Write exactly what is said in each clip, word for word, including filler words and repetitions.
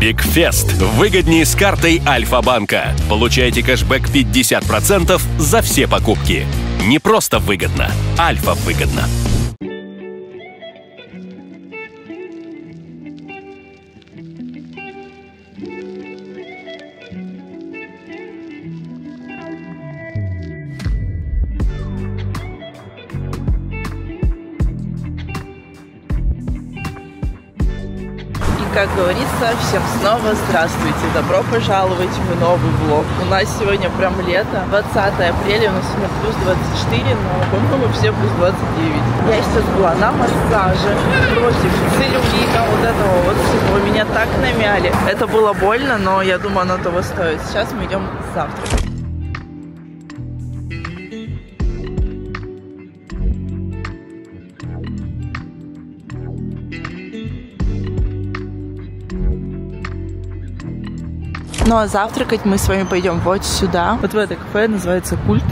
Big Fest. Выгоднее с картой Альфа-банка. Получайте кэшбэк пятьдесят процентов за все покупки. Не просто выгодно, Альфа выгодно. Как говорится, всем снова здравствуйте, добро пожаловать в новый влог. У нас сегодня прям лето, двадцатое апреля, у нас сегодня плюс двадцать четыре, но, по-моему, все плюс двадцать девять. Я сейчас была на массаже против целлюлита, вот этого вот всего, меня так намяли. Это было больно, но я думаю, оно того стоит. Сейчас мы идем завтракать. Ну а завтракать мы с вами пойдем вот сюда. Вот в это кафе, называется Культ.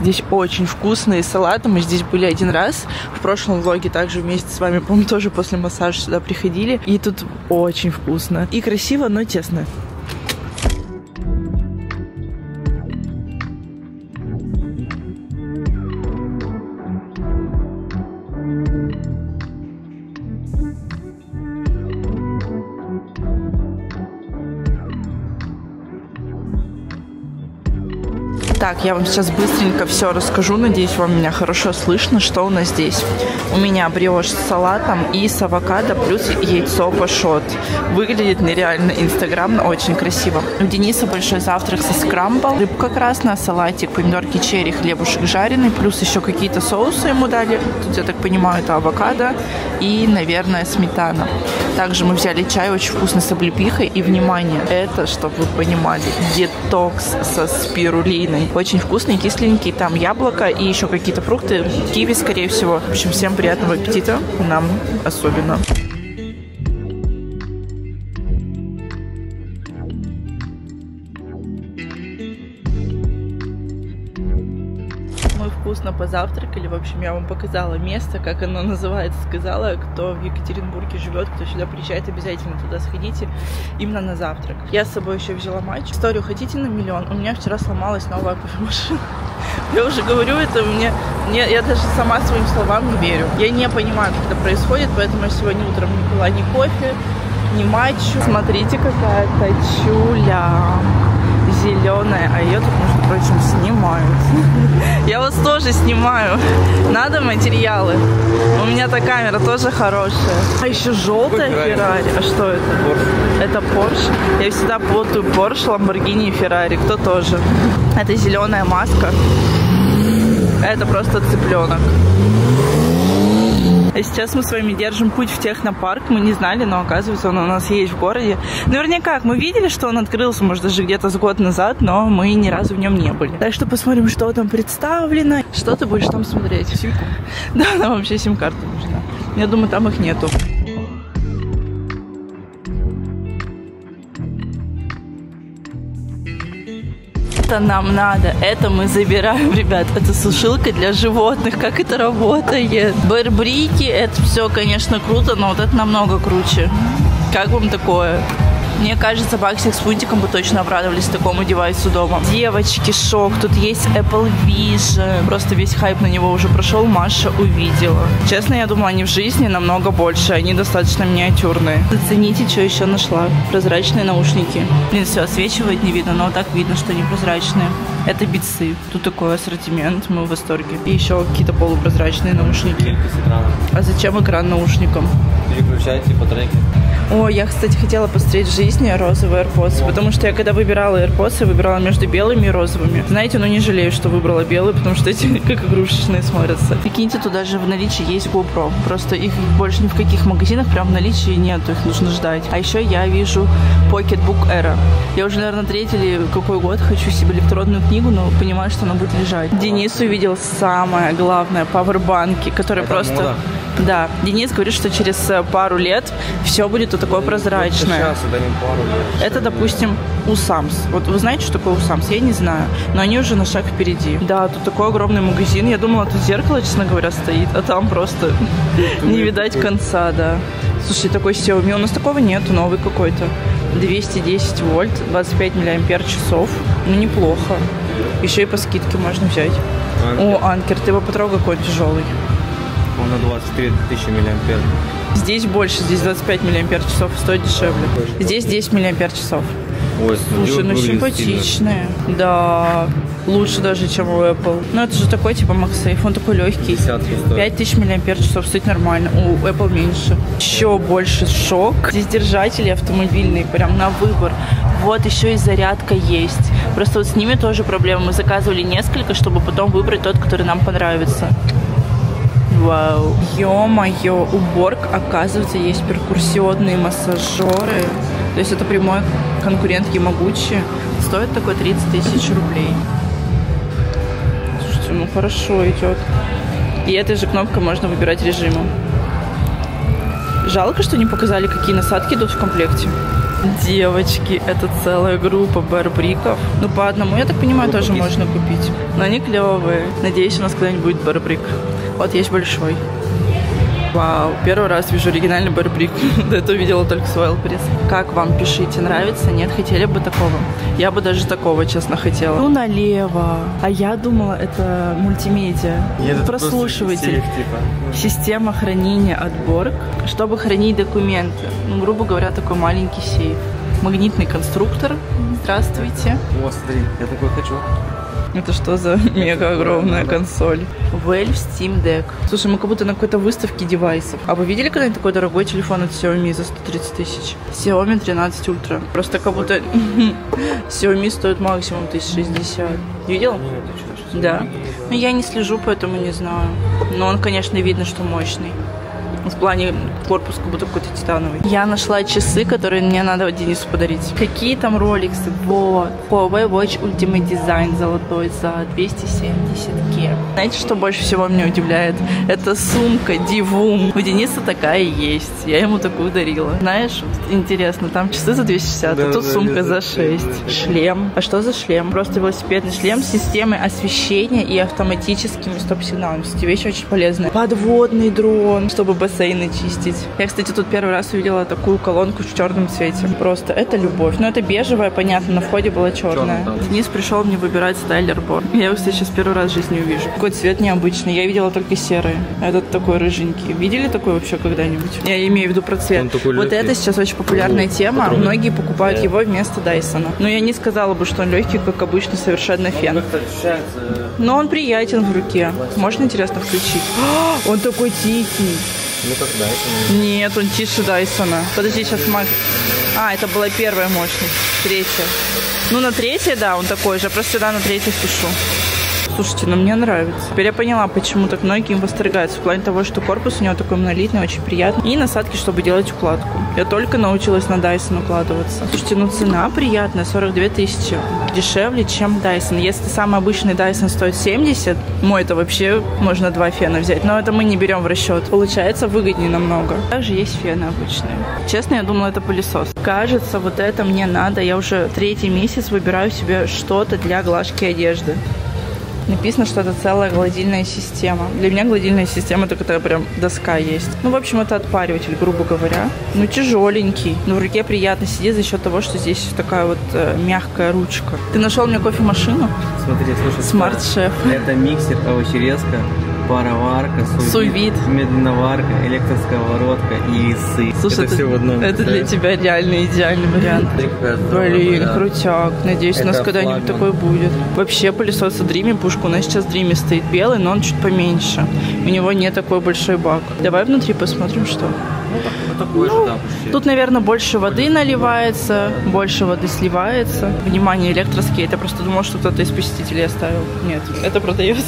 Здесь очень вкусные салаты. Мы здесь были один раз. В прошлом влоге также вместе с вами, по-моему, тоже после массажа сюда приходили. И тут очень вкусно. И красиво, но тесно. Так, я вам сейчас быстренько все расскажу, надеюсь, вам меня хорошо слышно, что у нас здесь. У меня брёш с салатом и с авокадо, плюс яйцо пашот. Выглядит нереально инстаграмно, очень красиво. У Дениса большой завтрак со скрамбл, рыбка красная, салатик, помидорки черри, хлебушек жареный, плюс еще какие-то соусы ему дали. Тут, я так понимаю, это авокадо и, наверное, сметана. Также мы взяли чай очень вкусный с облепихой. И, внимание, это, чтобы вы понимали, детокс со спирулиной. Очень вкусный, кисленький, там яблоко и еще какие-то фрукты, киви, скорее всего. В общем, всем приятного аппетита, нам особенно. Вкусно позавтракали. В общем, я вам показала место, как оно называется, сказала, кто в Екатеринбурге живет, кто сюда приезжает, обязательно туда сходите именно на завтрак. Я с собой еще взяла матч. Историю хотите на миллион? У меня вчера сломалась новая кофемашина. Я уже говорю это, мне, мне, я даже сама своим словам не верю. Я не понимаю, как это происходит, поэтому я сегодня утром не пила ни кофе, ни матчу. Смотрите, какая-то чуля. Зеленая, а я тут, между прочим, снимаю. Я вас тоже снимаю. Надо материалы. У меня-то камера тоже хорошая. А еще желтая Феррари. А что это? Porsche. Это Porsche. Я всегда путаю Porsche, Ламборгини и Феррари. Кто тоже? Это зеленая маска. Это просто цыпленок. А сейчас мы с вами держим путь в технопарк. Мы не знали, но оказывается, он у нас есть в городе. Наверняка, мы видели, что он открылся, может, даже где-то с год назад, но мы ни разу в нем не были. Так что посмотрим, что там представлено. Что ты будешь там смотреть? Сим-карту. Да, нам вообще сим-карта нужна. Я думаю, там их нету. Это нам надо, это мы забираем, ребят. Это сушилка для животных, как это работает. Барбрики, это все, конечно, круто, но вот это намного круче. Как вам такое? Мне кажется, Баксик с Фунтиком бы точно обрадовались такому девайсу дома. Девочки, шок. Тут есть Apple Vision. Просто весь хайп на него уже прошел, Маша увидела. Честно, я думала, они в жизни намного больше. Они достаточно миниатюрные. Зацените, что еще нашла. Прозрачные наушники. Блин, все освечивает, не видно, но так видно, что они прозрачные. Это битсы. Тут такой ассортимент, мы в восторге. И еще какие-то полупрозрачные наушники. А зачем экран наушникам? Переключайте по треке. О, я, кстати, хотела посмотреть в жизни розовые AirPods, потому что я, когда выбирала AirPods, я выбирала между белыми и розовыми. Знаете, ну не жалею, что выбрала белые, потому что эти как игрушечные смотрятся. Прикиньте, тут даже в наличии есть GoPro, просто их больше ни в каких магазинах прям в наличии нету, их нужно ждать. А еще я вижу Pocketbook Era. Я уже, наверное, третий или какой год хочу себе электронную книгу, но понимаю, что она будет лежать. Денис увидел самое главное — Powerbank, которые это просто... Мура. Да, Денис говорит, что через пару лет все будет вот такое прозрачное. Сейчас, да, не пару лет. Это, допустим, у Samsung. Вот вы знаете, что такое у Samsung? Я не знаю, но они уже на шаг впереди. Да, тут такой огромный магазин. Я думала, тут зеркало, честно говоря, стоит, а там просто не видать конца, да. Слушай, такой Xiaomi, у нас такого нету, новый какой-то. двести десять вольт, двадцать пять миллиампер-часов. Ну, неплохо. Еще и по скидке можно взять. Анкер. О, Анкер, ты его потрогай, какой тяжелый. Он на двадцать три тысячи миллиампер. Здесь больше, здесь двадцать пять миллиампер-часов, стоит дешевле. Здесь десять миллиампер-часов. Ой, слушай, ну симпатичные. Стильно. Да, лучше даже, чем у Apple. Но это же такой типа MagSafe, он такой легкий. пять тысяч миллиампер-часов, стоит нормально. У Apple меньше. Еще больше шок. Здесь держатели автомобильные, прям на выбор. Вот еще и зарядка есть. Просто вот с ними тоже проблема. Мы заказывали несколько, чтобы потом выбрать тот, который нам понравится. Вау. Ё-моё, у Борк, оказывается, есть перкурсионные массажеры. То есть это прямой конкурент Yamaguchi. Стоит такой тридцать тысяч рублей. Слушайте, ну хорошо идет. И этой же кнопкой можно выбирать режимы. Жалко, что не показали, какие насадки идут в комплекте. Девочки, это целая группа барбриков. Ну, по одному, я так понимаю, тоже можно купить. Но они клевые. Надеюсь, у нас когда-нибудь будет барбрик. Вот есть большой. Вау, первый раз вижу оригинальный барбрик. До этого видела только с Wildberries. Как вам, пишите, нравится? Нет, хотели бы такого? Я бы даже такого, честно, хотела. Ну, налево. А я думала, это мультимедиа. Нет, прослушиватель. Это типа. Система хранения от Борк, чтобы хранить документы. Ну, грубо говоря, такой маленький сейф. Магнитный конструктор. Здравствуйте. О, смотри, я такой хочу. Это что за мега-огромная консоль? Valve Steam Deck. Слушай, мы как будто на какой-то выставке девайсов. А вы видели когда-нибудь такой дорогой телефон от Xiaomi за сто тридцать тысяч? Xiaomi тринадцать ультра. Просто как будто Xiaomi стоит максимум тысяча шестьдесят. Видел? Да. Но я не слежу, поэтому не знаю. Но он, конечно, видно, что мощный. В плане корпуса как будто какой-то титановый. Я нашла часы, которые мне надо Денису подарить. Какие там роликсы? Вот. Huawei Watch Ultimate Design золотой за двести семьдесят ке. Знаете, что больше всего меня удивляет? Это сумка Дивум. У Дениса такая есть. Я ему такую дарила. Знаешь, интересно, там часы за двести шестьдесят, да, а тут да, сумка за шесть. Да, да. Шлем. А что за шлем? Просто велосипедный шлем с системой освещения и автоматическими стоп-сигналами. Эти вещи очень полезные. Подводный дрон, чтобы бассейны чистить. Я, кстати, тут первый раз увидела такую колонку в черном цвете. Просто это любовь. Но это бежевая, понятно, на входе была черная. Денис пришел мне выбирать стайлер Борк. Я его, кстати, сейчас первый раз в жизни увижу. Какой цвет необычный. Я видела только серый. Этот такой рыженький. Видели такой вообще когда-нибудь? Я имею в виду про цвет. Вот это сейчас очень популярная тема. Многие покупают его вместо Дайсона. Но я не сказала бы, что он легкий, как обычно, совершенно фен. Но он приятен в руке. Можно, интересно, включить? Он такой тихий. Ну, как Dyson. Нет, он тише Дайсона. Подожди, сейчас Мак... А, это была первая мощность. Третья. Ну, на третьей, да, он такой же. Просто сюда на третьей спешу. Слушайте, ну мне нравится. Теперь я поняла, почему так многие им восторгаются. В плане того, что корпус у него такой монолитный, очень приятный. И насадки, чтобы делать укладку. Я только научилась на Dyson укладываться. Слушайте, ну цена приятная, сорок две тысячи. Дешевле, чем Dyson. Если самый обычный Dyson стоит семьдесят, мой-то вообще можно два фена взять. Но это мы не берем в расчет. Получается выгоднее намного. Также есть фены обычные. Честно, я думала, это пылесос. Кажется, вот это мне надо. Я уже третий месяц выбираю себе что-то для глажки одежды. Написано, что это целая гладильная система. Для меня гладильная система, это когда прям доска есть. Ну, в общем, это отпариватель, грубо говоря. Ну, тяжеленький. Но в руке приятно сидеть за счет того, что здесь такая вот э, мягкая ручка. Ты нашел мне кофемашину? Смотри, слушай. Смарт-шеф. Это миксер, овощерезка, пароварка, сувид, медленноварка, электросковородка и весы. Слушай, это, это, одном, это для тебя реально идеальный вариант. Блин, крутяк. Надеюсь, это у нас когда-нибудь такой будет. Вообще пылесос Dreamy, пушка. У нас сейчас Dreamy стоит белый, но он чуть поменьше. У него не такой большой бак. Давай внутри посмотрим, что. Ну, же, да, тут, наверное, больше воды наливается, больше воды сливается. Внимание, электроскейт. Я просто думала, что кто-то из посетителей оставил. Нет, это продается.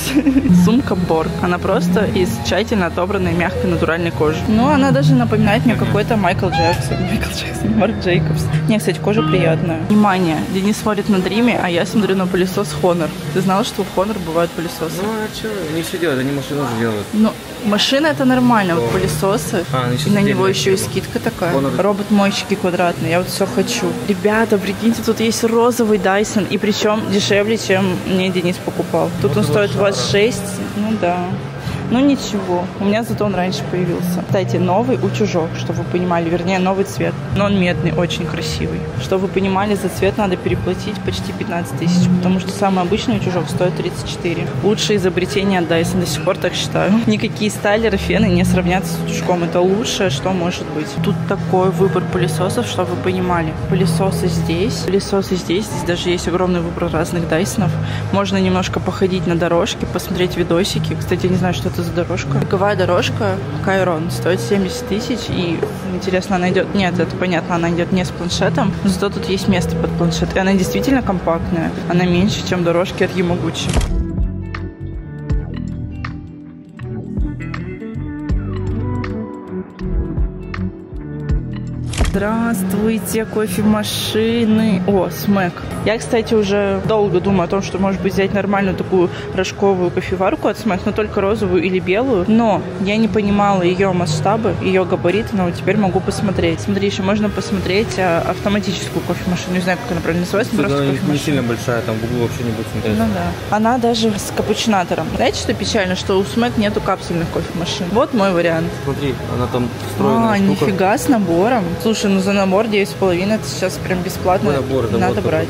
Сумка Борк. Она просто из тщательно отобранной мягкой натуральной кожи. Ну, она даже напоминает мне какой-то Майкл Джексон. Майкл Джексон, Марк Джейкобс. Не, кстати, кожа приятная. Внимание, Денис смотрит на Dreamy, а я смотрю на пылесос Хонор. Ты знала, что у Хонор бывают пылесосы? Ну, а что? Они все делают, они машину же делают. Ну, машина это нормально, вот пылесосы. А, и на него еще и скидка такая. Робот-мойщики квадратные, я вот все хочу. Ребята, прикиньте, тут есть розовый Dyson, и причем дешевле, чем мне Денис покупал. Тут он стоит двадцать шесть, ну да. Но ничего, у меня зато он раньше появился. Кстати, новый утюжок, чтобы вы понимали, вернее, новый цвет. Но он медный, очень красивый. Чтобы вы понимали, за цвет надо переплатить почти пятнадцать тысяч, потому что самый обычный утюжок стоит тридцать четыре. Лучшее изобретение от Dyson, до сих пор так считаю. Никакие стайлеры, фены не сравнятся с утюжком. Это лучшее, что может быть. Тут такой выбор пылесосов, чтобы вы понимали. Пылесосы здесь, пылесосы здесь. Здесь даже есть огромный выбор разных Дайсонов. Можно немножко походить на дорожке, посмотреть видосики. Кстати, я не знаю, что это за дорожка. Таковая дорожка Кайрон стоит семьдесят тысяч. И интересно, она идет... Нет, это понятно, она идет не с планшетом. Но зато тут есть место под планшет. И она действительно компактная. Она меньше, чем дорожки от Yamaguchi. Здравствуйте, кофемашины. О, Smeg. Я, кстати, уже долго думаю о том, что, может быть, взять нормальную такую рожковую кофеварку от Smeg, но только розовую или белую. Но я не понимала ее масштабы, ее габариты, но вот теперь могу посмотреть. Смотри, еще можно посмотреть автоматическую кофемашину. Не знаю, как она правильно называется, но просто кофемашина. Не сильно большая, там в углу вообще не будет смотреть. Ну да. Она даже с капучинатором. Знаете, что печально? Что у Smeg нету капсульных кофемашин. Вот мой вариант. Смотри, она там встроена. А, штука. Нифига, с набором. Слушай, ну за набор девять с половиной это сейчас прям бесплатно, набор, да, надо вот брать.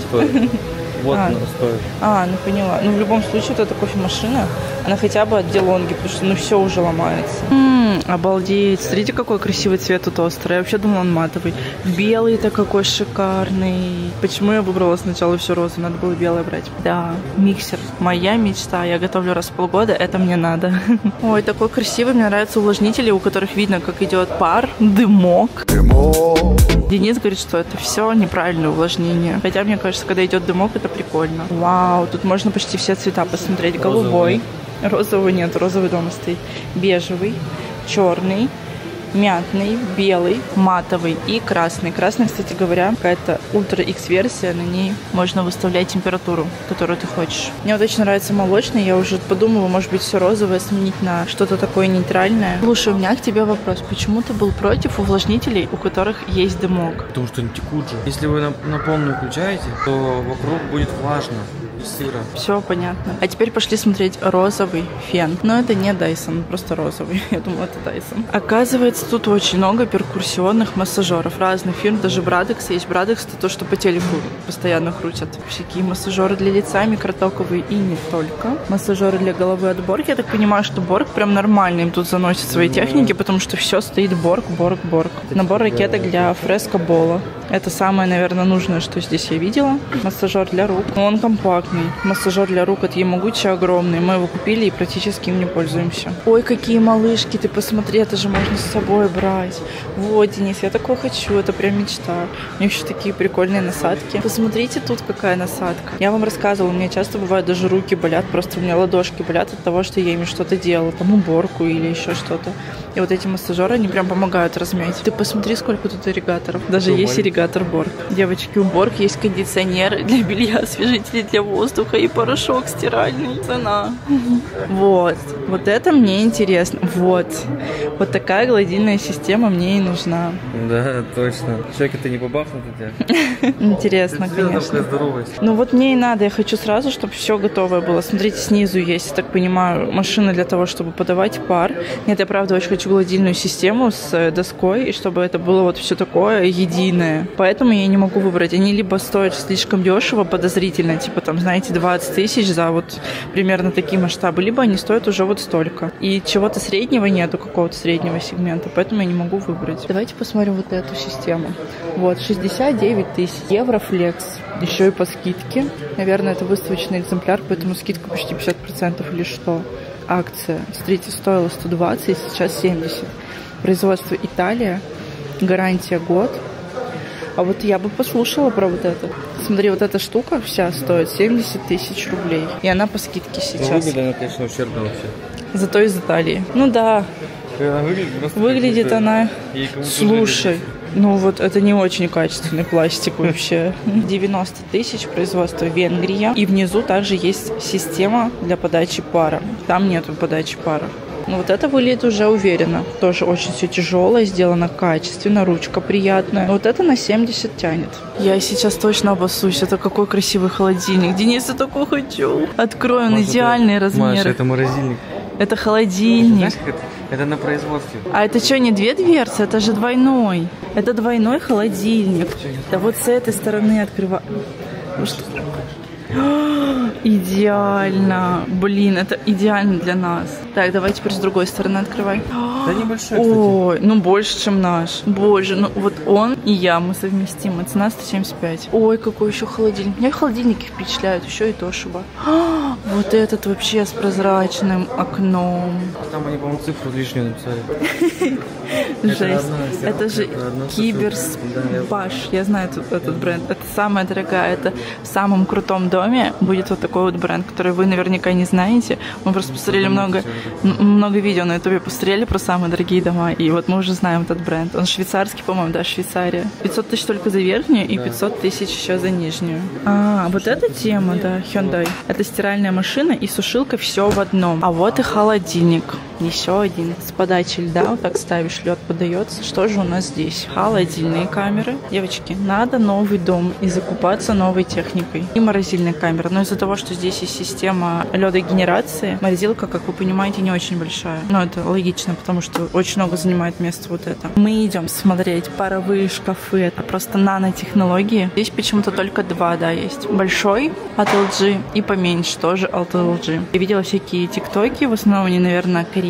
Вот а, она стоит. А, ну поняла. Ну в любом случае вот эта кофемашина, она хотя бы от Делонги, потому что ну все уже ломается. М-м, обалдеть. Смотрите, какой красивый цвет тут остро. Я вообще думала, он матовый. Белый-то какой шикарный. Почему я выбрала сначала все розу? Надо было белое брать. Да, миксер. Моя мечта. Я готовлю раз в полгода, это мне надо. Ой, такой красивый. Мне нравятся увлажнители, у которых видно, как идет пар, дымок. Дымок. Денис говорит, что это все неправильное увлажнение. Хотя, мне кажется, когда идет дымок, это прикольно. Вау, тут можно почти все цвета посмотреть. Голубой. Розового нет, розовый дома стоит. Бежевый, черный, мятный, белый, матовый и красный. Красный, кстати говоря, какая-то ультра X версия, на ней можно выставлять температуру, которую ты хочешь. Мне вот очень нравится молочный, я уже подумала, может быть, все розовое сменить на что-то такое нейтральное. Слушай, у меня к тебе вопрос, почему ты был против увлажнителей, у которых есть дымок? Потому что они текут же. Если вы на, на полную включаете, то вокруг будет влажно. Сыра. Все понятно. А теперь пошли смотреть розовый фен. Но это не Dyson, просто розовый. Я думала, это Dyson. Оказывается, тут очень много перкурсионных массажеров разных фирм. Даже Брадекс есть. Брадекс — это то, что по телеку постоянно крутят. Всякие массажеры для лица, микротоковые и не только. Массажеры для головы от Борк. Я так понимаю, что Борк прям нормально им тут заносит свои техники, потому что все стоит Борк, Борк, Борк. Набор ракеток для фреско-бола. Это самое, наверное, нужное, что здесь я видела. Массажер для рук. Он компактный. Массажер для рук от Yamaguchi огромный. Мы его купили и практически им не пользуемся. Ой, какие малышки, ты посмотри, это же можно с собой брать. Вот, Денис, я такое хочу, это прям мечта. У них еще такие прикольные насадки. Посмотрите тут, какая насадка. Я вам рассказывала, у меня часто бывают даже руки болят, просто у меня ладошки болят от того, что я ими что-то делала, там уборку или еще что-то. И вот эти массажеры, они прям помогают размять. Ты посмотри, сколько тут ирригаторов. Даже Думаю. есть ирригатор Борк. Девочки, у Борк есть кондиционер для белья, освежители для воздуха. Воздуха и порошок стиральный. Цена. Вот. Вот это мне интересно. Вот. Вот такая гладильная система мне и нужна. Да, точно. Щеки-то не побахнут у тебя? Интересно, конечно. Ну вот мне и надо. Я хочу сразу, чтобы все готовое было. Смотрите, снизу есть, я так понимаю, машина для того, чтобы подавать пар. Нет, я правда очень хочу гладильную систему с доской, и чтобы это было вот все такое единое. Поэтому я не могу выбрать. Они либо стоят слишком дешево, подозрительно, типа там, знаете, двадцать тысяч за вот примерно такие масштабы, либо они стоят уже вот столько. И чего-то среднего нету, какого-то среднего сегмента, поэтому я не могу выбрать. Давайте посмотрим вот эту систему. Вот, шестьдесят девять тысяч. Еврофлекс. Еще и по скидке. Наверное, это выставочный экземпляр, поэтому скидка почти пятьдесят процентов или что. Акция. Смотрите, стоила сто двадцать, сейчас семьдесят. Производство Италия. Гарантия год. А вот я бы послушала про вот это. Смотри, вот эта штука вся стоит семьдесят тысяч рублей. И она по скидке сейчас. Ну, выглядит она, конечно, ущербно вообще. Зато из Италии. Ну да. Она выглядит, выглядит она... Слушай, ну вот это не очень качественный пластик вообще. девяносто тысяч, производство Венгрия. И внизу также есть система для подачи пара. Там нету подачи пара. Ну вот это выглядит уже уверенно. Тоже очень все тяжелое, сделано качественно, ручка приятная. Но вот это на семьдесят тянет. Я сейчас точно обоссусь. Это какой красивый холодильник. Денис, я такой хочу. Открою, он идеальный размер. Маша, это морозильник. Это холодильник. Знаешь, это, это на производстве. А это что, не две дверцы? Это же двойной. Это двойной холодильник. Да вот с этой стороны открываю. Идеально. Блин, это идеально для нас. Так, давай теперь с другой стороны открывай. Да небольшой, кстати. Ой, ну больше, чем наш. Боже, ну вот он и я, мы совместимы. Цена сто семьдесят пять. Ой, какой еще холодильник. Меня холодильники впечатляют, еще и то шуба. А, вот этот вообще с прозрачным окном. Там они, по-моему, цифру лишнюю написали. Жесть. Это же Киберспаш. Я знаю этот бренд. Это самая дорогая. Это в самом крутом доме будет вот такой вот бренд, который вы наверняка не знаете. Мы просто посмотрели много, много видео на ютубе, посмотрели про самые дорогие дома, и вот мы уже знаем этот бренд. Он швейцарский, по-моему, да, Швейцария. пятьсот тысяч только за верхнюю и пятьсот тысяч еще за нижнюю. А, вот эта тема, да, Hyundai. Это стиральная машина и сушилка все в одном. А вот и холодильник. Еще один. С подачей льда, вот так ставишь, лед подается. Что же у нас здесь? Холодильные камеры. Девочки, надо новый дом и закупаться новой техникой. И морозильная камера. Но из-за того, что здесь есть система ледогенерации, морозилка, как вы понимаете, не очень большая. Но это логично, потому что очень много занимает места вот это. Мы идем смотреть паровые шкафы. Это просто нанотехнологии. Здесь почему-то только два, да, есть. Большой от эл джи и поменьше тоже от эл джи. Я видела всякие тиктоки, в основном они, наверное, корейские.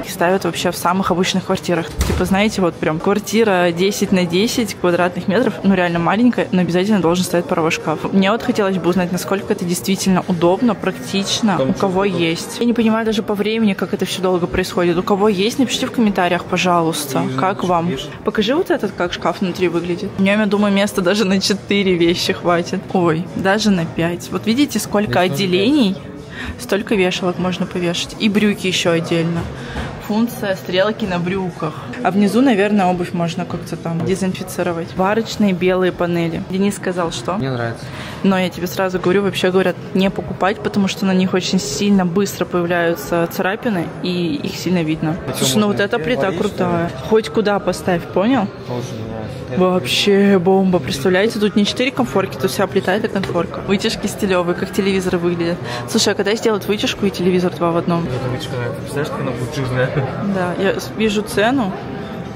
Их ставят вообще в самых обычных квартирах. Типа, знаете, вот прям квартира десять на десять квадратных метров, ну реально маленькая, но обязательно должен стоять паровой шкаф. Мне вот хотелось бы узнать, насколько это действительно удобно, практично, у кого есть. Я не понимаю даже по времени, как это все долго происходит. У кого есть, напишите в комментариях, пожалуйста, как вам. Покажи вот этот, как шкаф внутри выглядит. У меня, я думаю, места даже на четыре вещи хватит. Ой, даже на пять. Вот видите, сколько отделений, столько вешалок можно повешать. И брюки еще отдельно. Функция стрелки на брюках. А внизу, наверное, обувь можно как-то там дезинфицировать. Варочные белые панели. Денис сказал, что? Мне нравится. Но я тебе сразу говорю, вообще говорят, не покупать, потому что на них очень сильно быстро появляются царапины, и их сильно видно. Слушай, ну вот эта плита крутая. Хоть куда поставь, понял? Вообще бомба, представляете? Тут не четыре конфорки, тут вся плита — это конфорка. Вытяжки стилевые, как телевизор выглядит. Слушай, а когда сделают вытяжку и телевизор два в одном? Да, я вижу цену.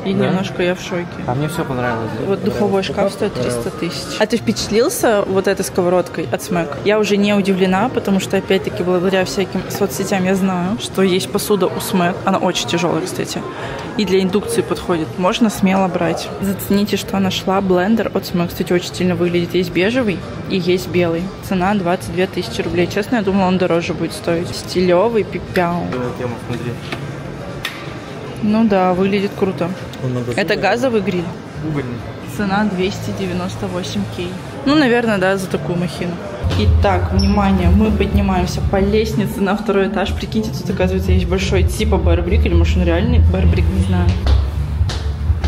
И да? Немножко я в шоке. А мне все понравилось. Вот духовой шкаф стоит триста тысяч. А ты впечатлился вот этой сковородкой от Smeg? Я уже не удивлена, потому что, опять-таки, благодаря всяким соцсетям я знаю, что есть посуда у Smeg. Она очень тяжелая, кстати. И для индукции подходит. Можно смело брать. Зацените, что нашла. Блендер от Smeg. Кстати, очень стильно выглядит. Есть бежевый и есть белый. Цена двадцать две тысячи рублей. Честно, я думала, он дороже будет стоить. Стилевый пипяу. Ну да, выглядит круто. Это газовый гриль. Угольный. Цена двести девяносто восемь кей. Ну, наверное, да, за такую махину. Итак, внимание, мы поднимаемся по лестнице на второй этаж. Прикиньте, тут, оказывается, есть большой типа барбрик, или, может, он реальный барбрик, не знаю.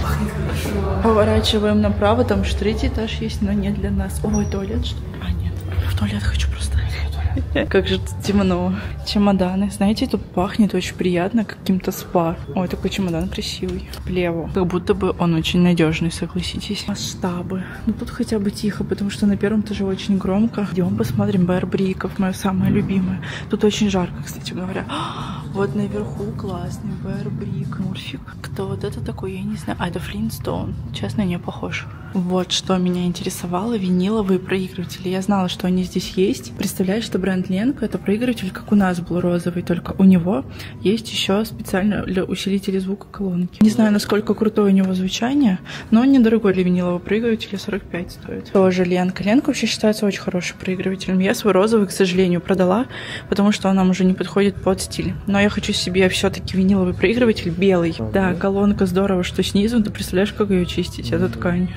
Пахнет хорошо. Поворачиваем направо, там же третий этаж есть, но не для нас. Ой, туалет, что ли? А, нет, в туалет хочу просто. Как же тут темно. Чемоданы. Знаете, тут пахнет очень приятно каким-то спа. Ой, такой чемодан красивый. Плево. Как будто бы он очень надежный, согласитесь. Масштабы. Ну тут хотя бы тихо, потому что на первом этаже очень громко. Идем посмотрим барбриков, мое самое любимое. Тут очень жарко, кстати говоря. Вот наверху классный барбрик. Мурфик. Кто вот это такой, я не знаю. А, это Флинстоун. Честно, не похож. Вот что меня интересовало. Виниловые проигрыватели. Я знала, что они здесь есть. Представляешь, что бренд Ленка — это проигрыватель, как у нас был розовый, только у него есть еще специально для усилителей звука колонки. Не знаю, насколько крутое у него звучание, но он недорогой для винилового проигрывателя, сорок пять стоит. Тоже Ленка. Ленка вообще считается очень хорошим проигрывателем. Я свой розовый, к сожалению, продала, потому что он нам уже не подходит под стиль. Но я хочу себе все-таки виниловый проигрыватель белый. Да, колонка здорово, что снизу, ты представляешь, как ее чистить, эту ткань.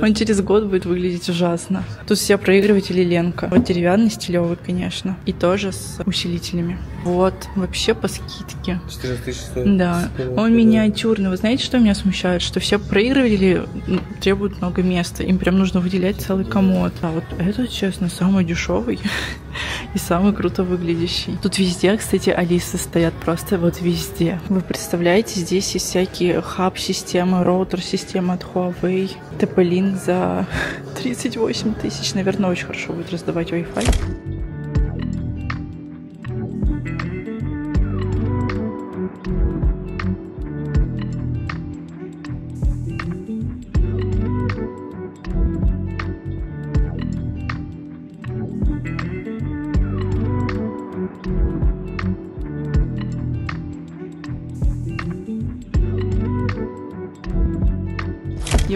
Он через год будет выглядеть ужасно. Тут все проигрыватели Ленка. Вот деревянный, стилевый, конечно. Конечно. И тоже с усилителями. Вот, вообще по скидке. четырнадцать тысяч. Да. Он миниатюрный. Вы знаете, что меня смущает? Что все проигрыватели требуют много места. Им прям нужно выделять целый комод. А вот этот, честно, самый дешевый и самый круто выглядящий. Тут везде, кстати, Алисы стоят просто вот везде. Вы представляете, здесь есть всякие хаб-системы, роутер-системы от Huawei. Тепелинг за тридцать восемь тысяч. Наверное, очень хорошо будет раздавать Wi-Fi.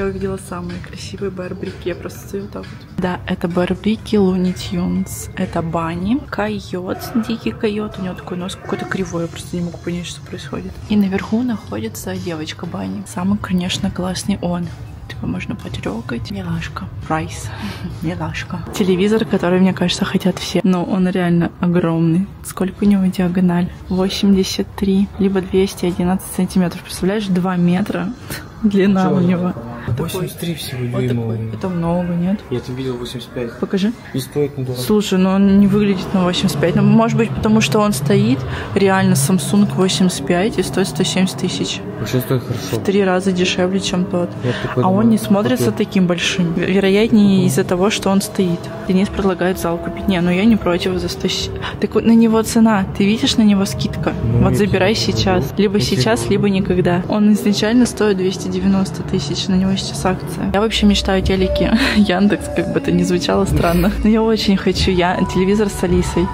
я увидела самые красивые барбрики. Я просто стою вот так вот. Да, это барбрики Луни Тюнс. Это Банни. Койот, дикий койот. У него такой нос какой-то кривой. Я просто не могу понять, что происходит. И наверху находится девочка Банни. Самый, конечно, классный он. Его можно потрёкать. Милашка. Прайс. Милашка. Телевизор, который, мне кажется, хотят все. Но он реально огромный. Сколько у него диагональ? восемьдесят три. Либо двести одиннадцать сантиметров. Представляешь, два метра длина что у него. восемьдесят три всего дюйма. Это много, нет? Я тут видел восемьдесят пять. Покажи. И стоит недорого. Слушай, но он не выглядит на восемьдесят пять. Ну, может быть, потому что он стоит реально Samsung восемьдесят пять и стоит сто семьдесят тысяч. Вообще стоит хорошо. В три раза дешевле, чем тот. А думал, он не смотрится купил. Таким большим. Вероятнее, угу. Из-за того, что он стоит. Денис предлагает зал купить. Не, ну я не против за сто. Так вот на него цена. Ты видишь, на него скидка. Ну, вот забирай сейчас. Могу. Либо если сейчас, либо никогда. Он изначально стоит двести девяносто тысяч. На него сейчас акция. Я вообще мечтаю телеки Яндекс, как бы это ни звучало странно. Но я очень хочу я телевизор с Алисой.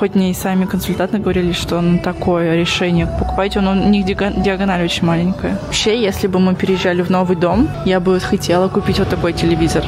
Хоть мне и сами консультанты говорили, что он такое решение покупать, он, он у них диагональ очень маленькая. Вообще, если бы мы переезжали в новый дом, я бы хотела купить вот такой телевизор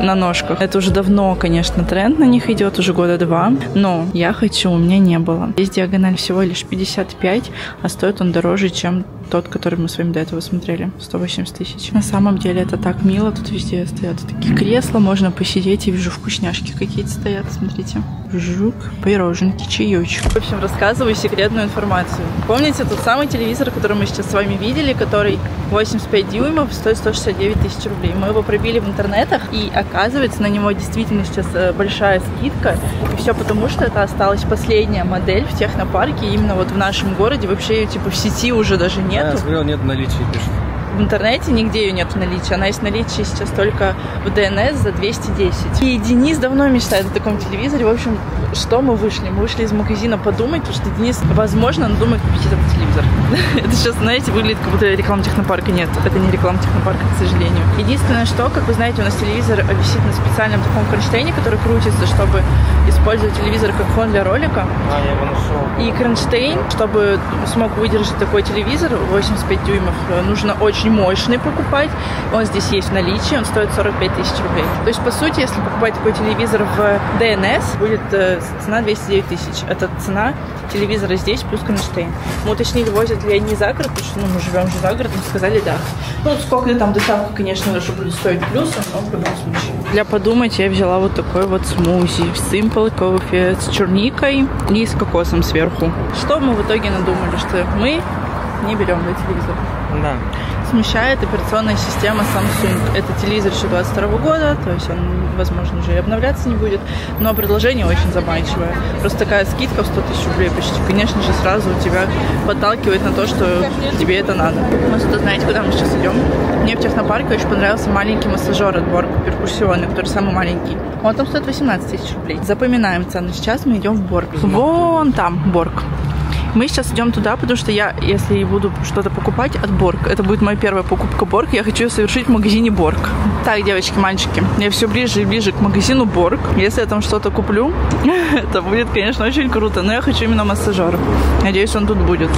на ножках. Это уже давно, конечно, тренд на них идет, уже года два, но я хочу, у меня не было. Здесь диагональ всего лишь пятьдесят пять, а стоит он дороже, чем тот, который мы с вами до этого смотрели, сто восемьдесят тысяч. На самом деле это так мило, тут везде стоят такие кресла, можно посидеть, и вижу вкусняшки какие-то стоят, смотрите. Жук, пироженки, чаечек. В общем, рассказываю секретную информацию. Помните тот самый телевизор, который мы сейчас с вами видели, который восемьдесят пять дюймов, стоит сто шестьдесят девять тысяч рублей. Мы его пробили в интернетах, и оказывается, на него действительно сейчас большая скидка. И все потому, что это осталась последняя модель в технопарке, именно вот в нашем городе. Вообще ее типа в сети уже даже нету. Да, я смотрел, нет наличия, пишет. В интернете нигде ее нет в наличии. Она есть в наличии сейчас только в ДНС за двести десять. И Денис давно мечтает о таком телевизоре. В общем, что мы вышли? Мы вышли из магазина подумать, потому что Денис, возможно, надумает купить этот телевизор. Это сейчас, знаете, выглядит как будто реклама технопарка. Нет, это не реклама технопарка, к сожалению. Единственное, что, как вы знаете, у нас телевизор висит на специальном таком кронштейне, который крутится, чтобы использовать телевизор как фон для ролика. А, я его нашел. И кронштейн, чтобы смог выдержать такой телевизор восемьдесят пять дюймов, нужно очень мощный покупать. Он здесь есть в наличии, он стоит сорок пять тысяч рублей. То есть, по сути, если покупать такой телевизор в ДНС, будет э, цена двести девять тысяч. Это цена телевизора здесь плюс Кронштейн. Мы уточнили, возят ли они за город, потому что ну, мы живем же за городом, сказали да. Ну, сколько там доставка, конечно, уже будет стоить плюсом, но в любом случае. Для подумать я взяла вот такой вот смузи. Simple кофе с черникой и с кокосом сверху. Что мы в итоге надумали, что мы не берем на телевизор. Да. Смущает операционная система Samsung. Это телевизор еще две тысячи двадцать второго года, то есть он, возможно, уже и обновляться не будет. Но предложение очень заманчивое. Просто такая скидка в сто тысяч рублей почти. Конечно же, сразу тебя подталкивает на то, что тебе это надо. Ну, что знаете, куда мы сейчас идем? Мне в технопарке очень понравился маленький массажер от Борк, перкуссионный, который самый маленький. Он там стоит восемнадцать тысяч рублей. Запоминаем цену. Сейчас мы идем в Борк. Вон там Борк. Мы сейчас идем туда, потому что я, если буду что-то покупать от Борк, это будет моя первая покупка Борк, я хочу ее совершить в магазине Борк. Так, девочки, мальчики, я все ближе и ближе к магазину Борк. Если я там что-то куплю, это будет, конечно, очень круто, но я хочу именно массажер. Надеюсь, он тут будет.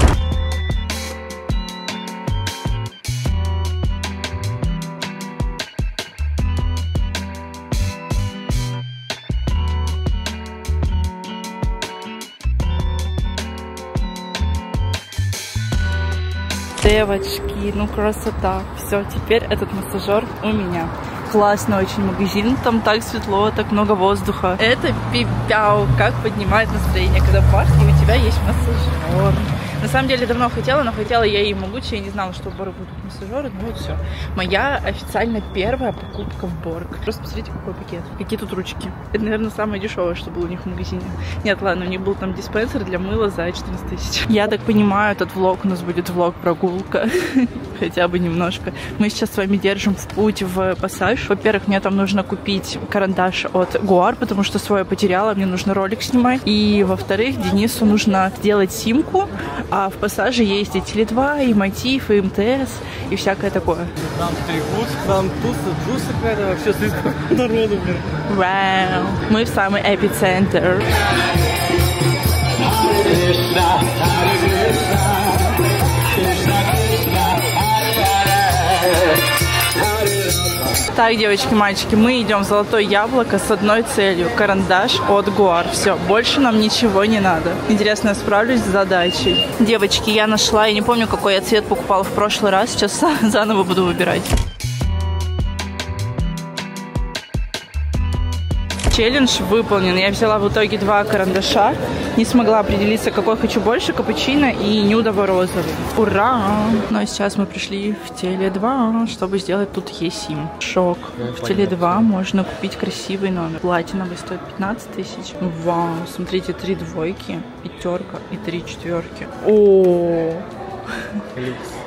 Девочки, ну красота. Все, теперь этот массажер у меня. Классный очень магазин. Там так светло, так много воздуха. Это пипяу, как поднимает настроение, когда в парке у тебя есть массажер. На самом деле давно хотела, но хотела я и Yamaguchi, я не знала, что в Борг будут массажеры, но вот все. Моя официально первая покупка в Борг. Просто посмотрите, какой пакет, какие тут ручки. Это, наверное, самое дешевое, что было у них в магазине. Нет, ладно, у них был там диспенсер для мыла за четырнадцать тысяч. Я так понимаю, этот влог у нас будет влог-прогулка, хотя бы немножко. Мы сейчас с вами держим в путь в пассаж. Во-первых, мне там нужно купить карандаш от Гуар, потому что свой я потеряла, мне нужно ролик снимать. И, во-вторых, Денису нужно сделать симку. А в пассаже есть и Теле два, и Мотив, и МТС, и всякое такое. Там тригус, там туса, туса какая-то, вообще слишком народу, блин. Вау, мы в самый эпицентр. Так, девочки, мальчики, мы идем в Золотое яблоко с одной целью – карандаш от Гуар. Все, больше нам ничего не надо. Интересно, я справлюсь с задачей. Девочки, я нашла, я не помню, какой я цвет покупала в прошлый раз, сейчас заново буду выбирать. Челлендж выполнен. Я взяла в итоге два карандаша. Не смогла определиться, какой хочу больше. Капучино и нюдово-розовый. Ура! Ну а сейчас мы пришли в Теле два, чтобы сделать тут е сим. Шок. В Теле два можно купить красивый номер. Платиновый стоит пятнадцать тысяч. Вау! Смотрите, три двойки, пятерка и три четверки. О-о-о!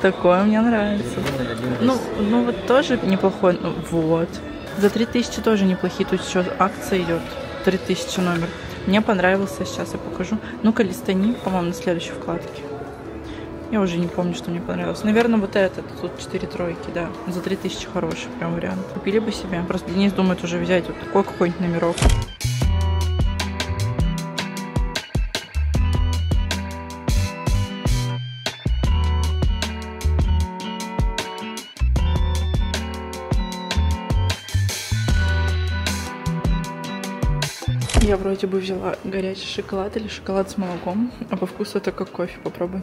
Такое мне нравится. Ну, ну вот тоже неплохой. Вот. За три тысячи тоже неплохие, тут еще акция идет, три тысячи номер. Мне понравился, сейчас я покажу. Ну-ка, листани, по-моему, на следующей вкладке. Я уже не помню, что мне понравилось. Наверное, вот этот, тут четыре тройки, да. За три тысячи хороший прям вариант. Купили бы себе, просто Денис думает уже взять вот такой какой-нибудь номерок. Я вроде бы взяла горячий шоколад или шоколад с молоком, а по вкусу это как кофе, попробуй.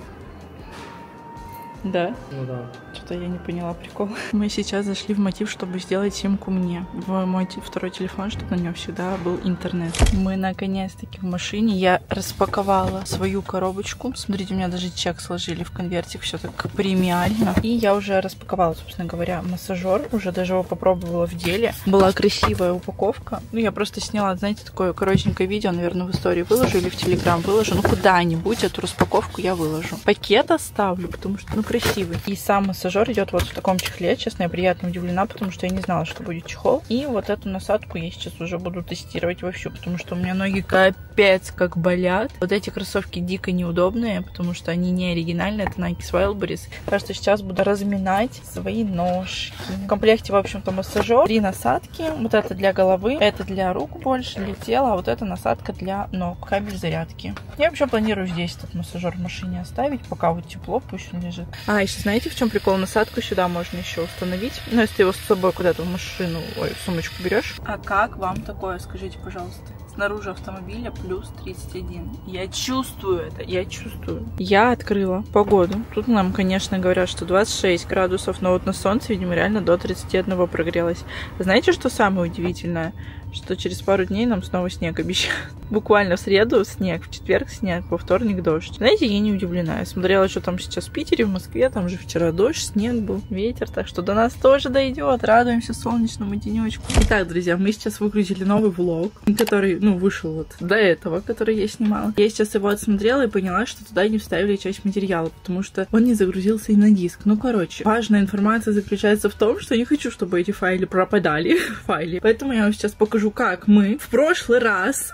Да? Ну да. Что-то я не поняла прикол. Мы сейчас зашли в Мотив, чтобы сделать симку мне в мой второй телефон, чтобы на нем всегда был интернет. Мы наконец-таки в машине. Я распаковала свою коробочку. Смотрите, у меня даже чек сложили в конвертик. Все так премиально. И я уже распаковала, собственно говоря, массажер. Уже даже его попробовала в деле. Была красивая упаковка. Ну, я просто сняла, знаете, такое коротенькое видео. Наверное, в истории выложу или в Телеграм выложу. Ну, куда-нибудь эту распаковку я выложу. Пакет оставлю, потому что, ну, красивый. И сам массажер идет вот в таком чехле. Честно, я приятно удивлена, потому что я не знала, что будет чехол. И вот эту насадку я сейчас уже буду тестировать вовсю, потому что у меня ноги капец как болят. Вот эти кроссовки дико неудобные, потому что они не оригинальные. Это Nike с Wildberries. Так что сейчас буду разминать свои ножки. В комплекте, в общем-то, массажер, три насадки. Вот это для головы, это для рук больше, для тела, а вот эта насадка для ног. Кабель зарядки. Я вообще планирую здесь этот массажер в машине оставить, пока вот тепло, пусть он лежит. А, еще знаете, в чем прикол? Насадку сюда можно еще установить. Ну, если ты его с собой куда-то в машину, ой, в сумочку берешь. А как вам такое, скажите, пожалуйста? Снаружи автомобиля плюс тридцать один. Я чувствую это, я чувствую. Я открыла погоду. Тут нам, конечно, говорят, что двадцать шесть градусов, но вот на солнце, видимо, реально до тридцати одного прогрелось. Знаете, что самое удивительное? Что через пару дней нам снова снег обещают. Буквально в среду снег, в четверг снег, во вторник дождь. Знаете, я не удивлена. Я смотрела, что там сейчас в Питере, в Москве, там же вчера дождь, снег был, ветер, так что до нас тоже дойдет. Радуемся солнечному денечку. Итак, друзья, мы сейчас выгрузили новый влог, который, ну, вышел вот до этого, который я снимала. Я сейчас его отсмотрела и поняла, что туда не вставили часть материала, потому что он не загрузился и на диск. Ну, короче, важная информация заключается в том, что я не хочу, чтобы эти файлы пропадали, файлы. Поэтому я вам сейчас покажу, как мы в прошлый раз,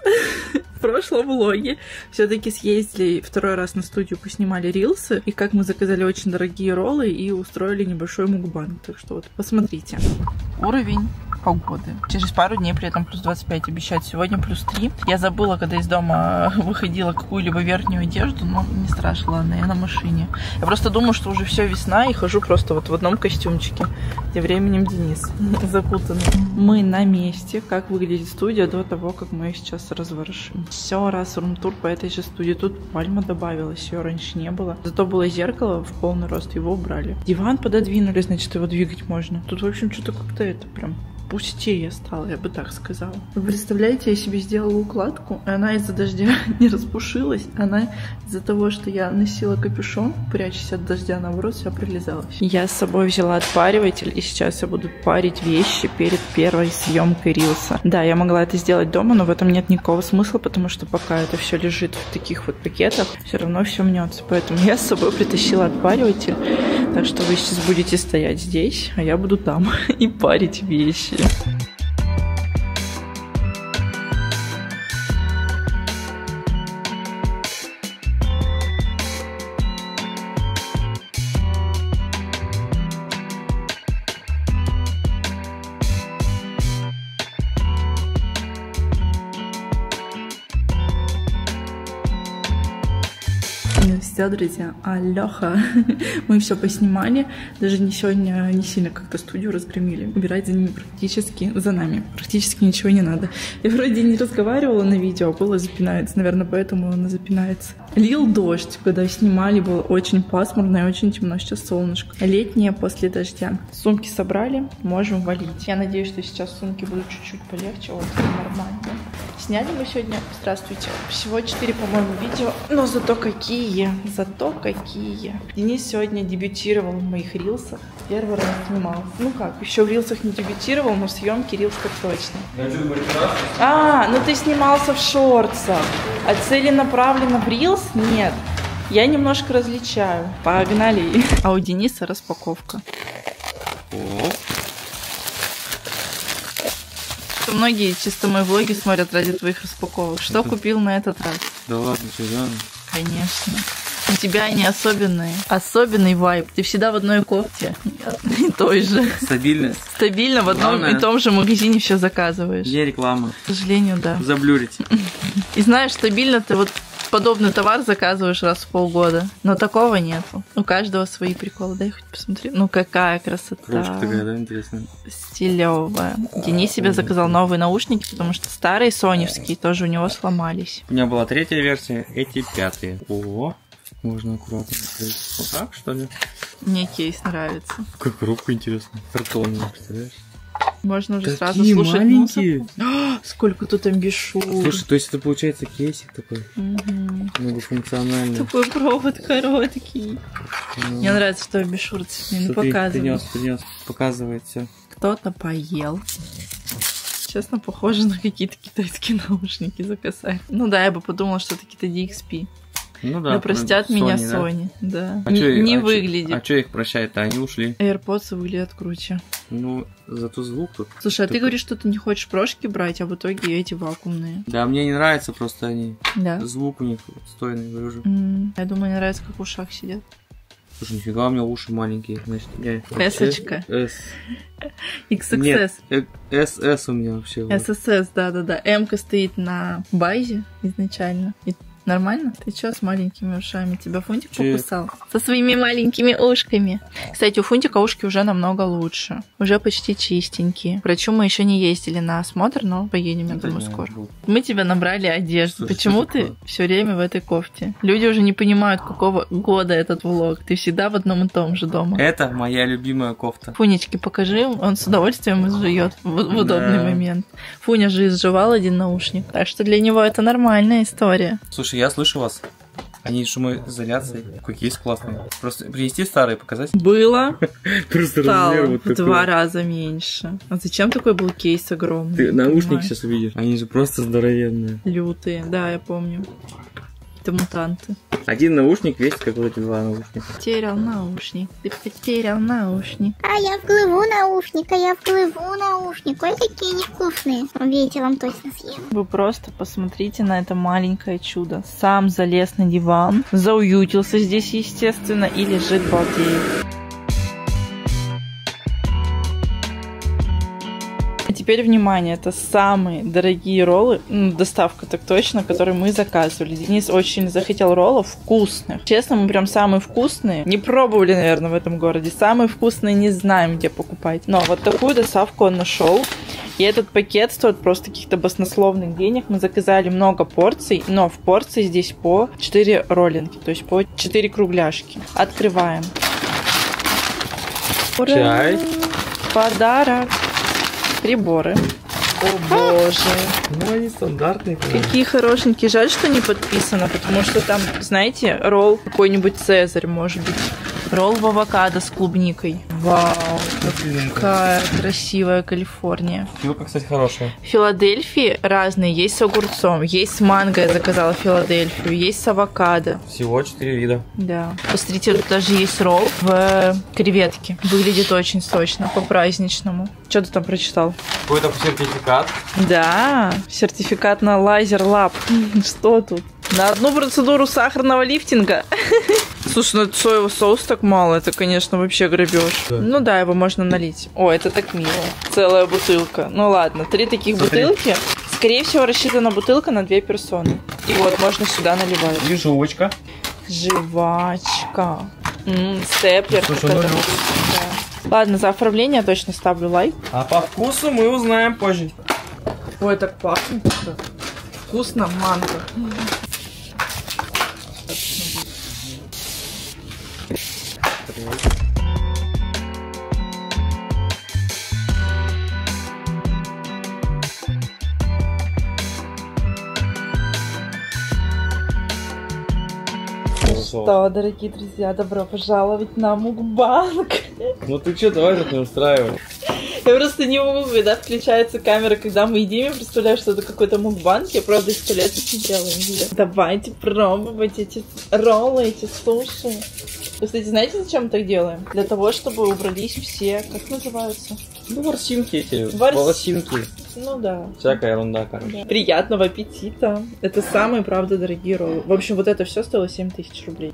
в прошлом влоге, все-таки съездили второй раз на студию, поснимали рилсы, и как мы заказали очень дорогие роллы и устроили небольшой мукбанг. Так что вот, посмотрите. Уровень погоды. Через пару дней при этом плюс двадцать пять обещают. Сегодня плюс три. Я забыла, когда из дома выходила, какую-либо верхнюю одежду, но не страшно, ладно, я на машине. Я просто думаю, что уже все весна и хожу просто вот в одном костюмчике. Тем временем Денис запутанный. Мы на месте, как выглядит студия до того, как мы ее сейчас разворошим. Все, раз рум-тур по этой же студии. Тут пальма добавилась, ее раньше не было. Зато было зеркало в полный рост, его убрали. Диван пододвинули, значит, его двигать можно. Тут, в общем, что-то как-то это прям... пустее стала, я бы так сказала. Вы представляете, я себе сделала укладку, и она из-за дождя не распушилась. Она из-за того, что я носила капюшон, прячась от дождя, наоборот, вся прилезалась. Я с собой взяла отпариватель, и сейчас я буду парить вещи перед первой съемкой рилса. Да, я могла это сделать дома, но в этом нет никакого смысла, потому что пока это все лежит в таких вот пакетах, все равно все мнется. Поэтому я с собой притащила отпариватель. Так что вы сейчас будете стоять здесь, а я буду там и парить вещи. Ну все, друзья, алёха. Мы все поснимали. Даже не сегодня не сильно как-то студию разгромили. Убирать за ними практически, за нами практически ничего не надо. Я вроде не разговаривала на видео, было запинается. Наверное, поэтому она запинается. Лил дождь, когда снимали, было очень пасмурно и очень темно. Сейчас солнышко. Летнее после дождя. Сумки собрали, можем валить. Я надеюсь, что сейчас сумки будут чуть-чуть полегче. Вот, нормально. Сняли мы сегодня, здравствуйте, всего четыре, по-моему, видео, но зато какие, зато какие. Денис сегодня дебютировал в моих рилсах, первый раз снимался. Ну как, еще в рилсах не дебютировал, но в съемке рилсов точно. А, ну ты снимался в шортсах, а целенаправленно в рилс нет. Я немножко различаю, погнали. А у Дениса распаковка. Многие чисто мои влоги смотрят ради твоих распаковок. Что это... купил на этот раз? Да ладно, серьезно? Конечно. У тебя они особенные. Особенный вайб. Ты всегда в одной кофте. И той же. Стабильно. Стабильно в одном и том же магазине все заказываешь. Где реклама? К сожалению, да. Заблюрить. И знаешь, стабильно ты вот подобный товар заказываешь раз в полгода. Но такого нету. У каждого свои приколы. Дай я хоть посмотрю. Ну какая красота. Кружка такая, да, интересная? Стилевая. Денис себе заказал новые наушники, потому что старые соневские тоже у него сломались. У меня была третья версия, эти пятые. О, можно аккуратно открыть. Вот так, что ли? Мне кейс нравится. Какая коробка интересная. Картонная, представляешь? Можно уже сразу слушать музыку. Сколько тут амбишур. Слушай, то есть это получается кейсик такой. Угу. Многофункциональный. Такой провод короткий. Ну, мне нравится, что амбишур цветные. Ну, показывает. Принес, показывает все. Кто-то поел. Честно, похоже на какие-то китайские наушники заказали. Ну да, я бы подумала, что это какие-то ди икс пи. Ну да, да простят Sony, меня Sony, да. да. А не не их, выглядит. А, а что их прощает-то? Они ушли. AirPods выглядят круче. Ну, зато звук тут. Слушай, а ты, ты говоришь, что ты не хочешь прошки брать, а в итоге эти вакуумные. Да, мне не нравятся просто они. Да. Звук у них стойный, говорю же. Mm, я думаю, не нравится, как в ушах сидят. Слушай, нифига, у меня уши маленькие. Значит, я... Эсочка. икс икс эс. Нет, эс эс у меня вообще. эс эс эс, да-да-да. М-ка стоит на базе изначально. Нормально? Ты чё с маленькими ушами? Тебя Фунтик покусал? Со своими маленькими ушками. Кстати, у Фунтика ушки уже намного лучше. Уже почти чистенькие. К врачу мы еще не ездили на осмотр, но поедем, я думаю, скоро. Мы тебя набрали одежду. Почему ты все время в этой кофте? Люди уже не понимают, какого года этот влог. Ты всегда в одном и том же дома. Это моя любимая кофта. Фунечке покажи, он с удовольствием изжует в удобный момент. Фуня же изживал один наушник. Так что для него это нормальная история. Слушай, я слышу вас. Они шумоизоляции. Какой кейс классный. Просто принести старые, показать. Было. Просто размер в два раза меньше. А зачем такой был кейс огромный? Ты наушник сейчас увидишь. Они же просто здоровенные. Лютые, да, я помню. Это мутанты. Один наушник весит, как вот эти два наушника. Потерял наушник. Ты потерял наушник. А я вплыву наушник, а я вплыву наушник. Ой, какие они вкусные. Видите, вам точно съем. Вы просто посмотрите на это маленькое чудо. Сам залез на диван, зауютился здесь, естественно, и лежит балдеет. Теперь, внимание, это самые дорогие роллы, доставка так точно, которые мы заказывали. Денис очень захотел роллов вкусных. Честно, мы прям самые вкусные. Не пробовали, наверное, в этом городе. Самые вкусные не знаем, где покупать. Но вот такую доставку он нашел. И этот пакет стоит просто каких-то баснословных денег. Мы заказали много порций, но в порции здесь по четыре роллинки, то есть по четыре кругляшки. Открываем. Ура! Чай. Подарок. Приборы. О боже. Ну они стандартные. Какие хорошенькие. Жаль, что не подписано, потому что там, знаете, ролл какой-нибудь Цезарь, может быть. Ролл в авокадо с клубникой. Вау. Какая красивая Калифорния. Филка, кстати, хорошая. В Филадельфии разные. Есть с огурцом, есть с манго, я заказала Филадельфию, есть с авокадо. Всего четыре вида. Да. Посмотрите, тут даже есть ролл в креветке. Выглядит очень сочно, по-праздничному. Что ты там прочитал? Какой-то сертификат. Да, сертификат на Лазер Лаб. Что тут? На одну процедуру сахарного лифтинга. Слушай, ну это соевый соус так мало, это, конечно, вообще грабеж. Да. Ну да, его можно налить. О, это так мило. Целая бутылка. Ну ладно, три таких Смотри. бутылки. Скорее всего, рассчитана бутылка на две персоны. И вот, можно сюда наливать. Движовочка. Жвачка. М-м, степлер. Слушай, ну, да. Ладно, за оформление точно ставлю лайк. А по вкусу мы узнаем позже. Ой, так пахнет. Вкусно, манго. Что, дорогие друзья, добро пожаловать на мукбанг. Ну ты что, давай тут не устраивай. Я просто не могу, когда включается камера, когда мы едим, я представляю, что это какой-то мукбанг. Я, правда, сто лет не делаю. Давайте пробовать эти роллы, эти суши. Кстати, знаете, зачем мы так делаем? Для того, чтобы убрались все, как называются? Ну, ворсинки эти, Ворс... волосинки. Ну да. Всякая ерунда, короче. Да. Приятного аппетита. Это самые, правда, дорогие роллы. В общем, вот это все стоило семь тысяч рублей.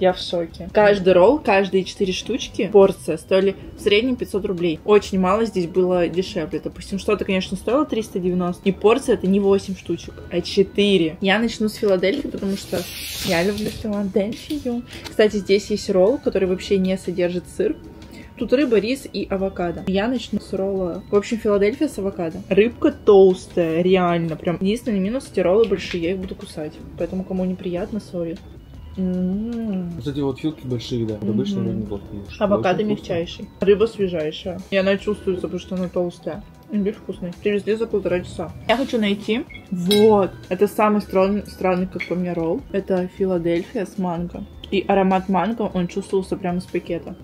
Я в шоке. Каждый ролл, каждые четыре штучки, порция, стоили в среднем пятьсот рублей. Очень мало здесь было дешевле. Допустим, что-то, конечно, стоило триста девяносто. И порция это не восемь штучек, а четыре. Я начну с Филадельфии, потому что я люблю Филадельфию. Кстати, здесь есть ролл, который вообще не содержит сыр. Тут рыба, рис и авокадо. Я начну с ролла. В общем, Филадельфия с авокадо. Рыбка толстая, реально. Прям единственный минус, эти роллы большие, я их буду кусать. Поэтому кому неприятно, сори. Mm-hmm. Вот эти вот филки большие, да. Обычно mm-hmm. не плохие. Авокадо мягчайший. Рыба свежайшая. И она чувствуется, потому что она толстая. Имбирь вкусный. Привезли за полтора часа. Я хочу найти. Вот. Это самый странный, странный, как по мне, ролл. Это Филадельфия с манго. И аромат манго, он чувствовался прямо из пакета.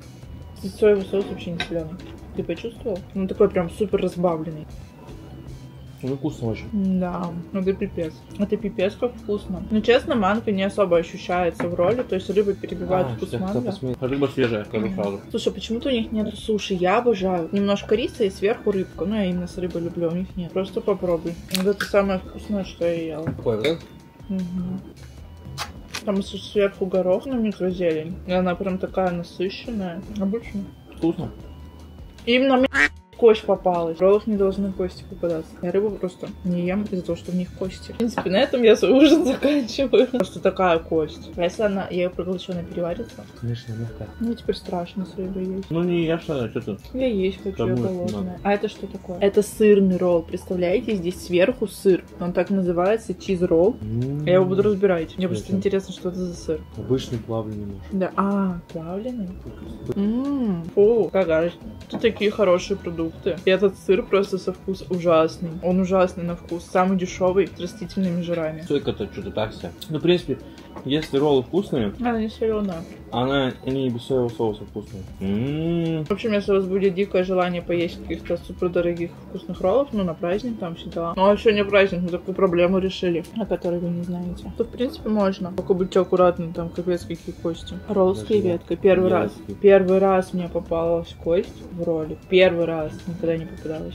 Соевый соус вообще не соленый. Ты почувствовал? Он такой прям супер разбавленный. Ну, вкусно очень. Да, это пипец. Это пипец как вкусно. Но честно, манго не особо ощущается в роли, то есть рыба перебивает а, вкус манго. Рыба свежая, скажу сразу. Слушай, почему-то у них нет суши, я обожаю. Немножко риса и сверху рыбка, ну я именно с рыбой люблю, у них нет. Просто попробуй. Вот это самое вкусное, что я ела. Такое, да? Угу. Там сверху горох на микрозелень. И она прям такая насыщенная. Обычно. Вкусно. Именно мне кость попалась. В роллах не должны кости попадаться. Я рыбу просто не ем из-за того, что в них кости. В принципе, на этом я свой ужин заканчиваю. Просто такая кость. А если она, я ее проглочу, она переварится? Конечно, мягкая. Ну, теперь страшно с рыбой есть. Ну, не ешь, а что ты? Я есть хочу, я голодная. А это что такое? Это сырный ролл, представляете? Здесь сверху сыр. Он так называется, чиз-ролл. Mm-hmm. Я его буду разбирать. Мне просто интересно, что это за сыр. Обычный плавленый нож. Да, а, плавленый? Ммм, фу, какая. Тут такие хорошие продукты. И этот сыр просто со вкус ужасный. Он ужасный на вкус. Самый дешевый с растительными жирами. Сойка-то что-то так себе. Ну, в принципе, если роллы вкусные... Она не соленая. Она не без соевого соуса вкусная. М-м-м. В общем, если у вас будет дикое желание поесть каких-то супердорогих вкусных роллов, ну, на праздник там все дела. Ну, а еще не праздник, мы такую проблему решили, о которой вы не знаете. То, в принципе, можно. Только будьте аккуратны, там капец какие кости. Ролл с креветкой. Первый раз. Первый раз мне попалась кость в ролле. Первый раз. Никогда не попадалось.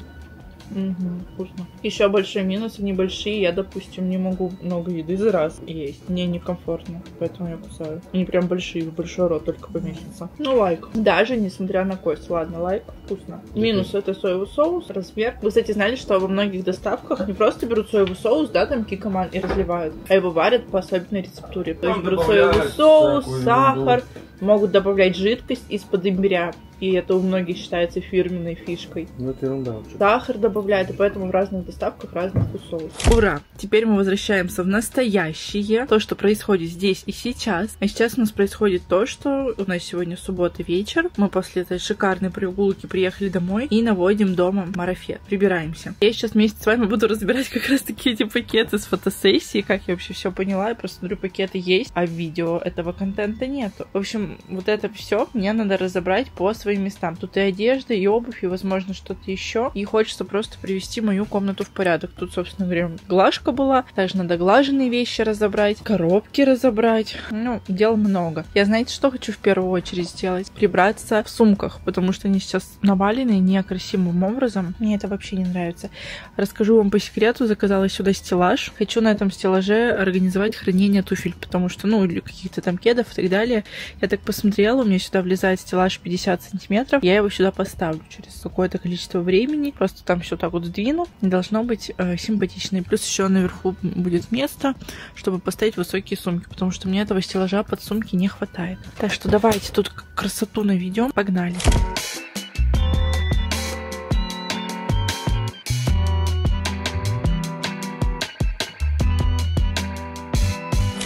Угу, вкусно. Еще большие минусы, небольшие. Я, допустим, не могу много еды за раз есть. Мне некомфортно, поэтому я кусаю. Они прям большие, в большой рот только поместится. Ну, лайк. Даже несмотря на кость. Ладно, лайк, вкусно. Минус это соевый соус, размер. Вы, кстати, знали, что во многих доставках не просто берут соевый соус, да, там кикоман и разливают, а его варят по особенной рецептуре. То есть берут соевый соус, сахар, могут добавлять жидкость из-под имбиря. И это у многих считается фирменной фишкой. Ну, это ерунда вообще. Сахар добавляет, и поэтому в разных доставках разных соусов. Ура! Теперь мы возвращаемся в настоящее. То, что происходит здесь и сейчас. А сейчас у нас происходит то, что у нас сегодня суббота вечер. Мы после этой шикарной прогулки приехали домой и наводим дома марафет. Прибираемся. Я сейчас вместе с вами буду разбирать как раз таки эти пакеты с фотосессии. Как я вообще все поняла. Я просто смотрю, пакеты есть, а видео этого контента нету. В общем, вот это все мне надо разобрать по своей местам. Тут и одежда, и обувь, и, возможно, что-то еще. И хочется просто привести мою комнату в порядок. Тут, собственно говоря, глажка была. Также надо глаженные вещи разобрать, коробки разобрать. Ну, дел много. Я, знаете, что хочу в первую очередь сделать? Прибраться в сумках, потому что они сейчас навалены некрасивым образом. Мне это вообще не нравится. Расскажу вам по секрету. Заказала сюда стеллаж. Хочу на этом стеллаже организовать хранение туфель, потому что, ну, или каких-то там кедов и так далее. Я так посмотрела, у меня сюда влезает стеллаж пятьдесят сантиметров. сантиметров. Я его сюда поставлю через какое-то количество времени. Просто там все так вот сдвину. Должно быть э, симпатично. И плюс еще наверху будет место, чтобы поставить высокие сумки. Потому что мне этого стеллажа под сумки не хватает. Так что давайте тут красоту наведем. Погнали.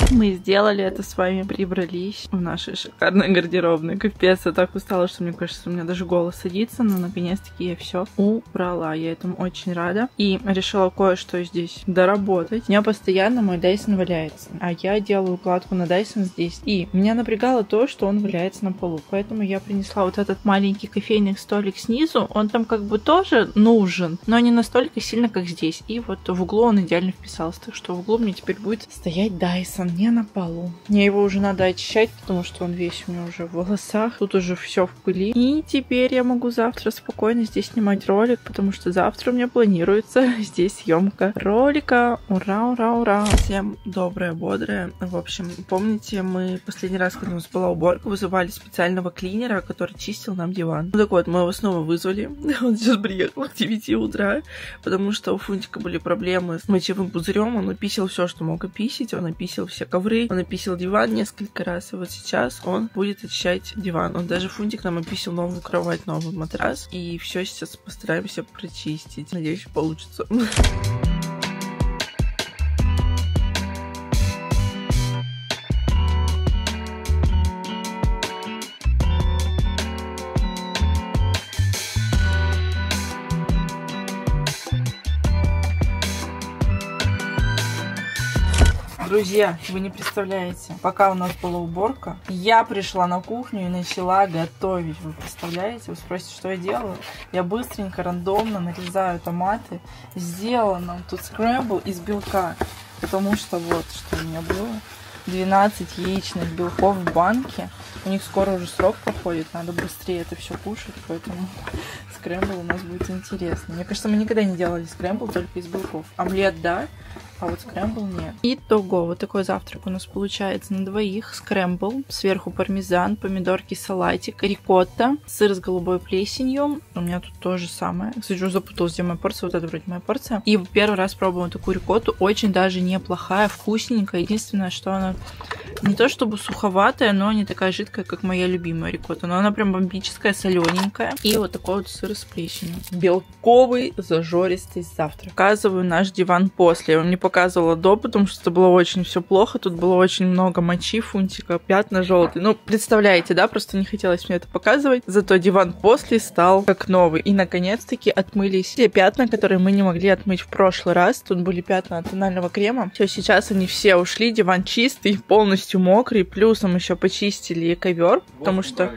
Мы сделали это с вами, прибрались в нашей шикарной гардеробной. Капец, я так устала, что мне кажется, у меня даже голос садится, но наконец-таки я все убрала. Я этому очень рада. И решила кое-что здесь доработать. У меня постоянно мой Dyson валяется, а я делаю укладку на Dyson здесь. И меня напрягало то, что он валяется на полу. Поэтому я принесла вот этот маленький кофейный столик снизу. Он там как бы тоже нужен, но не настолько сильно, как здесь. И вот в углу он идеально вписался. Так что в углу мне теперь будет стоять Dyson, не на полу. Мне его уже надо очищать, потому что он весь у меня уже в волосах. Тут уже все в пыли. И теперь я могу завтра спокойно здесь снимать ролик, потому что завтра у меня планируется здесь съемка ролика. Ура, ура, ура. Всем доброе, бодрое. В общем, помните, мы последний раз, когда у нас была уборка, вызывали специального клинера, который чистил нам диван. Ну так вот, мы его снова вызвали. Он сейчас приехал к девяти утра, потому что у Фунтика были проблемы с мочевым пузырем. Он описал все, что мог описать. Он описал все ковры, он описал диван несколько раз, и вот сейчас он будет очищать диван. Он даже, Фунтик, нам описал новую кровать, новый матрас, и все сейчас постараемся прочистить. Надеюсь, получится. Друзья, вы не представляете, пока у нас была уборка, я пришла на кухню и начала готовить. Вы представляете? Вы спросите, что я делаю? Я быстренько, рандомно нарезаю томаты. Сделала нам тут скрэмбл из белка, потому что вот что у меня было. двенадцать яичных белков в банке. У них скоро уже срок проходит, надо быстрее это все кушать, поэтому скрэмбл у нас будет интересный. Мне кажется, мы никогда не делали скрэмбл только из белков. Омлет, да, а вот скрэмбл нет. Итого, вот такой завтрак у нас получается на двоих. Скрэмбл, сверху пармезан, помидорки, салатик, рикотта, сыр с голубой плесенью. У меня тут то же самое. Кстати, уже запуталась, где моя порция, вот это вроде моя порция. И первый раз пробовала такую рикотту, очень даже неплохая, вкусненькая. Единственное, что она не то чтобы суховатая, но не такая жидкая, как моя любимая рикотта. Но она прям бомбическая, солененькая. И вот такой вот сыр с плесенью. Белковый, зажористый завтрак. Показываю наш диван после. Я вам не показывала до, потому что было очень все плохо. Тут было очень много мочи, Фунтика, пятна желтые. Ну, представляете, да? Просто не хотелось мне это показывать. Зато диван после стал как новый. И, наконец-таки, отмылись те пятна, которые мы не могли отмыть в прошлый раз. Тут были пятна от тонального крема. Все, сейчас они все ушли. Диван чистый, полностью мокрый, плюсом еще почистили ковер, потому что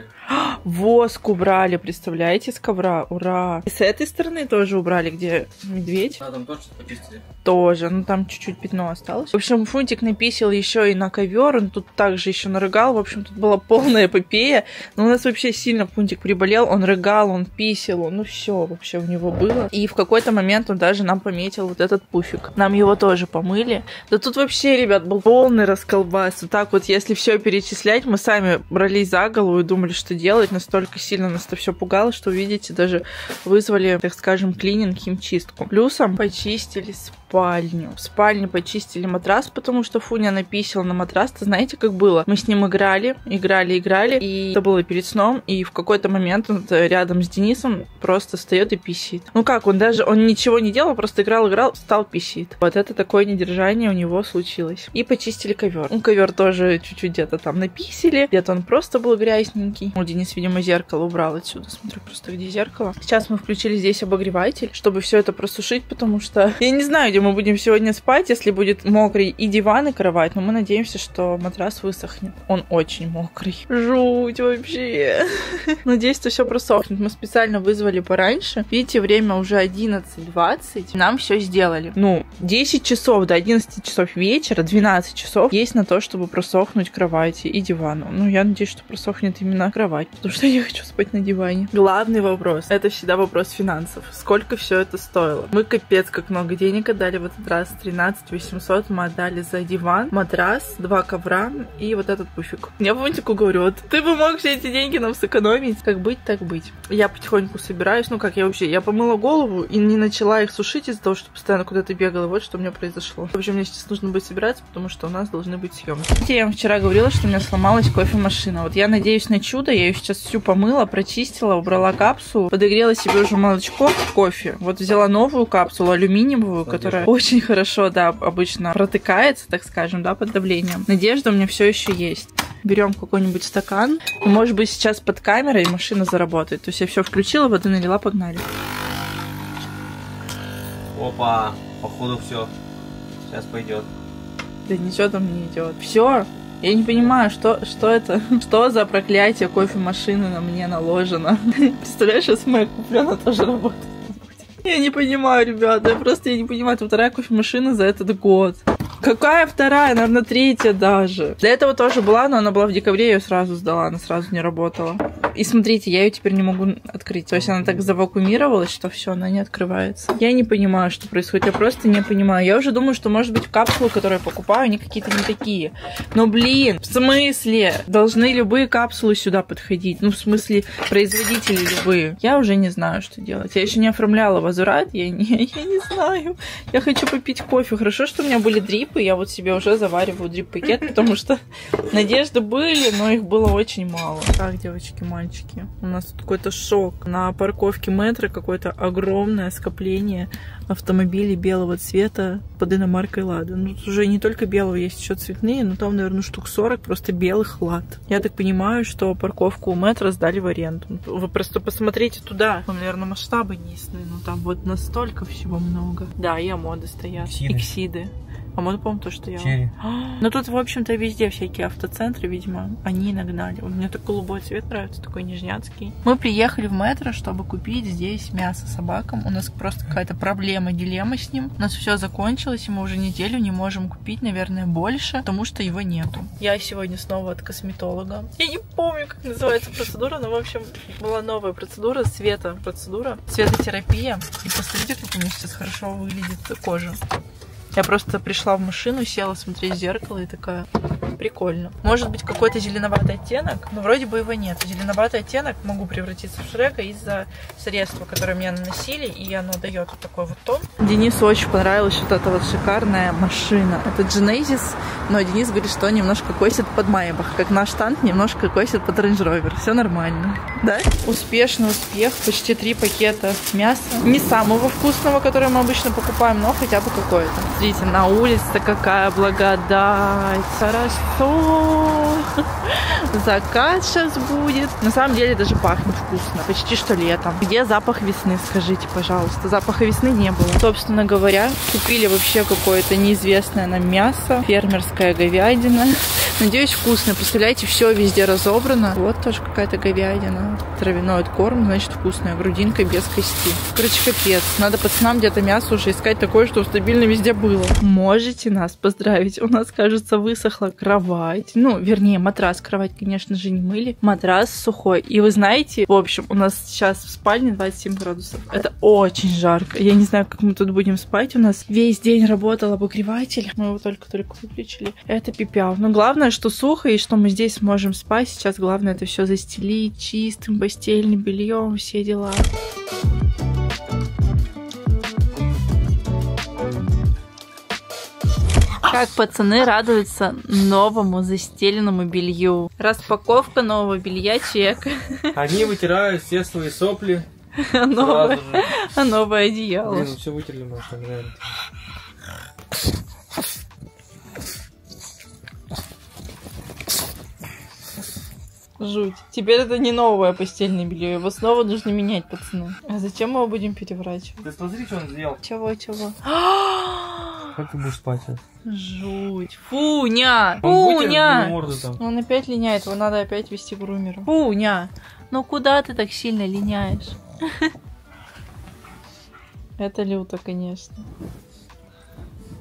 воск убрали, представляете, с ковра, ура. И с этой стороны тоже убрали, где медведь. А, там тоже что-то почистили. Тоже, ну там чуть-чуть пятно осталось. В общем, Фунтик написал еще и на ковер, он тут также еще нарыгал, в общем, тут была полная эпопея. Но у нас вообще сильно Фунтик приболел, он рыгал, он писал, ну все вообще у него было. И в какой-то момент он даже нам пометил вот этот пуфик. Нам его тоже помыли. Да тут вообще, ребят, был полный расколбас. Вот так вот, если все перечислять, мы сами брались за голову и думали, что делать, настолько сильно нас это все пугало, что, видите, даже вызвали, так скажем, клининг, химчистку. Плюсом почистили спальню. В спальне почистили матрас, потому что Фуня написала на матрас. То знаете, как было? Мы с ним играли, играли, играли, и это было перед сном, и в какой-то момент он рядом с Денисом просто встает и писит. Ну как, он даже, он ничего не делал, просто играл, играл, встал, писит. Вот это такое недержание у него случилось. И почистили ковер. Ну, ковер тоже чуть-чуть где-то там написали, где-то он просто был грязненький. Денис, видимо, зеркало убрал отсюда. Смотрю просто, где зеркало. Сейчас мы включили здесь обогреватель, чтобы все это просушить, потому что я не знаю, где мы будем сегодня спать, если будет мокрый и диван, и кровать. Но мы надеемся, что матрас высохнет. Он очень мокрый. Жуть вообще. Надеюсь, что все просохнет. Мы специально вызвали пораньше. Видите, время уже одиннадцать двадцать. Нам все сделали. Ну, десять часов до одиннадцати часов вечера, двенадцать часов есть на то, чтобы просохнуть кровати и дивану. Ну, я надеюсь, что просохнет именно кровать, потому что я хочу спать на диване. Главный вопрос, это всегда вопрос финансов. Сколько все это стоило? Мы капец как много денег отдали отдали в этот раз тринадцать тысяч восемьсот, мы отдали за диван, матрас, два ковра и вот этот пуфик. Я Вунтику говорю, вот ты бы мог все эти деньги нам сэкономить. Как быть, так быть. Я потихоньку собираюсь, ну как я вообще, я помыла голову и не начала их сушить из-за того, что постоянно куда-то бегала, вот что у меня произошло. В общем, мне сейчас нужно будет собираться, потому что у нас должны быть съемки. Я вам вчера говорила, что у меня сломалась кофемашина. Вот я надеюсь на чудо, я ее сейчас всю помыла, прочистила, убрала капсулу, подогрела себе уже молочко, кофе. Вот взяла новую капсулу, алюминиевую, Надежда. Которая очень хорошо, да, обычно протыкается, так скажем, да, под давлением. Надежда у меня все еще есть. Берем какой-нибудь стакан, и, может быть, сейчас под камерой машина заработает. То есть я все включила, воды налила, погнали. Опа, походу все. Сейчас пойдет. Да ничего там не идет. Все. Я не понимаю, что, что это? Что за проклятие кофемашины на мне наложено? Представляешь, я Smeg куплю, она тоже работает. Я не понимаю, ребята, я просто я не понимаю. Это вторая кофемашина за этот год. Какая вторая? Наверное, третья даже. До этого тоже была, но она была в декабре, я ее сразу сдала, она сразу не работала. И смотрите, я ее теперь не могу открыть. То есть она так завакуумировалась, что все, она не открывается. Я не понимаю, что происходит, я просто не понимаю. Я уже думаю, что, может быть, капсулы, которые я покупаю, они какие-то не такие. Но, блин, в смысле? Должны любые капсулы сюда подходить. Ну, в смысле, производители любые. Я уже не знаю, что делать. Я еще не оформляла возврат, я не, я не знаю. Я хочу попить кофе. Хорошо, что у меня были дрипы. Я вот себе уже завариваю дрип-пакет, потому что надежды были, но их было очень мало. Так, девочки, мальчики, у нас тут какой-то шок. На парковке метро какое-то огромное скопление автомобилей белого цвета под иномаркой Лада. Ну, тут уже не только белого, есть еще цветные, но там, наверное, штук сорок просто белых Лад. Я так понимаю, что парковку у метро сдали в аренду. Вы просто посмотрите туда. Там, наверное, масштабы не ясны, но там вот настолько всего много. Да, и амоды стоят, иксиды. иксиды. А мы, по-моему, то, что я... Но тут, в общем-то, везде всякие автоцентры, видимо, они нагнали. Мне такой голубой цвет нравится, такой нижняцкий. Мы приехали в метро, чтобы купить здесь мясо собакам. У нас просто какая-то проблема, дилемма с ним. У нас все закончилось, и мы уже неделю не можем купить, наверное, больше, потому что его нету. Я сегодня снова от косметолога. Я не помню, как называется процедура, но, в общем, была новая процедура, света процедура, светотерапия. И посмотрите, как у меня сейчас хорошо выглядит кожа. Я просто пришла в машину, села смотреть в зеркало и такая, прикольно. Может быть, какой-то зеленоватый оттенок, но вроде бы его нет. Зеленоватый оттенок могу превратиться в Шрека из-за средства, которое мне наносили, и оно дает вот такой вот тон. Денису очень понравилась вот эта вот шикарная машина. Это Genesis, но Денис говорит, что немножко косит под Майбах, как наш танк немножко косит под Range Rover. Все нормально, да? Успешный успех, почти три пакета мяса. Не самого вкусного, которое мы обычно покупаем, но хотя бы какое-то. Смотрите, на улице какая благодать. Хорошо. Закат сейчас будет. На самом деле даже пахнет вкусно. Почти что летом. Где запах весны, скажите, пожалуйста. Запаха весны не было. Собственно говоря, купили вообще какое-то неизвестное нам мясо. Фермерская говядина. Надеюсь, вкусно. Представляете, все везде разобрано. Вот тоже какая-то говядина. Травяной откорм, значит, вкусная. Грудинка без кости. Короче, капец. Надо пацанам где-то мясо уже искать такое, что стабильно везде было. Можете нас поздравить. У нас, кажется, высохла кровать. Ну, вернее, матрас. Кровать, конечно же, не мыли. Матрас сухой. И вы знаете, в общем, у нас сейчас в спальне двадцать семь градусов. Это очень жарко. Я не знаю, как мы тут будем спать. У нас весь день работал обогреватель. Мы его только-только выключили. Это пипял. Но главное, что сухо и что мы здесь можем спать. Сейчас главное это все застелить чистым постельным бельем, все дела. Как пацаны радуются новому застеленному белью. Распаковка нового белья чек. Они вытирают все свои сопли. А новое, а новое одеяло. Блин, ну все вытерли, может, реально. Жуть. Теперь это не новое постельное белье. Его снова нужно менять, пацаны. А зачем мы его будем переворачивать? Ты смотри, что он сделал. Чего, чего? Как ты будешь спать? Жуть. Фуня! Фуня! Он опять линяет, его надо опять вести грумеру. Фуня! Ну куда ты так сильно линяешь? Это люто, конечно.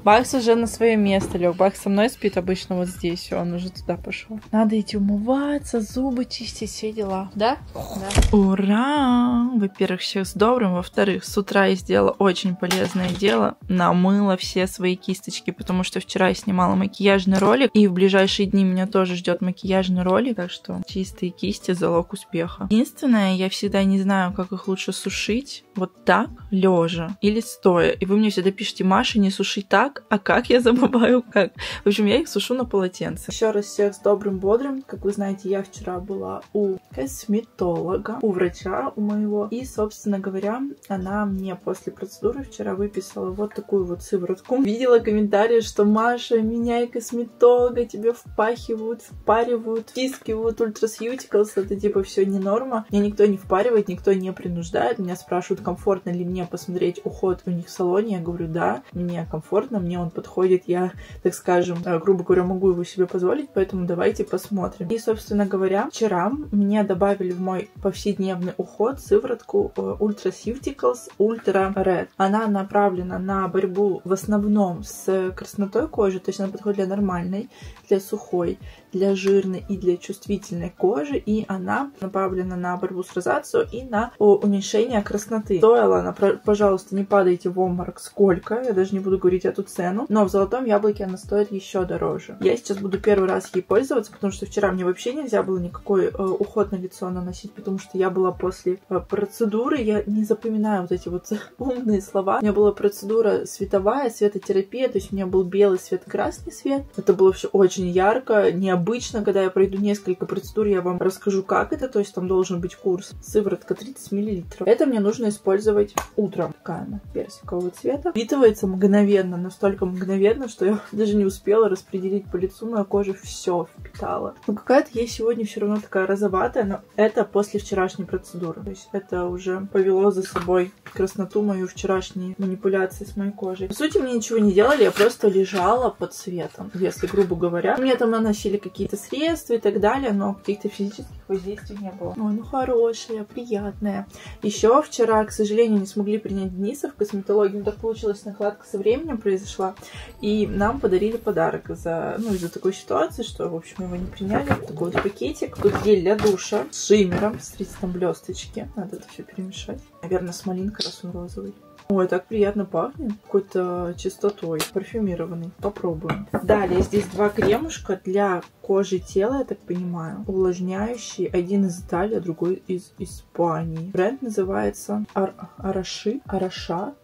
Бакс уже на свое место лег. Бакс со мной спит обычно вот здесь. Он уже туда пошел. Надо идти умываться, зубы чистить, все дела. Да? Да. Ура! Во-первых, всех с добрым. Во-вторых, с утра я сделала очень полезное дело. Намыла все свои кисточки, потому что вчера я снимала макияжный ролик. И в ближайшие дни меня тоже ждет макияжный ролик. Так что чистые кисти — залог успеха. Единственное, я всегда не знаю, как их лучше сушить. Вот так, лежа или стоя. И вы мне всегда пишите: Маша, не суши так. А как я забываю, как? В общем, я их сушу на полотенце. Еще раз всех с добрым-бодрым. Как вы знаете, я вчера была у косметолога, у врача у моего. И, собственно говоря, она мне после процедуры вчера выписала вот такую вот сыворотку. Видела комментарии, что: Маша, меня и косметолога тебе впахивают, впаривают, втискивают ультрасьютиклс. Это типа все не норма. Меня никто не впаривает, никто не принуждает. Меня спрашивают, комфортно ли мне посмотреть уход у них в салоне. Я говорю: да, мне комфортно. Мне он подходит, я, так скажем, грубо говоря, могу его себе позволить, поэтому давайте посмотрим. И, собственно говоря, вчера мне добавили в мой повседневный уход сыворотку Ultraceuticals Ultra Red. Она направлена на борьбу в основном с краснотой кожи, то есть она подходит для нормальной, для сухой, для жирной и для чувствительной кожи, и она направлена на борьбу с розацией и на уменьшение красноты. Стоила она, пожалуйста, не падайте в обморок, сколько, я даже не буду говорить эту цену, но в Золотом Яблоке она стоит еще дороже. Я сейчас буду первый раз ей пользоваться, потому что вчера мне вообще нельзя было никакой э, уход на лицо наносить, потому что я была после э, процедуры, я не запоминаю вот эти вот умные слова. У меня была процедура световая, светотерапия, то есть у меня был белый свет, красный свет. Это было все очень ярко, необычно. Когда я пройду несколько процедур, я вам расскажу, как это, то есть там должен быть курс. Сыворотка тридцать миллилитров. Это мне нужно использовать утром. Такая она, персикового цвета. Впитывается мгновенно, настолько мгновенно, что я даже не успела распределить по лицу, моя кожа все впитала. Но какая-то ей сегодня все равно такая розоватая, но это после вчерашней процедуры. То есть это уже повело за собой красноту мою, вчерашние манипуляции с моей кожей. По сути, мне ничего не делали, я просто лежала под светом, если грубо говоря. Мне там наносили какие-то средства и так далее, но каких-то физических воздействий не было. Ой, ну хорошая, приятная. Еще вчера, к сожалению, не смогли принять Дениса в косметологию. Так получилась накладка со временем произошла, и нам подарили подарок за, ну, из-за такой ситуации, что, в общем, его не приняли. Такой вот пакетик. Тут гель для душа с шиммером, с средством блесточки. Надо это все перемешать. Наверное, с малинкой, раз он розовый. Ой, так приятно пахнет. Какой-то чистотой, парфюмированный. Попробуем. Далее здесь два кремушка для кожи тела, я так понимаю. Увлажняющий. Один из Италии, а другой из Испании. Бренд называется Араши. Араша.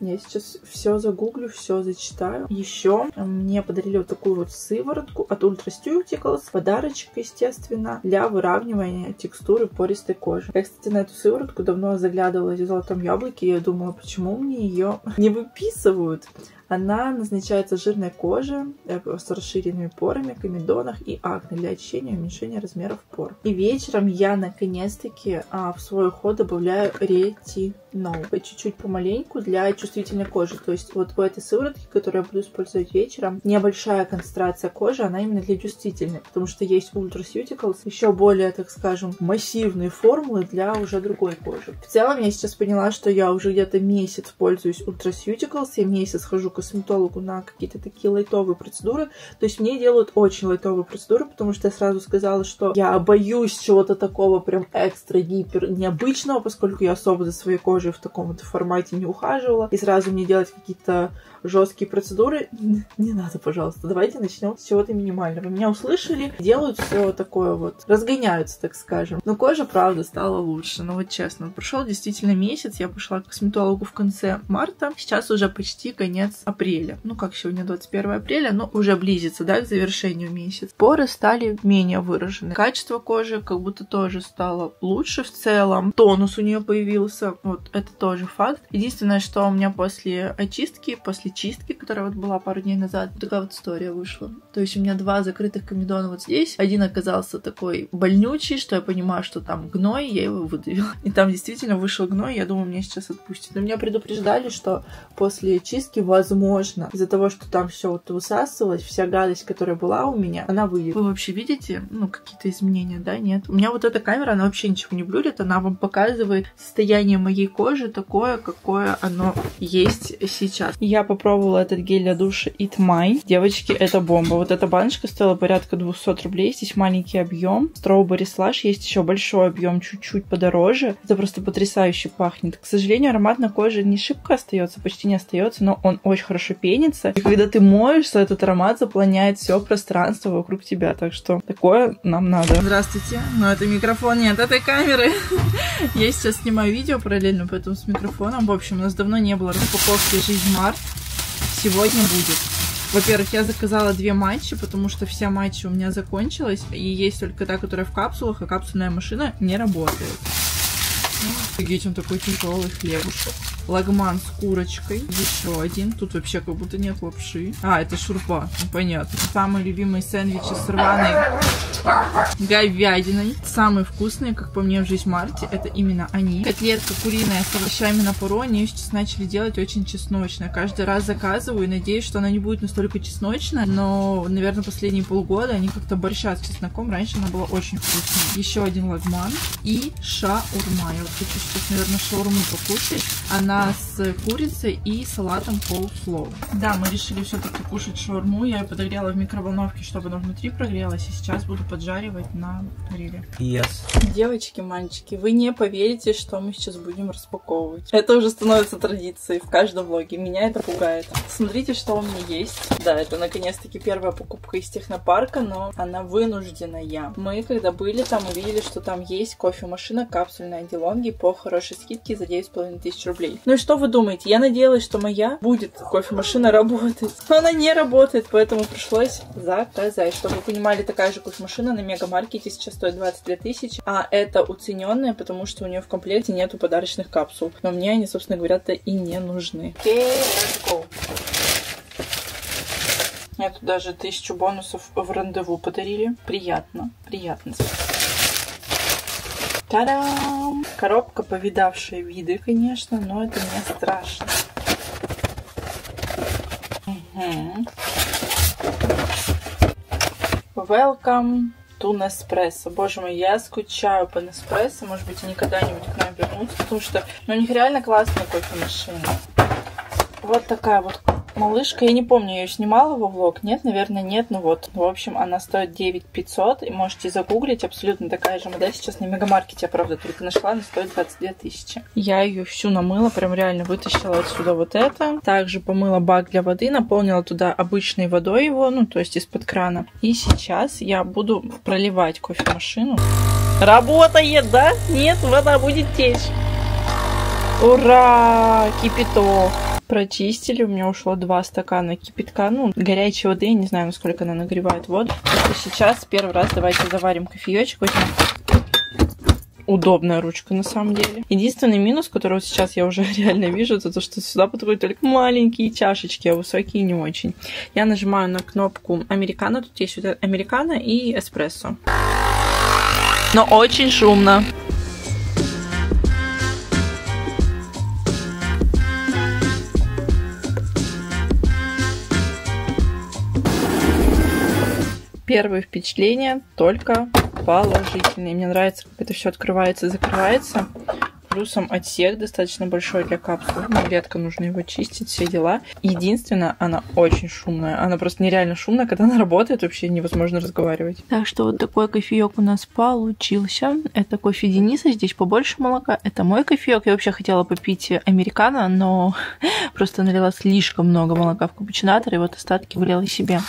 Я сейчас все загуглю, все зачитаю. Еще мне подарили вот такую вот сыворотку от Ultraceuticals. Подарочек, естественно, для выравнивания текстуры пористой кожи. Я, кстати, на эту сыворотку давно заглядывала в Золотом Яблоке, и я думала, почему мне ее не выписывают. Она назначается жирной коже с расширенными порами, комедонах и акне для очищения и уменьшения размеров пор. И вечером я наконец-таки а, в свой уход добавляю ретинол. Чуть-чуть помаленьку для чувствительной кожи. То есть вот в этой сыворотке, которую я буду использовать вечером, небольшая концентрация кожи, она именно для чувствительной. Потому что есть Ultraceuticals, еще более, так скажем, массивные формулы для уже другой кожи. В целом я сейчас поняла, что я уже где-то месяц пользуюсь Ultraceuticals, я месяц хожу косметологу на какие-то такие лайтовые процедуры. То есть мне делают очень лайтовые процедуры, потому что я сразу сказала, что я боюсь чего-то такого прям экстра-гипер необычного, поскольку я особо за своей кожей в таком вот формате не ухаживала. И сразу мне делать какие-то жесткие процедуры не надо, пожалуйста. Давайте начнем с чего-то минимального. Меня услышали, делают все такое вот, разгоняются, так скажем. Но кожа, правда, стала лучше. Ну вот честно, прошел действительно месяц. Я пошла к косметологу в конце марта. Сейчас уже почти конец апреля. Ну, как сегодня двадцать первое апреля, но уже близится, да, к завершению месяца. Поры стали менее выражены. Качество кожи как будто тоже стало лучше в целом. Тонус у нее появился. Вот это тоже факт. Единственное, что у меня после очистки, после чистки, которая вот была пару дней назад, такая вот история вышла. То есть у меня два закрытых комедона вот здесь. Один оказался такой больнючий, что я понимаю, что там гной, я его выдавила. И там действительно вышел гной, я думаю, меня сейчас отпустит. Но меня предупреждали, что после чистки возможно возможно, из-за того, что там все вот высасывалось, вся гадость, которая была у меня, она выйдет. Вы вообще видите, ну, какие-то изменения, да, нет? У меня вот эта камера, она вообще ничего не блюрит, она вам показывает состояние моей кожи такое, какое оно есть сейчас. Я попробовала этот гель для душа It Mine. Девочки, это бомба. Вот эта баночка стоила порядка двести рублей, здесь маленький объем. Strawberry Slash, есть еще большой объем, чуть-чуть подороже. Это просто потрясающе пахнет. К сожалению, аромат на коже не шибко остается, почти не остается, но он очень хорошо пенится. И когда ты моешься, этот аромат заполняет все пространство вокруг тебя. Так что такое нам надо. Здравствуйте. Но это микрофон, нет, этой камеры. Я сейчас снимаю видео параллельно, поэтому с микрофоном. В общем, у нас давно не было распаковки «Жизнь Март». Сегодня будет. Во-первых, я заказала две матчи, потому что вся матча у меня закончилась. И есть только та, которая в капсулах, а капсульная машина не работает. Офигеть, он такой тяжелый хлебушек. Лагман с курочкой. Еще один. Тут вообще как будто нет лапши. А, это шурпа. Ну, понятно. Самые любимые сэндвичи с рваной говядиной. Самые вкусные, как по мне, в «Жизнь Марте», это именно они. Котлетка куриная с овощами на пару. Они ее сейчас начали делать очень чесночно. Каждый раз заказываю и надеюсь, что она не будет настолько чесночна. Но, наверное, последние полгода они как-то борщат с чесноком. Раньше она была очень вкусная. Еще один лагман. И шаурма. Я вот хочу сейчас, наверное, шаурму покушать. Она с курицей и салатом коулслоу. Да, мы решили все-таки кушать шаурму. Я ее подогрела в микроволновке, чтобы она внутри прогрелась. И сейчас буду поджаривать на гриле. Yes. Девочки, мальчики, вы не поверите, что мы сейчас будем распаковывать. Это уже становится традицией в каждом влоге. Меня это пугает. Смотрите, что у меня есть. Да, это наконец-таки первая покупка из технопарка, но она вынужденная. Мы, когда были там, увидели, что там есть кофемашина, капсульная делонги по хорошей скидке за девять с половиной тысяч рублей. Ну и что вы думаете? Я надеялась, что моя будет кофемашина работать. Но она не работает, поэтому пришлось заказать. Чтобы вы понимали, такая же кофемашина на мегамаркете сейчас стоит двадцать две тысячи, а это уцененная, потому что у нее в комплекте нету подарочных капсул. Но мне они, собственно говоря-то, и не нужны. Окей, let's go. Мне тут даже тысячу бонусов в рандеву подарили. Приятно, приятно. Та-дам! Коробка, повидавшая виды, конечно, но это не страшно. Угу. Welcome to Nespresso. Боже мой, я скучаю по Nespresso. Может быть, они когда-нибудь к нам вернутся, потому что ну, у них реально классная кофемашина. Вот такая вот малышка. Я не помню, я ее снимала во влог. Нет, наверное, нет. Ну вот. В общем, она стоит девять тысяч пятьсот. И можете загуглить. Абсолютно такая же модель. Сейчас на мегамаркете я, правда, только нашла. Она стоит двадцать две тысячи. Я ее всю намыла. Прям реально вытащила отсюда вот это. Также помыла бак для воды. Наполнила туда обычной водой его. Ну, то есть из-под крана. И сейчас я буду проливать кофемашину. Работает, да? Нет, вода будет течь. Ура! Кипяток. Прочистили, у меня ушло два стакана кипятка, ну, горячей воды, я не знаю, насколько она нагревает воду. Сейчас первый раз давайте заварим кофеечек. Удобная ручка, на самом деле. Единственный минус, которого сейчас я уже реально вижу, это то, что сюда подходят только маленькие чашечки, а высокие не очень. Я нажимаю на кнопку американо, тут есть вот американо и эспрессо. Но очень шумно. Первые впечатления только положительные. Мне нравится, как это все открывается и закрывается. Плюсом отсек достаточно большой для капсулы. Ну, редко нужно его чистить, все дела. Единственное, она очень шумная. Она просто нереально шумная. Когда она работает, вообще невозможно разговаривать. Так что вот такой кофеек у нас получился. Это кофе Дениса. Здесь побольше молока. Это мой кофеек. Я вообще хотела попить американо, но просто налила слишком много молока в капучинатор. И вот остатки вылила себе.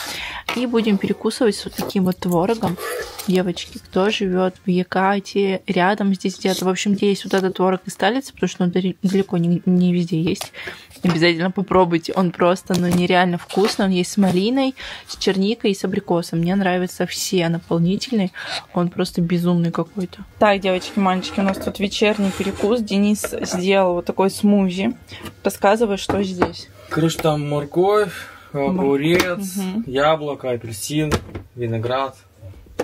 И будем перекусывать с вот таким вот творогом. Девочки, кто живет в Екате, рядом здесь где-то. В общем, где есть вот этот творог и сталица, потому что он далеко не, не везде есть. Обязательно попробуйте. Он просто, ну, нереально вкусный. Он есть с малиной, с черникой и с абрикосом. Мне нравятся все наполнительные. Он просто безумный какой-то. Так, девочки, мальчики, у нас тут вечерний перекус. Денис сделал вот такой смузи. Рассказывай, что здесь. Короче, там морковь, огурец, угу. яблоко, апельсин, виноград.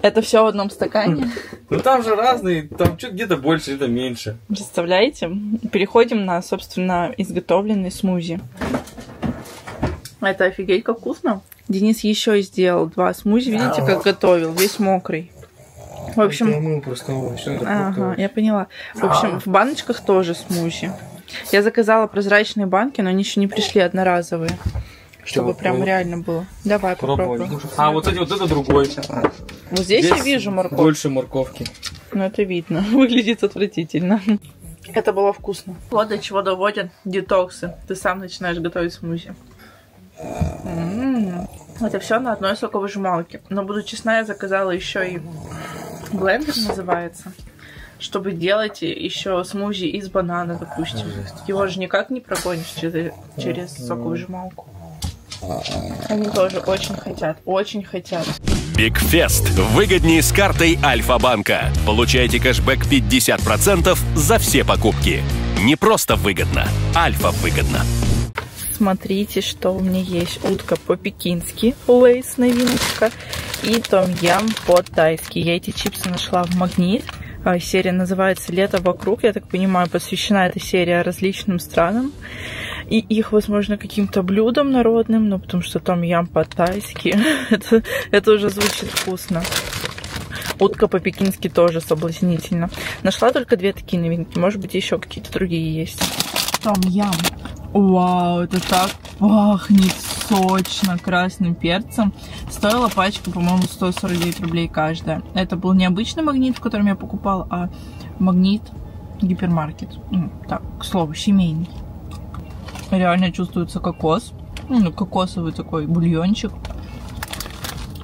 Это все в одном стакане? Ну там же разные, там что-то где-то больше, где-то меньше. Представляете? Переходим на, собственно, изготовленный смузи. Это офигеть, как вкусно. Денис еще сделал два смузи. Видите, как готовил, весь мокрый. В общем, я мыл просто овощи. Ага, я поняла. В общем, в баночках тоже смузи. Я заказала прозрачные банки, но они еще не пришли, одноразовые. Чтобы Что, прям вот реально было. Давай попробуем. А вот эти, вот это другой. Вот здесь, здесь я вижу морковку. Больше морковки. Ну это видно. Выглядит отвратительно. Это было вкусно. Вот до чего доводят детоксы. Ты сам начинаешь готовить смузи. М-м-м. Это все на одной соковыжималке. Но буду честна, я заказала еще и блендер называется. Чтобы делать еще смузи из банана, допустим. Его же никак не прогонишь через, через соковыжималку. Они тоже очень хотят, очень хотят. Big Fest. Выгоднее с картой Альфа-банка. Получайте кэшбэк пятьдесят процентов за все покупки. Не просто выгодно, Альфа-выгодно. Смотрите, что у меня есть. Утка по-пекински, лейс новиночка. И том-ям по-тайски. Я эти чипсы нашла в Магнит. Серия называется «Лето вокруг». Я так понимаю, посвящена эта серия различным странам. И их, возможно, каким-то блюдом народным, но потому что там ям по-тайски. это, это уже звучит вкусно. Утка по-пекински тоже соблазнительно. Нашла только две такие новинки. Может быть, еще какие-то другие есть. Там ям. Вау, это так пахнет сочно красным перцем. Стоила пачка, по-моему, сто сорок девять рублей каждая. Это был не обычный Магнит, в котором я покупала, а Магнит гипермаркет. Так, к слову, семейный. Реально чувствуется кокос. Ну, кокосовый такой бульончик.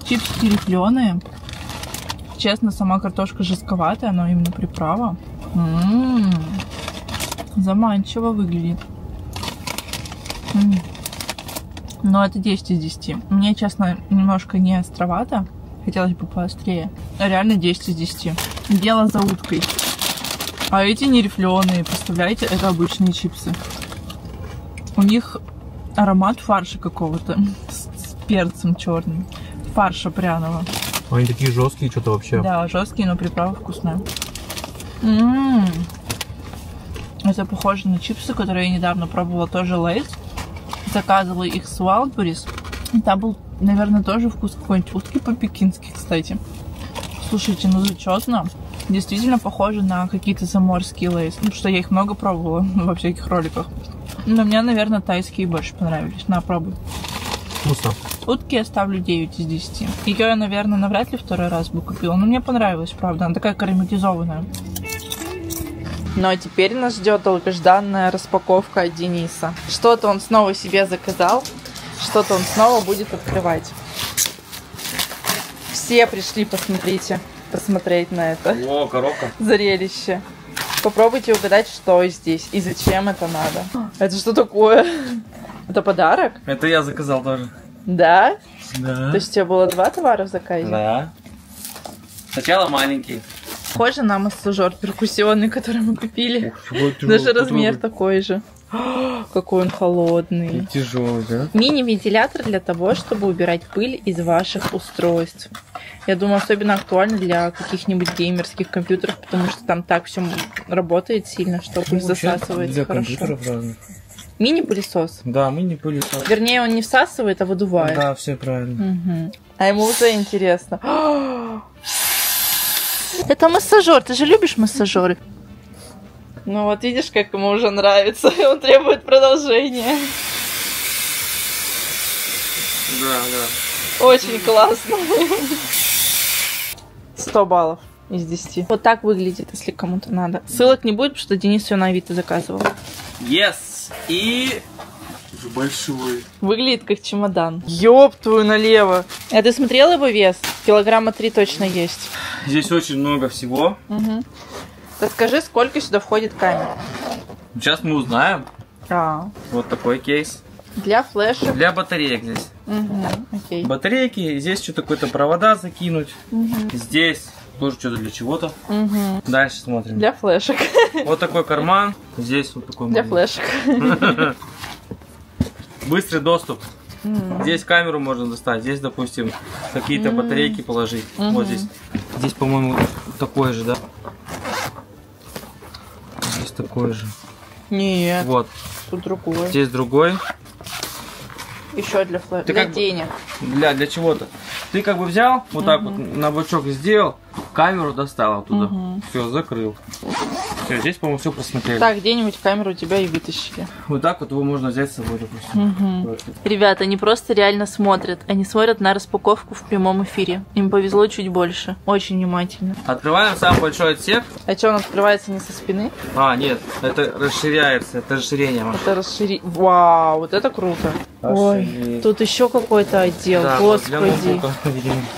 Чипсы перепленые. Честно, сама картошка жестковатая, но именно приправа. М-м-м. Заманчиво выглядит. М-м. Но это десять из десяти. Мне, честно, немножко не островато. Хотелось бы поострее. Реально десять из десяти. Дело за уткой. А эти не рифленые, представляете? Это обычные чипсы. У них аромат фарша какого-то с, с перцем черным. Фарша пряного. Они такие жесткие что-то вообще. Да, жесткие, но приправа вкусная. М-м-м. Это похоже на чипсы, которые я недавно пробовала. Тоже Лейс. Заказывала их с Wildberries. Там был, наверное, тоже вкус какой-нибудь утки по-пекински, кстати. Слушайте, ну зачетно. Действительно похоже на какие-то заморские Лейс. Ну, что я их много пробовала во всяких роликах. Но мне, наверное, тайские больше понравились. На, пробуй. Вкусно. Утки я ставлю девять из десяти. Ее я, наверное, навряд ли второй раз бы купила. Но мне понравилась, правда. Она такая карамелизованная. Ну а теперь нас ждет долгожданная распаковка от Дениса. Что-то он снова себе заказал. Что-то он снова будет открывать. Все пришли, посмотрите. Посмотреть на это. О, коробка. Зрелище. Попробуйте угадать, что здесь и зачем это надо. Это что такое? Это подарок? Это я заказал тоже. Да? Да. То есть у тебя было два товара в заказе? Да. Сначала маленький. Похоже на массажер перкуссионный, который мы купили. О, даже размер такой же. О, какой он холодный. И тяжелый, да? Мини-вентилятор для того, чтобы убирать пыль из ваших устройств. Я думаю, особенно актуально для каких-нибудь геймерских компьютеров, потому что там так все работает сильно, что пыль засасывается для хорошо. Компьютеров разных. Мини-пылесос. Да, мини-пылесос. Вернее, он не всасывает, а выдувает. Да, все правильно. Угу. А ему уже интересно. Это массажер, ты же любишь массажеры? Ну вот видишь, как ему уже нравится, и он требует продолжения. Да, да. Очень классно. сто баллов из десяти. Вот так выглядит, если кому-то надо. Ссылок не будет, потому что Денис ее на Авито заказывал. Yes! И... большой. Выглядит как чемодан. Ёб твою налево. А ты смотрела его вес? Килограмма три точно есть. Здесь очень много всего. Угу. Расскажи, сколько сюда входит камер? Сейчас мы узнаем. А. Вот такой кейс. Для флешек. Для батареек здесь. Угу. Окей. Батарейки. Здесь что-то какое-то провода закинуть. Угу. Здесь тоже что-то для чего-то. Угу. Дальше смотрим. Для флешек. Вот такой карман. Здесь вот такой. Для магнит. Флешек. Быстрый доступ. Mm. Здесь камеру можно достать. Здесь, допустим, какие-то mm. батарейки положить. Mm-hmm. Вот здесь. Здесь, по-моему, такое же, да? Здесь такое же. Нет. Вот. Тут другой. Здесь другой. еще для, флэ... для денег. Бы, для для чего-то. Ты как бы взял, вот угу. так вот на бочок сделал, камеру достал оттуда. Угу. Все, закрыл. Все, здесь, по-моему, все просмотрели. Так, где-нибудь камеру у тебя и вытащили. Вот так вот его можно взять с собой, допустим. Угу. Вот. Ребята, они просто реально смотрят. Они смотрят на распаковку в прямом эфире. Им повезло чуть больше. Очень внимательно. Открываем самый большой отсек. А что, он открывается не со спины? А, нет, это расширяется, это расширение. Это расширение. Вау, вот это круто. Ой, тут еще какой-то отдел, да, господи.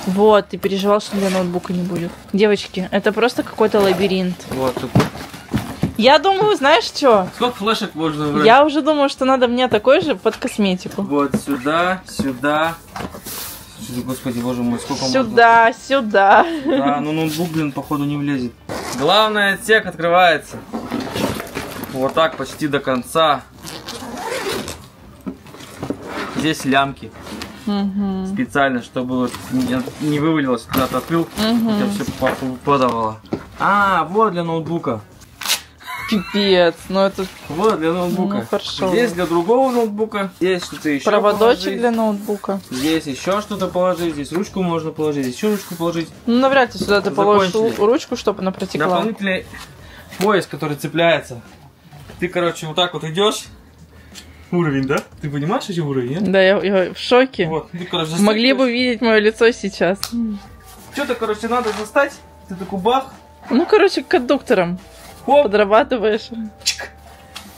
Вот, ты переживал, что для ноутбука не будет. Девочки, это просто какой-то лабиринт. Вот, тут. Я думаю, знаешь что? Сколько флешек можно выбрать? Я уже думаю, что надо мне такой же под косметику. Вот сюда, сюда. Господи, боже мой, сколько сюда, можно? Сюда, сюда. Да, ну ноутбук, блин, походу не влезет. Главный отсек открывается. Вот так почти до конца. Здесь лямки. Угу. Специально, чтобы не вывалилось, когда ты открыл, угу. я все подавала. А, вот для ноутбука. Пипец, ну это... Вот для ноутбука. Ну, здесь для другого ноутбука. Здесь что-то еще проводочек положить. Для ноутбука. Здесь еще что-то положить. Здесь ручку можно положить, здесь еще ручку положить. Ну, навряд ли сюда ты положишь ручку, чтобы она протекла. Дополнительный пояс, который цепляется. Ты, короче, вот так вот идешь. Уровень, да? Ты понимаешь эти уровни? Да, я, я в шоке. Вот. Ты, короче, застать, могли бы видеть мое лицо сейчас. Что-то, короче, надо застать. Ты такой бах. Ну, короче, кондуктором. Хоп. Подрабатываешь. Чик.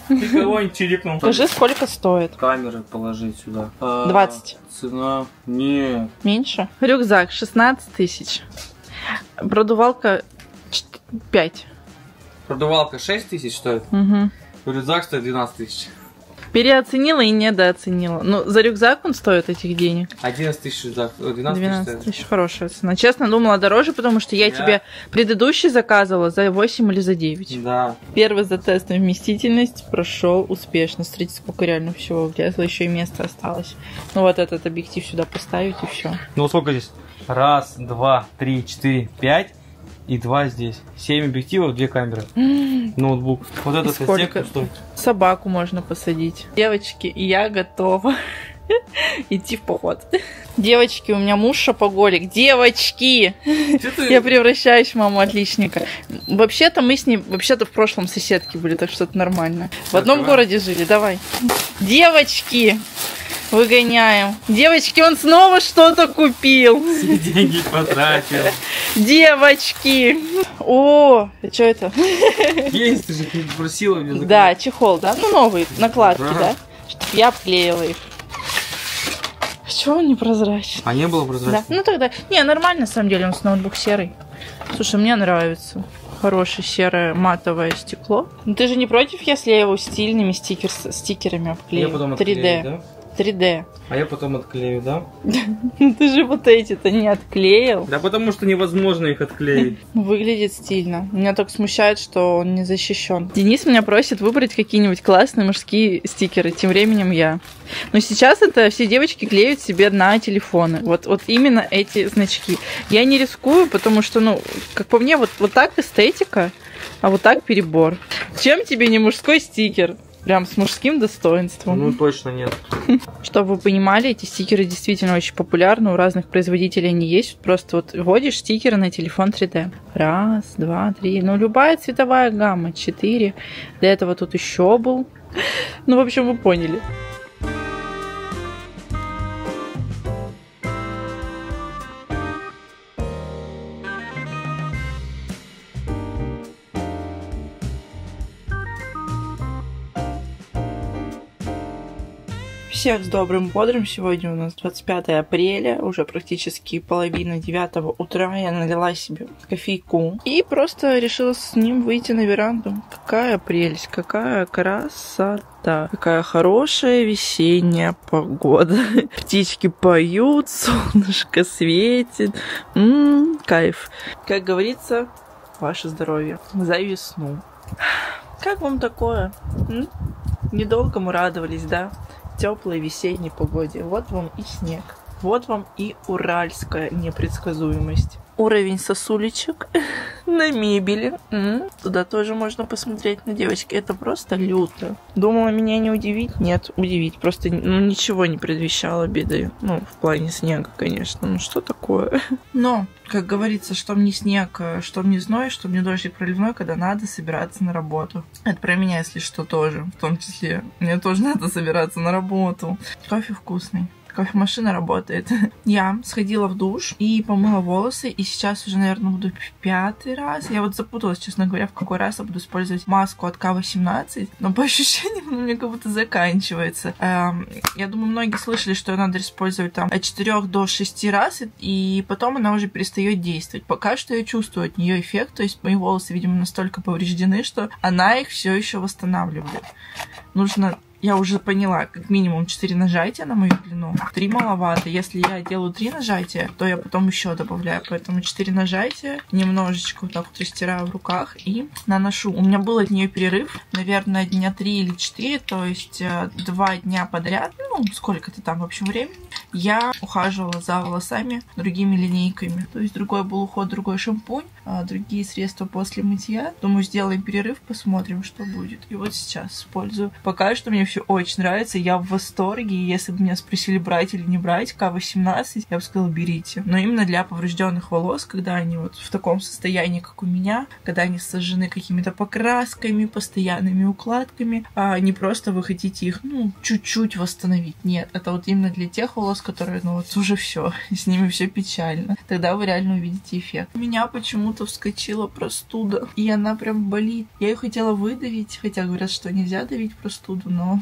Ты кого-нибудь чирикнул. Скажи, сколько стоит? Камеры положить сюда. двадцать. А, цена? Нет. Меньше? Рюкзак шестнадцать тысяч. Продувалка пять. Продувалка шесть тысяч стоит? Угу. Рюкзак стоит двенадцать тысяч. Переоценила и недооценила. Ну, за рюкзак он стоит этих денег. одиннадцать тысяч рюкзак, двенадцать тысяч. Хорошая цена. Честно, думала дороже, потому что я, я тебе предыдущий заказывала за восемь или за девять. Да. Первый за тест на вместительность прошел успешно. Смотрите, сколько реально всего влезло, еще и место осталось. Ну, вот этот объектив сюда поставить и все. Ну, сколько здесь? Раз, два, три, четыре, пять. И два здесь. семь объективов, две камеры. Ноутбук. Вот этот отсек. Собаку можно посадить. Девочки, я готова идти в поход. Девочки, у меня муж шопоголик. Девочки! Я превращаюсь в маму отличника. Вообще-то мы с ним, вообще-то в прошлом соседки были, так что это нормально. В одном городе жили, давай. Девочки! Выгоняем. Девочки, он снова что-то купил. Все деньги потратил. Девочки. О, что это? Есть, ты же просила меня заказать. Да, чехол, да? Ну, новые накладки, ага. да? Чтоб я обклеила их. Чего он непрозрачный? А не было прозрачного? Да. Ну, тогда... Не, нормально, на самом деле, он с ноутбук серый. Слушай, мне нравится. Хорошее серое матовое стекло. Но ты же не против, если я его стильными стикер... стикерами обклею? Я потом отклею, три дэ. Да? три дэ. А я потом отклею, да? Ну ты же вот эти-то не отклеил. Да потому что невозможно их отклеить. Выглядит стильно. Меня только смущает, что он не защищен. Денис меня просит выбрать какие-нибудь классные мужские стикеры. Тем временем я. Но сейчас это все девочки клеют себе на телефоны. Вот, вот именно эти значки. Я не рискую, потому что, ну, как по мне, вот, вот так эстетика, а вот так перебор. Чем тебе не мужской стикер? Прям с мужским достоинством. Ну, точно нет. Чтобы вы понимали, эти стикеры действительно очень популярны. У разных производителей они есть. Просто вот вводишь стикеры на телефон три дэ. Раз, два, три. Ну, любая цветовая гамма. Четыре. До этого тут еще был. Ну, в общем, вы поняли. Всех с добрым бодрым. Сегодня у нас двадцать пятое апреля, уже практически половина девятого утра. Я налила себе кофейку и просто решила с ним выйти на веранду. Какая прелесть, какая красота, какая хорошая весенняя погода. Птички поют, солнышко светит. М-м, кайф. Как говорится, ваше здоровье за весну. Как вам такое? М-м? Недолго мы радовались, да? Теплой весенней погоде. Вот вам и снег. Вот вам и уральская непредсказуемость. Уровень сосулечек на мебели. М-м, туда тоже можно посмотреть на девочки. Это просто люто. Думала, меня не удивить? Нет, удивить. Просто ну, ничего не предвещало беды. Ну, в плане снега, конечно. Ну, что такое? Но, как говорится, что мне снег, что мне зной, что мне дождик проливной, когда надо собираться на работу. Это про меня, если что, тоже. В том числе. Мне тоже надо собираться на работу. Кофе вкусный. Кофемашина работает. Я сходила в душ и помыла волосы. И сейчас уже, наверное, буду в пятый раз. Я вот запуталась, честно говоря, в какой раз я буду использовать маску от ка вэ семнадцать. Но по ощущениям она мне как будто заканчивается. Эм, я думаю, многие слышали, что ее надо использовать там от четырёх до шести раз. И потом она уже перестает действовать. Пока что я чувствую от нее эффект. То есть мои волосы, видимо, настолько повреждены, что она их все еще восстанавливает. Нужно... Я уже поняла, как минимум четыре нажатия на мою длину. три маловато. Если я делаю три нажатия, то я потом еще добавляю. Поэтому четыре нажатия. Немножечко вот так вот растираю в руках и наношу. У меня был от нее перерыв. Наверное, дня три или четыре. То есть два дня подряд. Ну, сколько-то там в общем времени. Я ухаживала за волосами другими линейками. То есть другой был уход, другой шампунь. Другие средства после мытья. Думаю, сделаем перерыв, посмотрим, что будет. И вот сейчас использую. Пока что мне все очень нравится, я в восторге. И если бы меня спросили, брать или не брать ка восемнадцать, я бы сказала, берите. Но именно для поврежденных волос, когда они вот в таком состоянии, как у меня, когда они сожжены какими-то покрасками, постоянными укладками, а не просто вы хотите их, ну, чуть-чуть восстановить. Нет, это вот именно для тех волос, которые, ну, вот уже все, с ними все печально. Тогда вы реально увидите эффект. У меня почему-то вскочила простуда, и она прям болит. Я ее хотела выдавить, хотя говорят, что нельзя давить простуду, но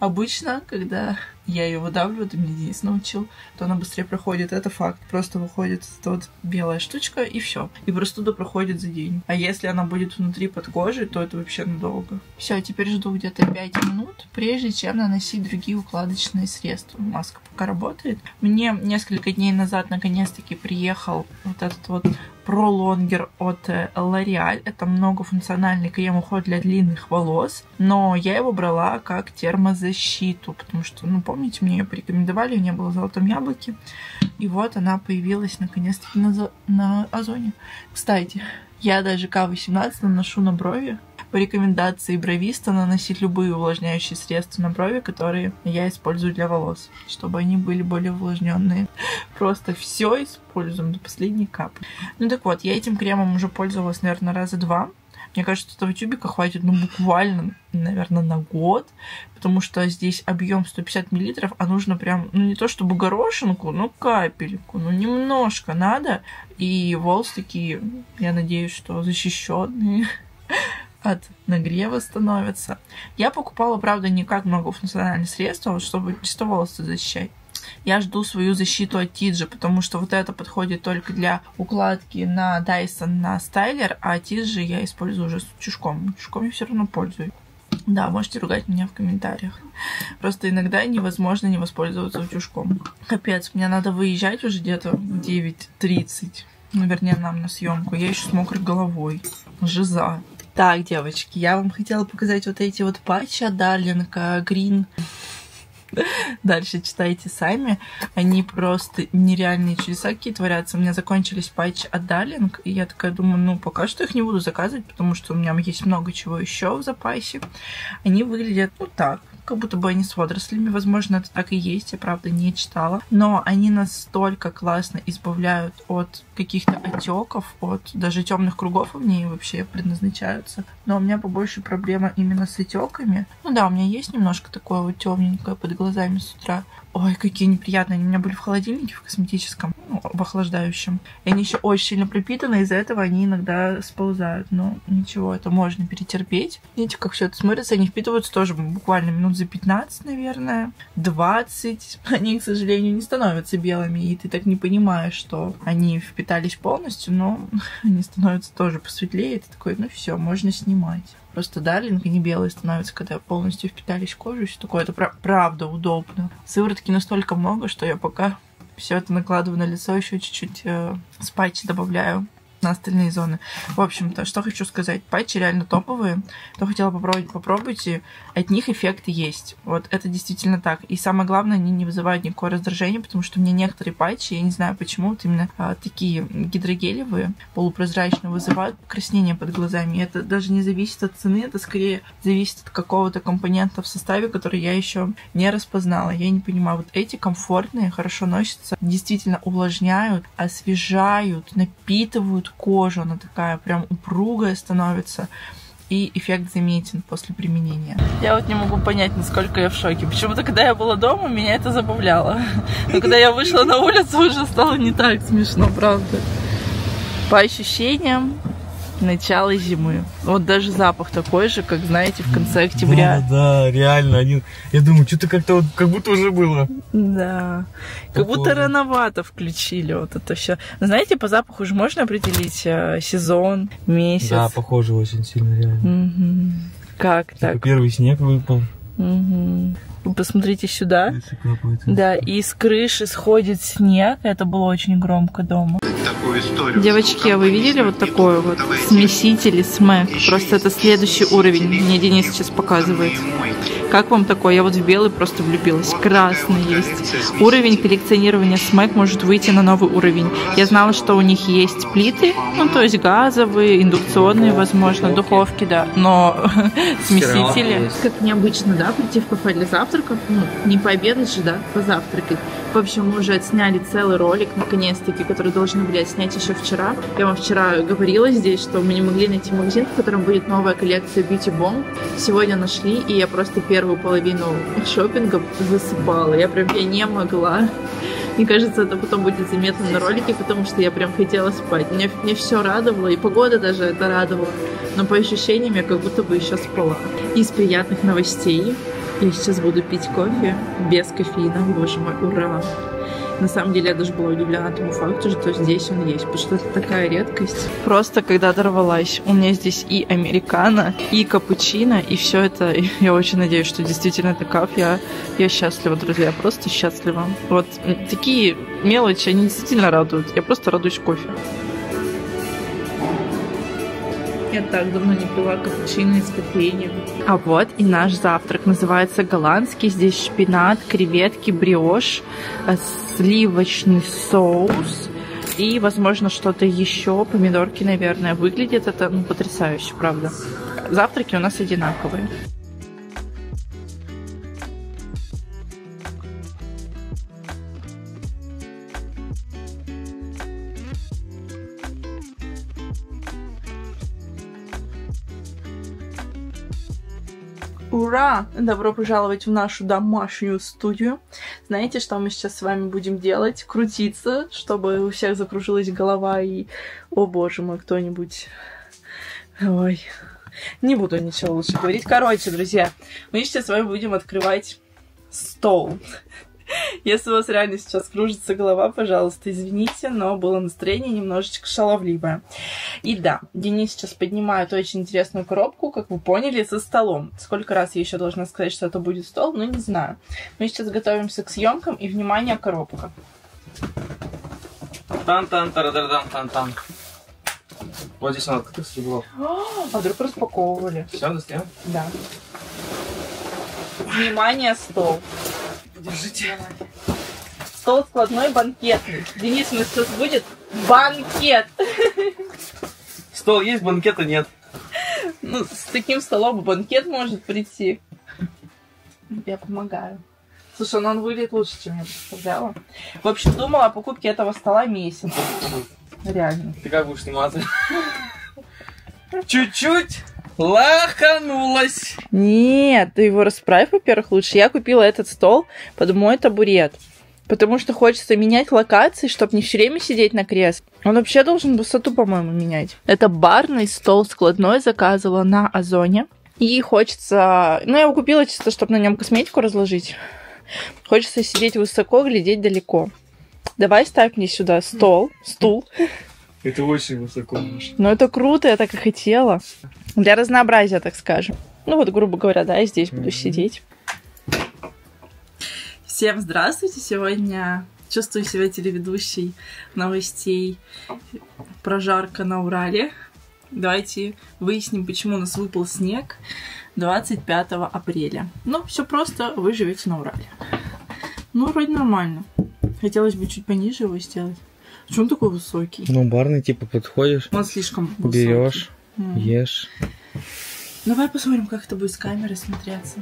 обычно, когда я ее выдавливаю, это меня Денис научил, то она быстрее проходит, это факт. Просто выходит эта вот белая штучка, и все. И простуда проходит за день. А если она будет внутри под кожей, то это вообще надолго. Все, теперь жду где-то пять минут, прежде чем наносить другие укладочные средства. Маска пока работает. Мне несколько дней назад наконец-таки приехал вот этот вот пролонгер от L'Oreal. Это многофункциональный крем-уход для длинных волос. Но я его брала как термозащиту, потому что, ну, помните, мне ее порекомендовали, у меня было в «Золотом яблоке». И вот она появилась наконец-таки на, на Озоне. Кстати, я даже ка восемнадцать наношу на брови. По рекомендации бровиста наносить любые увлажняющие средства на брови, которые я использую для волос, чтобы они были более увлажненные. Просто все используем до последней капли. Ну так вот, я этим кремом уже пользовалась, наверное, раза два. Мне кажется, этого тюбика хватит, ну, буквально, наверное, на год, потому что здесь объем сто пятьдесят миллилитров, а нужно прям, ну, не то чтобы горошинку, но капельку, ну, немножко надо. И волосы такие, я надеюсь, что защищенные от нагрева становятся. Я покупала, правда, не как многофункциональное средство, чтобы чисто волосы защищать. Я жду свою защиту от Тиджи, потому что вот это подходит только для укладки на Dyson, на стайлер, а Тиджи я использую уже с утюжком. Утюжком я все равно пользуюсь. Да, можете ругать меня в комментариях. Просто иногда невозможно не воспользоваться утюжком. Капец, мне надо выезжать уже где-то в девять тридцать. Ну, вернее, нам на съемку. Я еще с мокрой головой. Жиза. Так, девочки, я вам хотела показать вот эти вот патчи от Ленка, Грин. Дальше читайте сами. Они просто нереальные чудеса какие творятся. У меня закончились патчи от Darling, и я такая думаю, ну, пока что их не буду заказывать, потому что у меня есть много чего еще в запасе. Они выглядят вот так, как будто бы они с водорослями. Возможно, это так и есть, я, правда, не читала. Но они настолько классно избавляют от каких-то отеков, от даже темных кругов, они вообще предназначаются. Но у меня побольше проблема именно с отеками. Ну да, у меня есть немножко такое вот темненькое под глазами с утра. Ой, какие неприятные. Они у меня были в холодильнике, в косметическом, ну, в охлаждающем. И они еще очень сильно пропитаны, из-за этого они иногда сползают. Но ничего, это можно перетерпеть. Видите, как все это смотрится. Они впитываются тоже буквально минут за пятнадцать, наверное, двадцать. Они, к сожалению, не становятся белыми. И ты так не понимаешь, что они впитались полностью, но они становятся тоже посветлее. И ты такой, ну все, можно снимать. Просто Дарлинг, они белые становятся, когда полностью впитались в кожу и все такое. Это пр- правда удобно. Сыворотки настолько много, что я пока все это накладываю на лицо, еще чуть-чуть э, с патчи добавляю на остальные зоны. В общем-то, что хочу сказать. Патчи реально топовые. Кто хотела попробовать, попробуйте. От них эффекты есть. Вот это действительно так. И самое главное, они не вызывают никакого раздражения, потому что мне некоторые патчи, я не знаю почему, вот именно а, такие гидрогелевые, полупрозрачные, вызывают покраснение под глазами. И это даже не зависит от цены, это скорее зависит от какого-то компонента в составе, который я еще не распознала. Я не понимаю. Вот эти комфортные, хорошо носятся, действительно увлажняют, освежают, напитывают кожу, она такая прям упругая становится, и эффект заметен после применения. Я вот не могу понять, насколько я в шоке. Почему-то, когда я была дома, меня это забавляло. Но когда я вышла на улицу, уже стало не так смешно, правда. По ощущениям, начало зимы. Вот даже запах такой же, как, знаете, в конце октября. Да, да, реально. Они... Я думаю, что-то как-то вот, как будто уже было. Да. Как, как будто рановато включили вот это все. Знаете, по запаху же можно определить а, сезон, месяц. Да, похоже очень сильно, реально. Угу. Как так? Первый снег выпал. Угу. Вы посмотрите сюда. Да, и с крыши сходит снег. Это было очень громко дома. Девочки, а вы видели вот такое вот? Смесители Smeg. Просто это следующий уровень. Мне Денис сейчас показывает. Как вам такое? Я вот в белый просто влюбилась. Красный есть. Уровень коллекционирования Smeg может выйти на новый уровень. Я знала, что у них есть плиты, ну то есть газовые, индукционные, возможно, духовки, да. Но смесители... Как необычно, да, прийти в кафе для завтраков? Ну, не пообедать же, да, позавтракать. В общем, мы уже отсняли целый ролик, наконец-таки, который должны были снять еще вчера. Я вам вчера говорила здесь, что мы не могли найти магазин, в котором будет новая коллекция Beauty Bomb. Сегодня нашли, и я просто первую половину шопинга высыпала. Я прям я не могла. Мне кажется, это потом будет заметно на ролике, потому что я прям хотела спать. Мне, мне все радовало, и погода даже это радовала. Но по ощущениям я как будто бы еще спала. Из приятных новостей. Я сейчас буду пить кофе без кофеина, боже мой, ура! На самом деле я даже была удивлена тому факту, что здесь он есть, потому что это такая редкость. Просто когда дорвалась, у меня здесь и американо, и капучино, и все это. Я очень надеюсь, что действительно это кап. Я, я счастлива, друзья, просто счастлива. Вот такие мелочи, они действительно радуют. Я просто радуюсь кофе. Я так давно не пила капучино из кофейни. А вот и наш завтрак. Называется голландский. Здесь шпинат, креветки, брioche, сливочный соус и, возможно, что-то еще. Помидорки, наверное. Выглядит это, ну, потрясающе, правда. Завтраки у нас одинаковые. Ура! Добро пожаловать в нашу домашнюю студию. Знаете, что мы сейчас с вами будем делать? Крутиться, чтобы у всех закружилась голова и... О боже мой, кто-нибудь... Ой... Не буду ничего лучше говорить. Короче, друзья, мы сейчас с вами будем открывать стол. Если у вас реально сейчас кружится голова, пожалуйста, извините, но было настроение немножечко шаловливое. И да, Денис сейчас поднимает очень интересную коробку, как вы поняли, со столом. Сколько раз я еще должна сказать, что это будет стол, ну не знаю. Мы сейчас готовимся к съемкам, и, внимание, коробка. Тан-тан-тан-тан-тан-тан. Вот здесь она открыта, стекло. А вдруг распаковывали. Все, достаем? Да. Внимание, стол. Держите. Стол складной банкетный. Денис, у нас сейчас будет банкет. Стол есть, банкета нет. Ну, с таким столом банкет может прийти. Я помогаю. Слушай, ну он выглядит лучше, чем я представляла. В общем, думала о покупке этого стола месяц. Реально. Ты как будешь сниматься? Чуть-чуть. Лоханулась! Нет, ты его расправь, во-первых, лучше. Я купила этот стол под мой табурет, потому что хочется менять локации, чтобы не все время сидеть на кресле. Он вообще должен высоту, по-моему, менять. Это барный стол складной, заказывала на Озоне. И хочется... Ну, я его купила чисто, чтобы на нем косметику разложить. Хочется сидеть высоко, глядеть далеко. Давай ставь мне сюда стол, стул. Это очень высоко. Ну, это круто, я так и хотела. Для разнообразия, так скажем. Ну вот, грубо говоря, да, я здесь буду сидеть. Всем здравствуйте! Сегодня Чувствую себя телеведущей новостей «Прожарка на Урале». Давайте выясним, почему у нас выпал снег двадцать пятого апреля. Ну, все просто, вы живете на Урале. Ну, вроде нормально. Хотелось бы чуть пониже его сделать. Почему он такой высокий? Ну, барный, типа, подходишь. Он слишком высокий. Берешь, mm. ешь. Давай посмотрим, как это будет с камерой смотреться.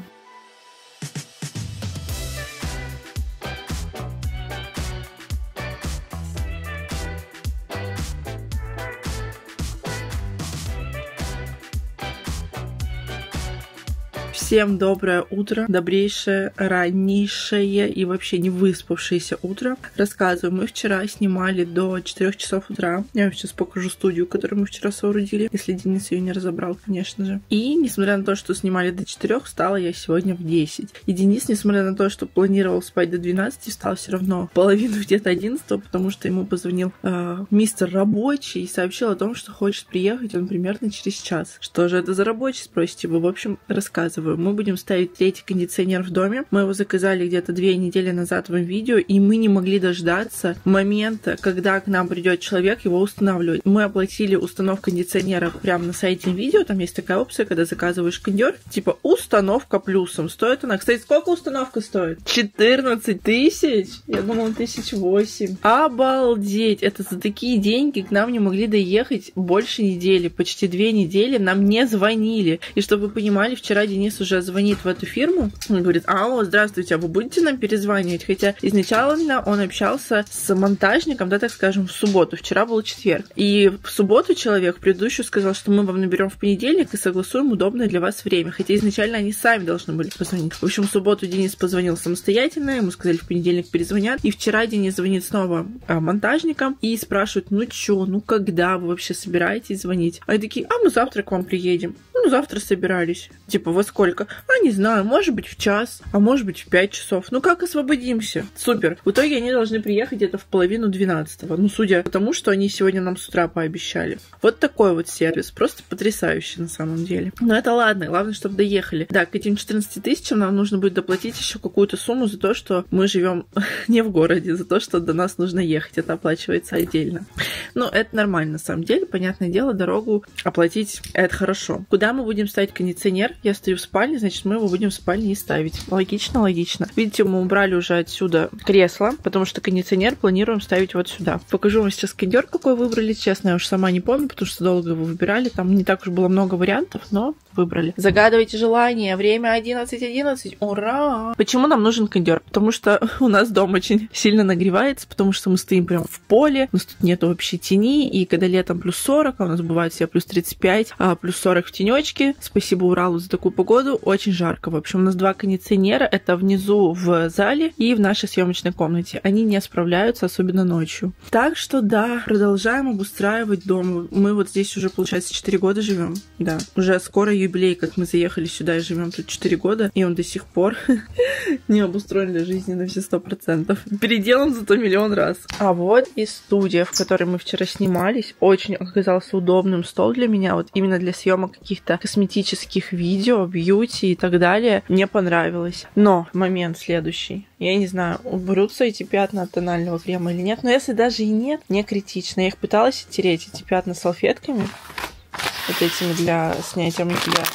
Всем доброе утро, добрейшее, раннейшее и вообще не выспавшееся утро. Рассказываю, мы вчера снимали до четырёх часов утра. Я вам сейчас покажу студию, которую мы вчера соорудили, если Денис ее не разобрал, конечно же. И несмотря на то, что снимали до четырёх, встала я сегодня в десять. И Денис, несмотря на то, что планировал спать до двенадцати, встал все равно в половину где-то одиннадцатого, потому что ему позвонил э, мистер рабочий и сообщил о том, что хочет приехать он примерно через час. Что же это за рабочий, спросите вы? В общем, рассказываю. Мы будем ставить третий кондиционер в доме. Мы его заказали где-то две недели назад в видео, и мы не могли дождаться момента, когда к нам придет человек его устанавливать. Мы оплатили установку кондиционера прямо на сайте видео. Там есть такая опция, когда заказываешь кондер, типа установка плюсом. Стоит она, кстати, сколько установка стоит? четырнадцать тысяч? Я думала, тысяч восемь. Обалдеть! Это за такие деньги к нам не могли доехать больше недели. Почти две недели нам не звонили. И чтобы вы понимали, вчера Денис уже уже звонит в эту фирму, он говорит: алло, здравствуйте, а вы будете нам перезванивать? Хотя изначально он общался с монтажником, да, так скажем, в субботу. Вчера был четверг. И в субботу человек предыдущий сказал, что мы вам наберем в понедельник и согласуем удобное для вас время. Хотя изначально они сами должны были позвонить. В общем, в субботу Денис позвонил самостоятельно, ему сказали, в понедельник перезвонят. И вчера Денис звонит снова монтажникам и спрашивает: ну чё, ну когда вы вообще собираетесь звонить? Они такие: а мы завтра к вам приедем. Ну, завтра собирались. Типа, во сколько? А, не знаю, может быть, в час, а может быть, в пять часов. Ну, как освободимся? Супер. В итоге они должны приехать где-то в половину двенадцатого. Ну, судя по тому, что они сегодня нам с утра пообещали. Вот такой вот сервис. Просто потрясающий, на самом деле. Но это ладно. Главное, чтобы доехали. Да, к этим четырнадцати тысячам нам нужно будет доплатить еще какую-то сумму за то, что мы живем не в городе, за то, что до нас нужно ехать. Это оплачивается отдельно. Но это нормально, на самом деле. Понятное дело, дорогу оплатить — это хорошо. Куда мы будем ставить кондиционер? Я стою в спальне, значит, мы его будем в спальне и ставить. Логично, логично. Видите, мы убрали уже отсюда кресло, потому что кондиционер планируем ставить вот сюда. Покажу вам сейчас кондер, какой выбрали. Честно, я уж сама не помню, потому что долго его выбирали. Там не так уж было много вариантов, но выбрали. Загадывайте желание. Время одиннадцать одиннадцать. Ура! Почему нам нужен кондер? Потому что у нас дом очень сильно нагревается, потому что мы стоим прям в поле, у нас тут нету вообще тени, и когда летом плюс сорок, а у нас бывает все плюс тридцать пять, а плюс сорок в тенечке. Спасибо Уралу за такую погоду. Очень жарко. В общем, у нас два кондиционера. Это внизу в зале и в нашей съемочной комнате. Они не справляются, особенно ночью. Так что да, продолжаем обустраивать дом. Мы вот здесь уже, получается, четыре года живем. Да, уже скоро юбилей, как мы заехали сюда и живем тут четыре года. И он до сих пор не обустроен для жизни на все сто процентов. Переделан зато миллион раз. А вот и студия, в которой мы вчера снимались. Очень оказался удобным стол для меня. Вот именно для съемок каких-то косметических видео, бьюти и так далее. Мне понравилось. Но момент следующий. Я не знаю, уберутся эти пятна от тонального крема или нет. Но если даже и нет, не критично. Я их пыталась оттереть, эти пятна, салфетками. Вот этими для снятия макияжа.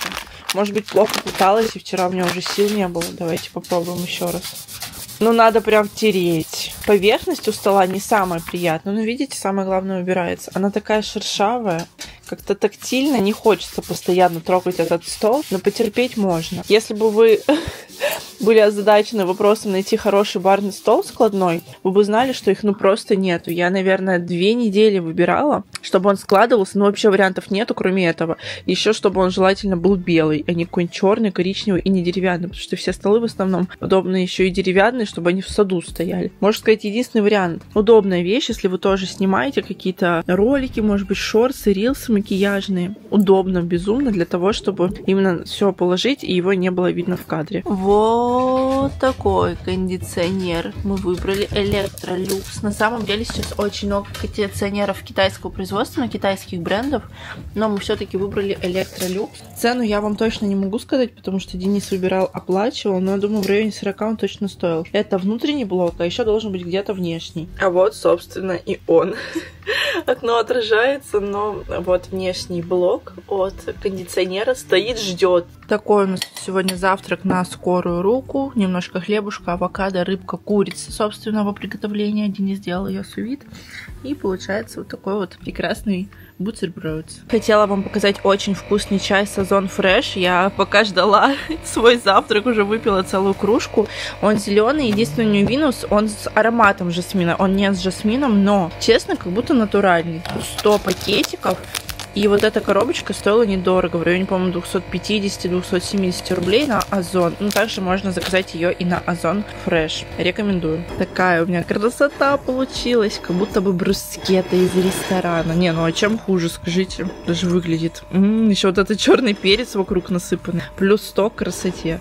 Может быть, плохо пыталась, и вчера у меня уже сил не было. Давайте попробуем еще раз. Ну, надо прям тереть. Поверхность у стола не самая приятная. Но, видите, самое главное убирается. Она такая шершавая. Как-то тактильно не хочется постоянно трогать этот стол, но потерпеть можно. Если бы вы были озадачены вопросом найти хороший барный стол складной, вы бы знали, что их ну просто нету. Я, наверное, две недели выбирала, чтобы он складывался, но вообще вариантов нету, кроме этого. Еще, чтобы он желательно был белый, а не какой-нибудь черный, коричневый и не деревянный, потому что все столы в основном удобно еще и деревянные, чтобы они в саду стояли. Можно сказать, единственный вариант. Удобная вещь, если вы тоже снимаете какие-то ролики, может быть, шорсы, рилсы, макияжные. Удобно, безумно, для того, чтобы именно все положить, и его не было видно в кадре. Вот. Вот такой кондиционер. Мы выбрали Электролюкс. На самом деле сейчас очень много кондиционеров китайского производства, на китайских брендов, но мы все-таки выбрали Электролюкс. Цену я вам точно не могу сказать, потому что Денис выбирал, оплачивал, но я думаю, в районе сорока он точно стоил. Это внутренний блок, а еще должен быть где-то внешний. А вот, собственно, и он. Окно отражается, но вот внешний блок от кондиционера стоит, ждет. Такой у нас сегодня завтрак на скорую руку. Немножко хлебушка, авокадо, рыбка, курица собственного приготовления. Денис сделал ее сувид. И получается вот такой вот прекрасный бутерброд. Хотела вам показать очень вкусный чай Сазон Фреш. Я пока ждала свой завтрак, уже выпила целую кружку. Он зеленый. Единственный минус, он с ароматом жасмина. Он не с жасмином, но, честно, как будто натуральный. сто пакетиков. И вот эта коробочка стоила недорого, в районе, по-моему, двухсот пятидесяти — двухсот семидесяти рублей на Озон. Ну, также можно заказать ее и на Озон Фреш. Рекомендую. Такая у меня красота получилась, как будто бы брускетта из ресторана. Не, ну а чем хуже, скажите? Даже выглядит. М-м, еще вот этот черный перец вокруг насыпанный. Плюс сто к красоте.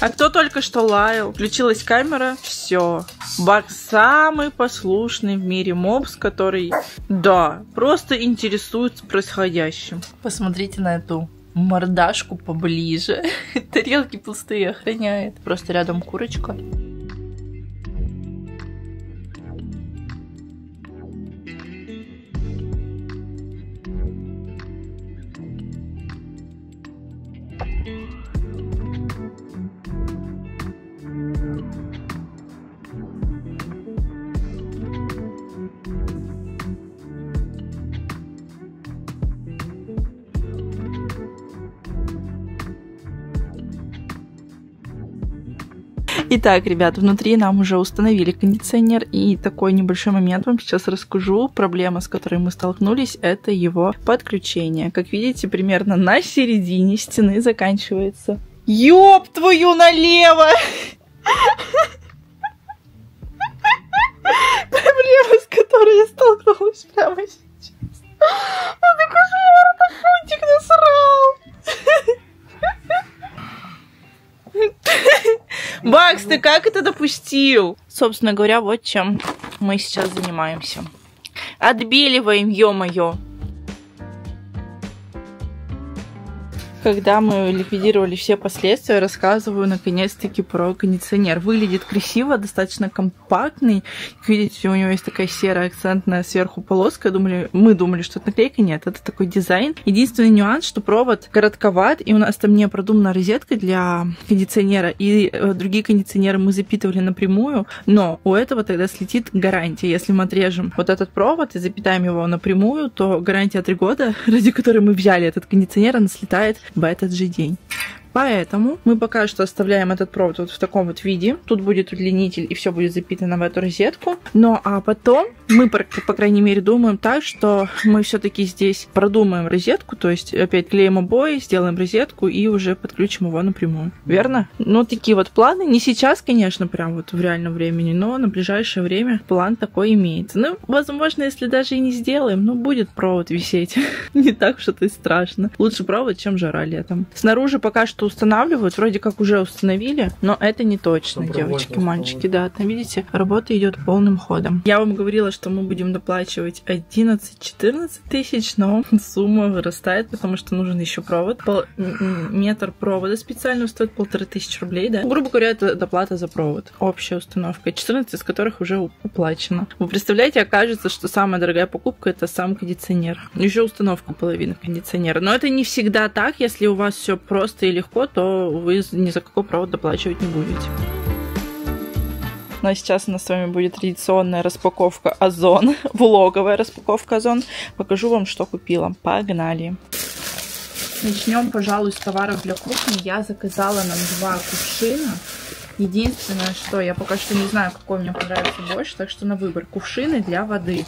А кто только что лаял? Включилась камера, все. Борк самый послушный в мире мопс, который, да, просто интересуется происходящим. Посмотрите на эту мордашку поближе. Тарелки пустые охраняет. Просто рядом курочка. Итак, ребят, внутри нам уже установили кондиционер, и такой небольшой момент вам сейчас расскажу. Проблема, с которой мы столкнулись, это его подключение. Как видите, примерно на середине стены заканчивается. Ёб твою налево! Проблема, с которой я столкнулась прямо сейчас. Это кошмар, это фунтик насрал! Бакс, ты как это допустил? Собственно говоря, вот чем мы сейчас занимаемся. Отбеливаем, ё-моё. Когда мы ликвидировали все последствия, рассказываю наконец-таки про кондиционер. Выглядит красиво, достаточно компактный. Как видите, у него есть такая серая акцентная сверху полоска. Думали, мы думали, что это наклейка. Нет, это такой дизайн. Единственный нюанс, что провод коротковат, и у нас там не продумана розетка для кондиционера. И другие кондиционеры мы запитывали напрямую, но у этого тогда слетит гарантия. Если мы отрежем вот этот провод и запитаем его напрямую, то гарантия три года, ради которой мы взяли этот кондиционер, она слетает в этот же день. Поэтому мы пока что оставляем этот провод вот в таком вот виде. Тут будет удлинитель, и все будет запитано в эту розетку. Но а потом мы, по крайней мере, думаем так, что мы все-таки здесь продумаем розетку. То есть опять клеим обои, сделаем розетку и уже подключим его напрямую. Верно? Ну, такие вот планы. Не сейчас, конечно, прям вот в реальном времени, но на ближайшее время план такой имеется. Ну, возможно, если даже и не сделаем, ну, будет провод висеть. Не так что-то и страшно. Лучше провод, чем жара летом. Снаружи пока что устанавливают, вроде как уже установили, но это не точно, девочки, мальчики, да, там, видите, работа идет полным ходом. Я вам говорила, что мы будем доплачивать одиннадцать-четырнадцать тысяч, но сумма вырастает, потому что нужен еще провод. Пол... метр провода специально стоит полторы тысячи рублей, да. Грубо говоря, это доплата за провод. Общая установка, четырнадцать из которых уже уплачено. Вы представляете, окажется, что самая дорогая покупка — это сам кондиционер. Еще установка половины кондиционера. Но это не всегда так, если у вас все просто или легко, то вы ни за какой провод доплачивать не будете. Ну а сейчас у нас с вами будет традиционная распаковка Озон, влоговая распаковка Озон. Покажу вам, что купила. Погнали! Начнем, пожалуй, с товаров для кухни. Я заказала нам два кувшина. Единственное, что я пока что не знаю, какой мне понравится больше, так что на выбор. Кувшины для воды.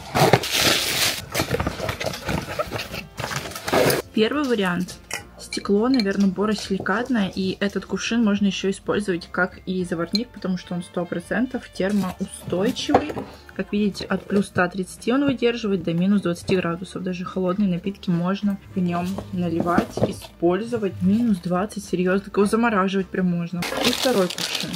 Первый вариант. стекло, наверное, боросиликатное, и этот кувшин можно еще использовать как и заварник, потому что он сто процентов термоустойчивый. Как видите, от плюс ста тридцати он выдерживает до минус двадцати градусов. Даже холодные напитки можно в нем наливать, использовать. Минус двадцать, серьезно, его замораживать прям можно. И второй кувшин.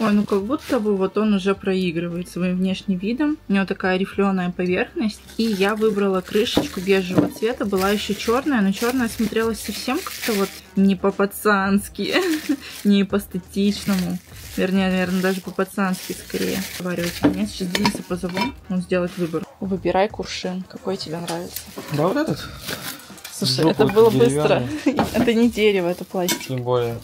Ой, ну как будто бы вот он уже проигрывает своим внешним видом. У него такая рифленая поверхность. И я выбрала крышечку бежевого цвета. Была еще черная, но черная смотрелась совсем как-то вот не по-пацански, не по-эстетичному. Вернее, наверное, даже по-пацански скорее. Варивать. Меня сейчас Дениса позову, он сделает выбор. Выбирай кувшин, какой тебе нравится. Да, вот этот. Слушай, это было быстро. Это не дерево, это пластик. Тем более.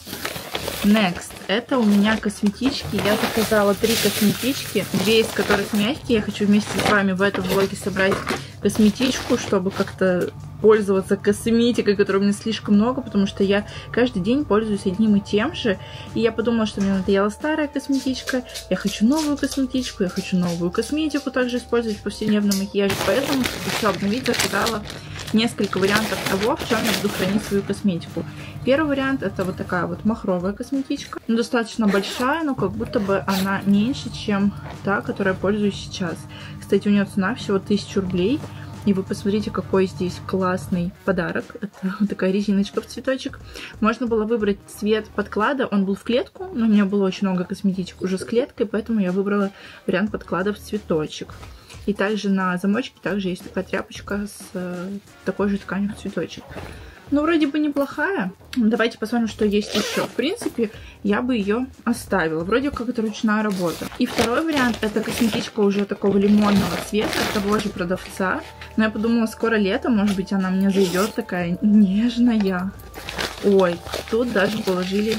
Next. Это у меня косметички. Я заказала три косметички, две из которых мягкие. Я хочу вместе с вами в этом влоге собрать косметичку, чтобы как-то пользоваться косметикой, которой у меня слишком много, потому что я каждый день пользуюсь одним и тем же. И я подумала, что мне надоела старая косметичка, я хочу новую косметичку, я хочу новую косметику также использовать в повседневном макияже. Поэтому хочу обновить, заказала несколько вариантов того, в чем я буду хранить свою косметику. Первый вариант — это вот такая вот махровая косметичка. Ну, достаточно большая, но как будто бы она меньше, чем та, которой я пользуюсь сейчас. Кстати, у нее цена всего тысячу рублей. И вы посмотрите, какой здесь классный подарок. Это вот такая резиночка в цветочек. Можно было выбрать цвет подклада. Он был в клетку, но у меня было очень много косметичек уже с клеткой, поэтому я выбрала вариант подклада в цветочек. И также на замочке также есть такая тряпочка с такой же тканью в цветочек. Ну, вроде бы неплохая. Давайте посмотрим, что есть еще. В принципе, я бы ее оставила. Вроде как это ручная работа. И второй вариант — это косметичка уже такого лимонного цвета от того же продавца. Но я подумала, скоро лето, может быть, она мне зайдет, такая нежная. Ой, тут даже положили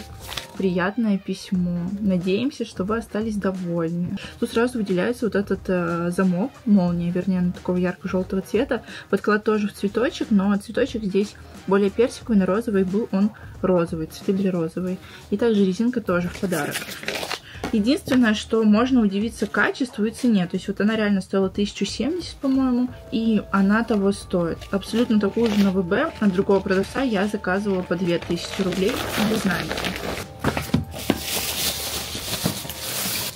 приятное письмо. Надеемся, что вы остались довольны. Тут сразу выделяется вот этот э, замок, молния, вернее, она такого ярко-желтого цвета. Подклад тоже в цветочек, но цветочек здесь более персиковый, на розовый был он розовый, цветы были розовые. И также резинка тоже в подарок. Единственное, что можно удивиться качеству и цене. То есть вот она реально стоила тысячу семьдесят, по-моему, и она того стоит. Абсолютно такую же на ВБ от другого продавца я заказывала по две тысячи рублей, вы знаете.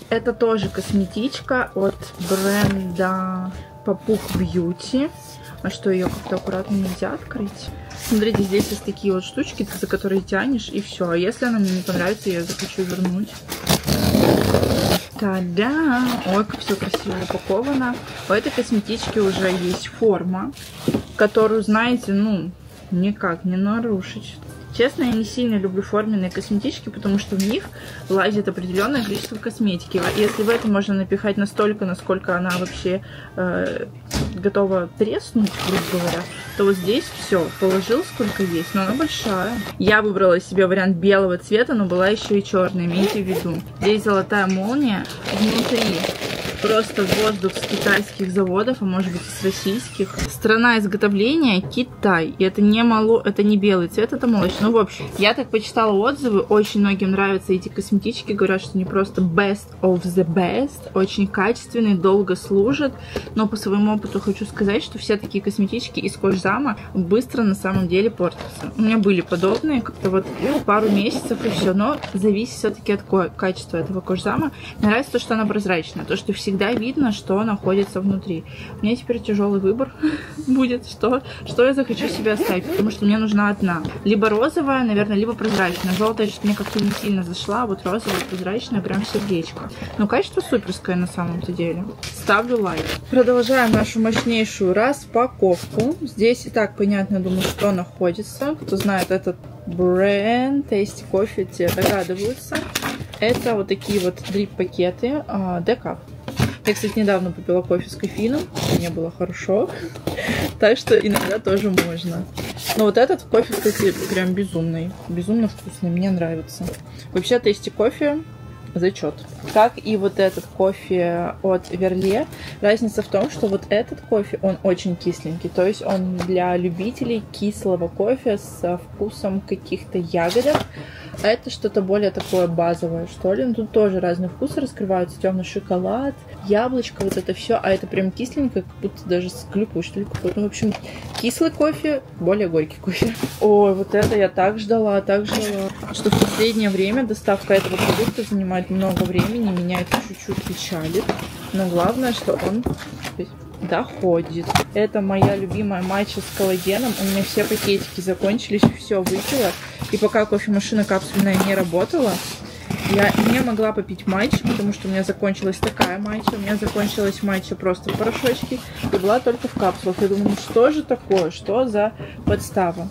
Это тоже косметичка от бренда Папух Бьюти. А что, ее как-то аккуратно нельзя открыть? Смотрите, здесь есть такие вот штучки, за которые тянешь, и все. А если она мне не понравится, я захочу вернуть. Та-да! Ой, как все красиво упаковано. У этой косметички уже есть форма, которую, знаете, ну, никак не нарушить. Честно, я не сильно люблю форменные косметички, потому что в них влазит определенное количество косметики. Если в это можно напихать настолько, насколько она вообще э, готова треснуть, грубо говоря, то вот здесь все, положил сколько есть, но она большая. Я выбрала себе вариант белого цвета, но была еще и черная, имейте в виду. Здесь золотая молния внутри. Просто воздух с китайских заводов, а может быть с российских. Страна изготовления — Китай. И это не мало, это не белый цвет, это молочный. Ну, в общем, я так почитала отзывы. Очень многим нравятся эти косметички. Говорят, что они просто best of the best. Очень качественные, долго служат. Но по своему опыту хочу сказать, что все такие косметички из кожзама быстро на самом деле портятся. У меня были подобные, как-то вот пару месяцев и все. Но зависит все-таки от качества этого кожзама. Мне нравится то, что она прозрачная, то, что всегда Всегда видно, что находится внутри. У меня теперь тяжелый выбор будет, что, что я захочу себе оставить, потому что мне нужна одна. Либо розовая, наверное, либо прозрачная. Желтая что-то мне как-то не сильно зашла, а вот розовая, прозрачная, прям сердечко. Но качество суперское на самом-то деле. Ставлю лайк. Продолжаем нашу мощнейшую распаковку. Здесь и так понятно, думаю, что находится. Кто знает этот бренд, Tasty Coffee, те догадываются. Это вот такие вот дрип-пакеты Decaf. Я, кстати, недавно попила кофе с кофеином, мне было хорошо, так что иногда тоже можно. Но вот этот кофе, кстати, прям безумный, безумно вкусный, мне нравится. Вообще, Tasty Coffee зачет. Как и вот этот кофе от Верле. Разница в том, что вот этот кофе, он очень кисленький. То есть он для любителей кислого кофе со вкусом каких-то ягодок. А это что-то более такое базовое, что ли. Но тут тоже разные вкусы раскрываются. Темный шоколад, яблочко, вот это все. А это прям кисленько, как будто даже с клюквой, что ли. Ну, в общем, кислый кофе, более горький кофе. Ой, вот это я так ждала, так ждала. Что в последнее время доставка этого продукта занимает много времени. Меня это чуть-чуть печалит. Но главное, что он доходит. Это моя любимая матча с коллагеном. У меня все пакетики закончились, все выпила. И пока кофемашина капсульная не работала, я не могла попить матчу, потому что у меня закончилась такая матча. У меня закончилась матча просто в порошочке. И была только в капсулах. Я думаю, что же такое? Что за подстава?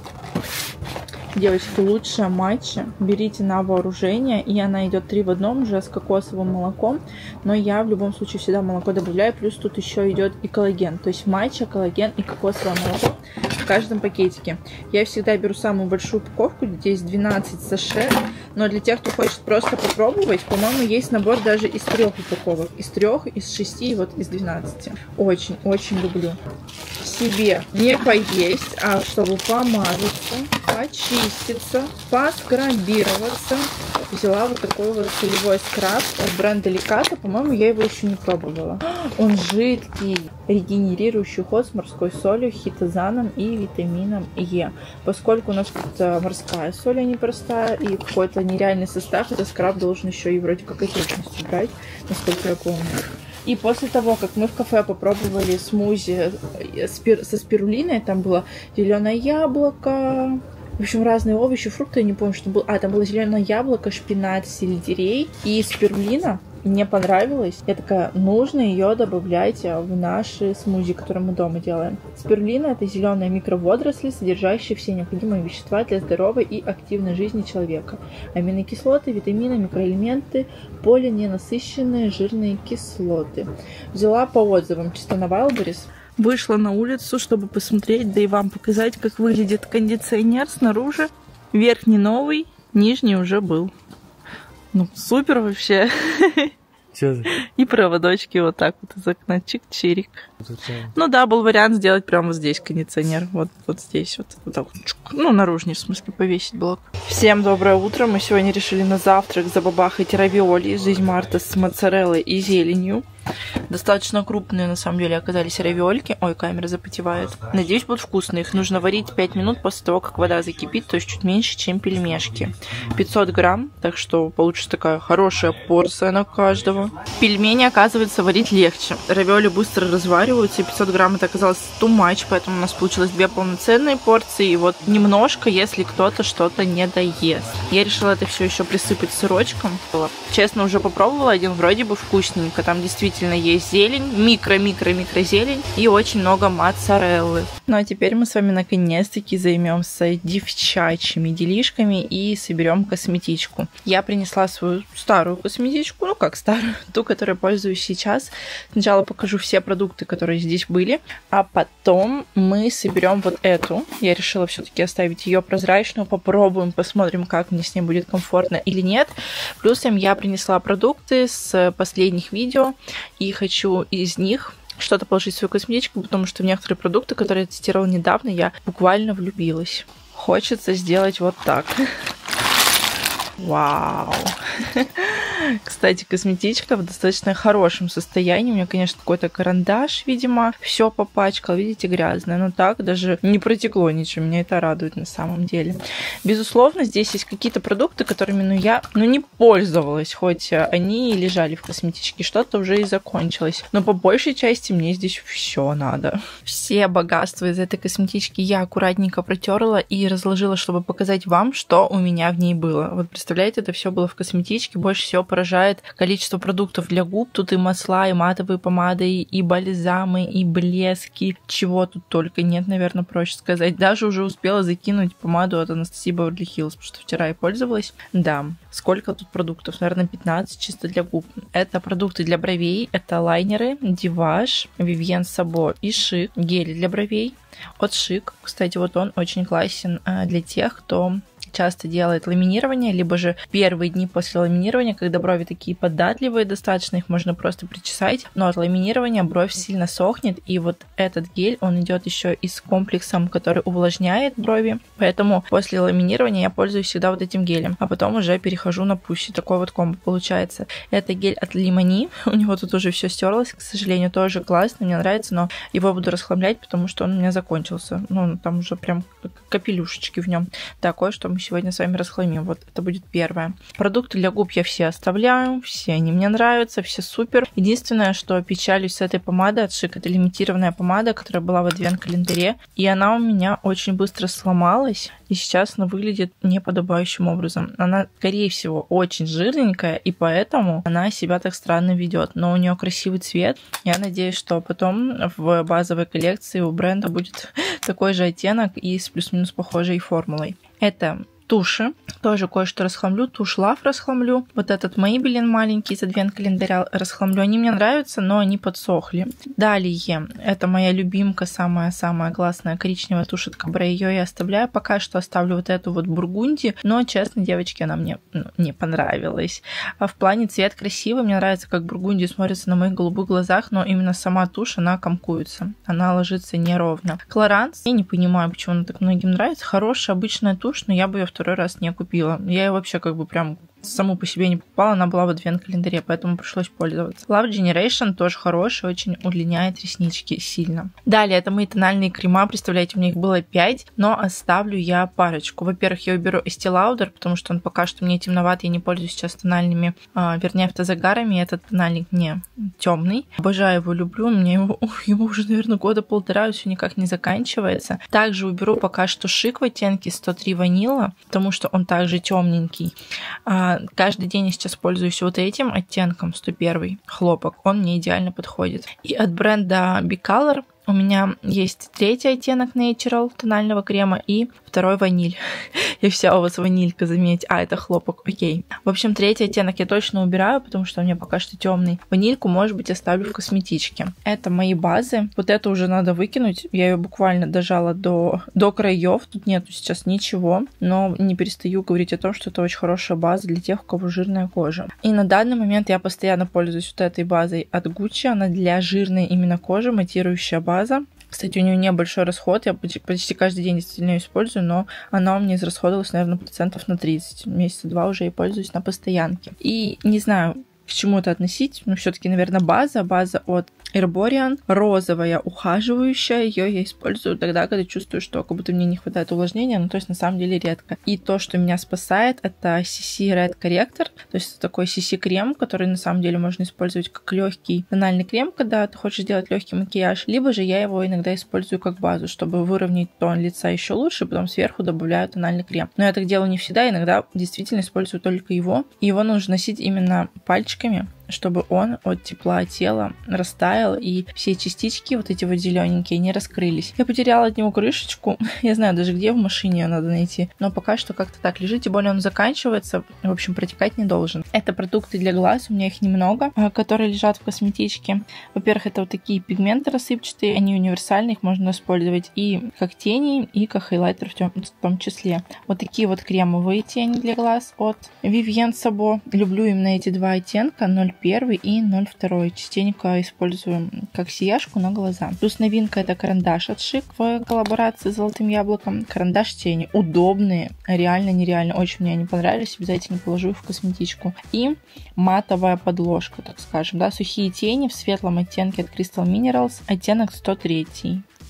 Девочки, лучшая матча. Берите на вооружение. И она идет три в одном уже с кокосовым молоком. Но я в любом случае всегда молоко добавляю. Плюс тут еще идет и коллаген. То есть матча, коллаген и кокосовое молоко в каждом пакетике. Я всегда беру самую большую упаковку. Здесь двенадцать саше. Но для тех, кто хочет просто попробовать, по-моему, есть набор даже из трех упаковок. Из трех, из шести и вот из двенадцати. Очень-очень люблю. Себе не поесть, а чтобы помазаться, почиститься, поскрабироваться. Взяла вот такой вот целевой скраб от бренда Леката. По-моему, я его еще не пробовала. Он жидкий, регенерирующий уход с морской солью, хитозаном и витамином Е. Поскольку у нас тут морская соль, а не простая, и какой-то нереальный состав, этот скраб должен еще и вроде как и точность брать, насколько я помню. И после того, как мы в кафе попробовали смузи со спирулиной, там было зеленое яблоко, в общем, разные овощи, фрукты, я не помню, что было. А, там было зеленое яблоко, шпинат, сельдерей и спирулина. Мне понравилось. Я такая, нужно ее добавлять в наши смузи, которые мы дома делаем. Спирулина — это зеленые микроводоросли, содержащие все необходимые вещества для здоровой и активной жизни человека. Аминокислоты, витамины, микроэлементы, полиненасыщенные жирные кислоты. Взяла по отзывам чисто на Wildberries. Вышла на улицу, чтобы посмотреть, да и вам показать, как выглядит кондиционер снаружи. Верхний новый, нижний уже был. Ну, супер вообще. Че? И проводочки вот так вот из окна. Чик-чирик. Ну да, был вариант сделать прямо вот здесь кондиционер. Вот, вот здесь вот. Вот так вот. Ну, наружный, в смысле, повесить блок. Всем доброе утро. Мы сегодня решили на завтрак забабахать равиоли из измарта с моцареллой и зеленью. Достаточно крупные, на самом деле, оказались равиольки. Ой, камера запотевает. Надеюсь, будут вкусные. Их нужно варить пять минут после того, как вода закипит, то есть чуть меньше, чем пельмешки. пятьсот грамм, так что получится такая хорошая порция на каждого. Пельмени, оказывается, варить легче. Равиоли быстро развариваются, и пятьсот грамм это оказалось too much, поэтому у нас получилось две полноценные порции, и вот немножко, если кто-то что-то не доест. Я решила это все еще присыпать сырочком. Честно, уже попробовала один, вроде бы вкусненько, там действительно есть зелень, микро-микро-микро зелень и очень много моцареллы. Ну а теперь мы с вами наконец-таки займемся девчачьими делишками и соберем косметичку. Я принесла свою старую косметичку, ну как старую, ту, которой пользуюсь сейчас. Сначала покажу все продукты, которые здесь были, а потом мы соберем вот эту. Я решила все-таки оставить ее прозрачную, попробуем, посмотрим, как мне с ней будет комфортно или нет. Плюсом я принесла продукты с последних видео. И хочу из них что-то положить в свою косметичку, потому что в некоторые продукты, которые я тестировала недавно, я буквально влюбилась. Хочется сделать вот так. Вау! Кстати, косметичка в достаточно хорошем состоянии. У меня, конечно, какой-то карандаш, видимо, все попачкал, видите, грязное. Но так даже не протекло ничего. Меня это радует на самом деле. Безусловно, здесь есть какие-то продукты, которыми ну, я ну, не пользовалась, хоть они и лежали в косметичке. Что-то уже и закончилось. Но по большей части мне здесь все надо. Все богатства из этой косметички я аккуратненько протерла и разложила, чтобы показать вам, что у меня в ней было. Вот представляете, это все было в косметичке. Больше всего поражает количество продуктов для губ. Тут и масла, и матовые помады, и бальзамы, и блески. Чего тут только нет, наверное, проще сказать. Даже уже успела закинуть помаду от Анастасии Беверли Хиллз, потому что вчера я пользовалась. Да, сколько тут продуктов? Наверное, пятнадцать чисто для губ. Это продукты для бровей, это лайнеры, Диваш, Вивьен Сабо и Шик. Гели для бровей от Шик. Кстати, вот он очень классен для тех, кто часто делает ламинирование, либо же первые дни после ламинирования, когда брови такие податливые достаточно, их можно просто причесать, но от ламинирования бровь сильно сохнет, и вот этот гель, он идет еще и с комплексом, который увлажняет брови, поэтому после ламинирования я пользуюсь всегда вот этим гелем, а потом уже перехожу на пуще, такой вот комбо получается. Это гель от Лимани, у него тут уже все стерлось, к сожалению, тоже классно, мне нравится, но его буду расхламлять, потому что он у меня закончился, ну, там уже прям капелюшечки в нем. Такое, что мы сегодня с вами расхламим, вот это будет первое. Продукты для губ я все оставляю, все они мне нравятся, все супер. Единственное, что печалюсь с этой помадой от Шик, это лимитированная помада, которая была в адвент-календаре, и она у меня очень быстро сломалась, и сейчас она выглядит неподобающим образом. Она, скорее всего, очень жирненькая, и поэтому она себя так странно ведет, но у нее красивый цвет. Я надеюсь, что потом в базовой коллекции у бренда будет такой же оттенок и с плюс-минус похожей формулой. Это туши. Тоже кое-что расхламлю. Тушь Лав расхламлю. Вот этот Maybelline маленький из адвент-календаря расхламлю. Они мне нравятся, но они подсохли. Далее, это моя любимка, самая-самая классная коричневая тушь от Кабре. Ее я оставляю. Пока что оставлю вот эту вот Бургунди. Но, честно, девочки, она мне ну, не понравилась. А в плане цвет красивый. Мне нравится, как Бургунди смотрится на моих голубых глазах, но именно сама тушь, она комкуется. Она ложится неровно. Клоранс. Я не понимаю, почему она так многим нравится. Хорошая, обычная тушь, но я бы ее в второй раз не купила. Я ее вообще как бы прям саму по себе не покупала, она была в адвент-календаре, поэтому пришлось пользоваться. Love Generation тоже хороший, очень удлиняет реснички сильно. Далее, это мои тональные крема, представляете, у меня их было пять, но оставлю я парочку. Во-первых, я уберу Estee Lauder, потому что он пока что мне темноват, я не пользуюсь сейчас тональными, а, вернее, автозагарами, этот тональник мне темный. Обожаю его, люблю, у меня его, его уже, наверное, года полтора, все никак не заканчивается. Также уберу пока что Шик в оттенке сто три ванила, потому что он также темненький. Каждый день я сейчас пользуюсь вот этим оттенком, сто один хлопок. Он мне идеально подходит. И от бренда Big Color у меня есть третий оттенок Natural тонального крема и второй ваниль. И вся у вас ванилька, заметьте. А, это хлопок, окей. В общем, третий оттенок я точно убираю, потому что у меня пока что темный. Ванильку, может быть, оставлю в косметичке. Это мои базы. Вот это уже надо выкинуть. Я ее буквально дожала до, до краев. Тут нету сейчас ничего. Но не перестаю говорить о том, что это очень хорошая база для тех, у кого жирная кожа. И на данный момент я постоянно пользуюсь вот этой базой от Gucci. Она для жирной именно кожи, матирующая база. База. Кстати, у нее небольшой расход, я почти каждый день действительно ее использую, но она у меня израсходовалась, наверное, процентов на тридцать. Месяца два уже и пользуюсь на постоянке. И не знаю, к чему это относить, но все-таки, наверное, база. База от Herborian, розовая, ухаживающая. Ее я использую тогда, когда чувствую, что как будто мне не хватает увлажнения, ну, то есть, на самом деле, редко. И то, что меня спасает, это си си Red Corrector, то есть, такой си си-крем, который, на самом деле, можно использовать как легкий тональный крем, когда ты хочешь сделать легкий макияж, либо же я его иногда использую как базу, чтобы выровнять тон лица еще лучше, потом сверху добавляю тональный крем. Но я так делаю не всегда, иногда действительно использую только его, и его нужно носить именно пальчиком, чтобы он от тепла тела растаял и все частички вот эти вот зелененькие не раскрылись. Я потеряла от него крышечку, я знаю даже где, в машине ее надо найти, но пока что как-то так лежит, тем более он заканчивается, в общем, протекать не должен. Это продукты для глаз, у меня их немного, которые лежат в косметичке. Во-первых, это вот такие пигменты рассыпчатые, они универсальны, их можно использовать и как тени, и как хайлайтер в, в том числе. Вот такие вот кремовые тени для глаз от Vivienne Sabo, люблю именно эти два оттенка, ноль один и ноль два. Частенько использую как сияшку на глаза. Плюс новинка это карандаш от Шик в коллаборации с Золотым яблоком. Карандаш тени. Удобные. Реально, нереально. Очень мне они понравились. Обязательно положу их в косметичку. И матовая подложка, так скажем. Да? Сухие тени в светлом оттенке от Crystal Minerals. Оттенок сто три.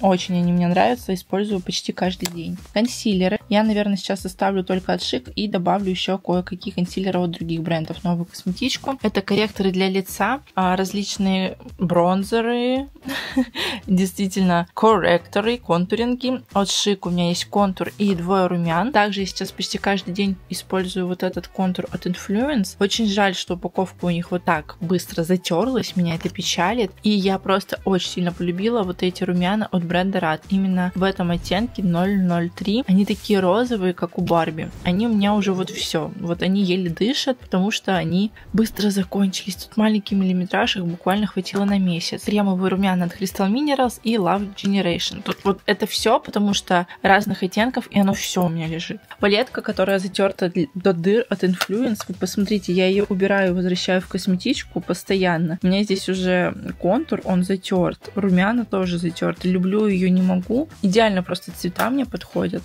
Очень они мне нравятся, использую почти каждый день. Консилеры. Я, наверное, сейчас оставлю только от Шик и добавлю еще кое-какие консилеры от других брендов. Новую косметичку. Это корректоры для лица, различные бронзеры, действительно, корректоры, контуринги. От Шик у меня есть контур и двое румян. Также я сейчас почти каждый день использую вот этот контур от Influence. Очень жаль, что упаковка у них вот так быстро затерлась, меня это печалит. И я просто очень сильно полюбила вот эти румяна от бренда Рад. Именно в этом оттенке ноль ноль три. Они такие розовые, как у Барби. Они у меня уже вот все. Вот они еле дышат, потому что они быстро закончились. Тут маленький миллиметраж, их буквально хватило на месяц. Кремовые румяна от Crystal Minerals и Love Generation. Тут вот это все, потому что разных оттенков, и оно все у меня лежит. Палетка, которая затерта до дыр от Influence. Вы посмотрите, я ее убираю и возвращаю в косметичку постоянно. У меня здесь уже контур, он затерт. Румяна тоже затерты. Люблю ее, не могу. Идеально просто цвета мне подходят.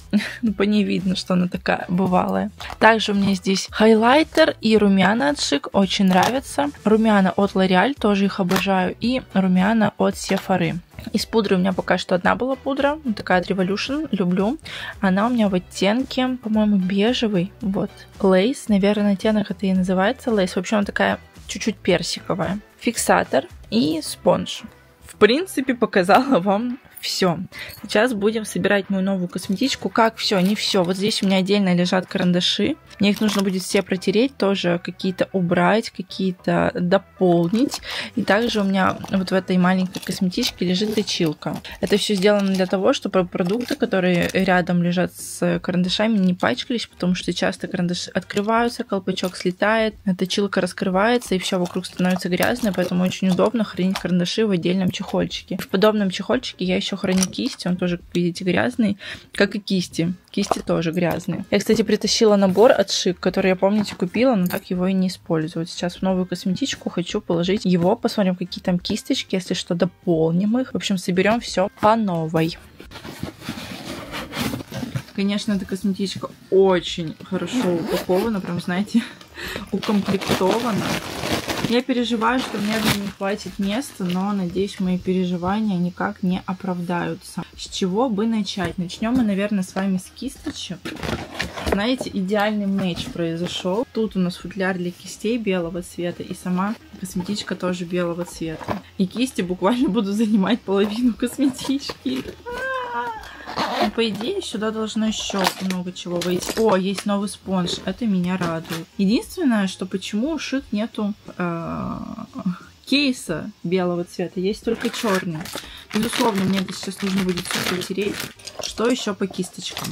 По ней видно, что она такая бывалая. Также у меня здесь хайлайтер и румяна от Chic. Очень нравятся. Румяна от L'Oreal, тоже их обожаю. И румяна от Sephora. Из пудры у меня пока что одна была пудра, такая от Revolution, люблю. Она у меня в оттенке, по-моему, бежевый, вот. Лейс, наверное, оттенок это и называется, лейс. Вообще она такая чуть-чуть персиковая. Фиксатор и спонж. В принципе, показала вам все. Сейчас будем собирать мою новую косметичку. Как все, не все. Вот здесь у меня отдельно лежат карандаши. Мне их нужно будет все протереть, тоже какие-то убрать, какие-то дополнить. И также у меня вот в этой маленькой косметичке лежит точилка. Это все сделано для того, чтобы продукты, которые рядом лежат с карандашами, не пачкались, потому что часто карандаши открываются, колпачок слетает, точилка раскрывается, и все вокруг становится грязное, поэтому очень удобно хранить карандаши в отдельном чехольчике. В подобном чехольчике я еще храню кисти, он тоже, видите, грязный, как и кисти. Кисти тоже грязные. Я, кстати, притащила набор от Chic, который я, помните, купила, но так его и не использую. Вот сейчас в новую косметичку хочу положить его. Посмотрим, какие там кисточки, если что, дополним их. В общем, соберем все по новой. Конечно, эта косметичка очень хорошо упакована, прям, знаете, укомплектована. Я переживаю, что мне не хватит места, но, надеюсь, мои переживания никак не оправдаются. С чего бы начать? Начнем мы, наверное, с вами с кисточек. Знаете, идеальный мэтч произошел. Тут у нас футляр для кистей белого цвета, и сама косметичка тоже белого цвета. И кисти буквально буду занимать половину косметички. Ну, по идее, сюда должно еще много чего войти. О, есть новый спонж. Это меня радует. Единственное, что почему у Chic нету э, кейса белого цвета. Есть только черный. Безусловно, мне это сейчас нужно будет все протереть. Что еще по кисточкам?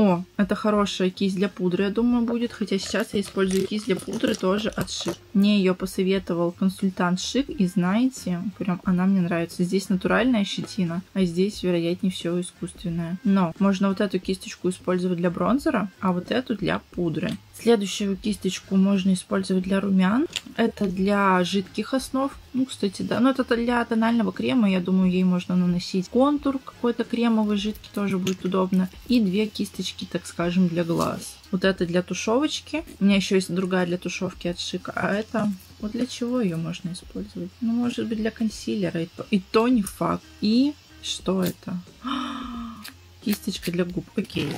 О, это хорошая кисть для пудры, я думаю, будет. Хотя сейчас я использую кисть для пудры тоже от Chic. Мне ее посоветовал консультант Chic. И знаете, прям она мне нравится. Здесь натуральная щетина, а здесь, вероятнее всего, искусственная. Но можно вот эту кисточку использовать для бронзера, а вот эту для пудры. Следующую кисточку можно использовать для румян. Это для жидких основ. Ну, кстати, да. Но это для тонального крема. Я думаю, ей можно наносить контур какой-то кремовый, жидкий тоже будет удобно. И две кисточки, так скажем, для глаз. Вот это для тушевочки. У меня еще есть другая для тушевки от Chic. А это... Вот для чего ее можно использовать? Ну, может быть, для консилера. И то не факт. И что это? Кисточка для губ. Окей.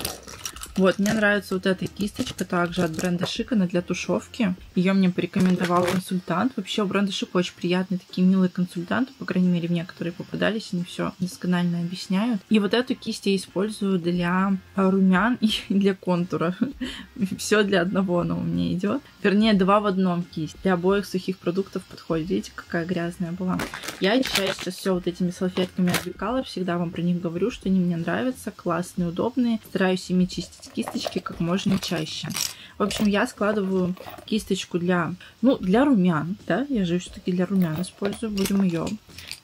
Вот, мне нравится вот эта кисточка, также от бренда Chic, она для тушевки. Ее мне порекомендовал консультант. Вообще у бренда Chic очень приятные, такие милые консультанты, по крайней мере, мне, которые попадались, они все досконально объясняют. И вот эту кисть я использую для румян и для контура. Все для одного она у меня идет. Вернее, два в одном кисть. Для обоих сухих продуктов подходит. Видите, какая грязная была. Я очищаю сейчас все вот этими салфетками от Big Fest. Всегда вам про них говорю, что они мне нравятся, классные, удобные. Стараюсь ими чистить кисточки как можно чаще. В общем, я складываю кисточку для, ну, для румян, да, я же все-таки для румян использую, будем ее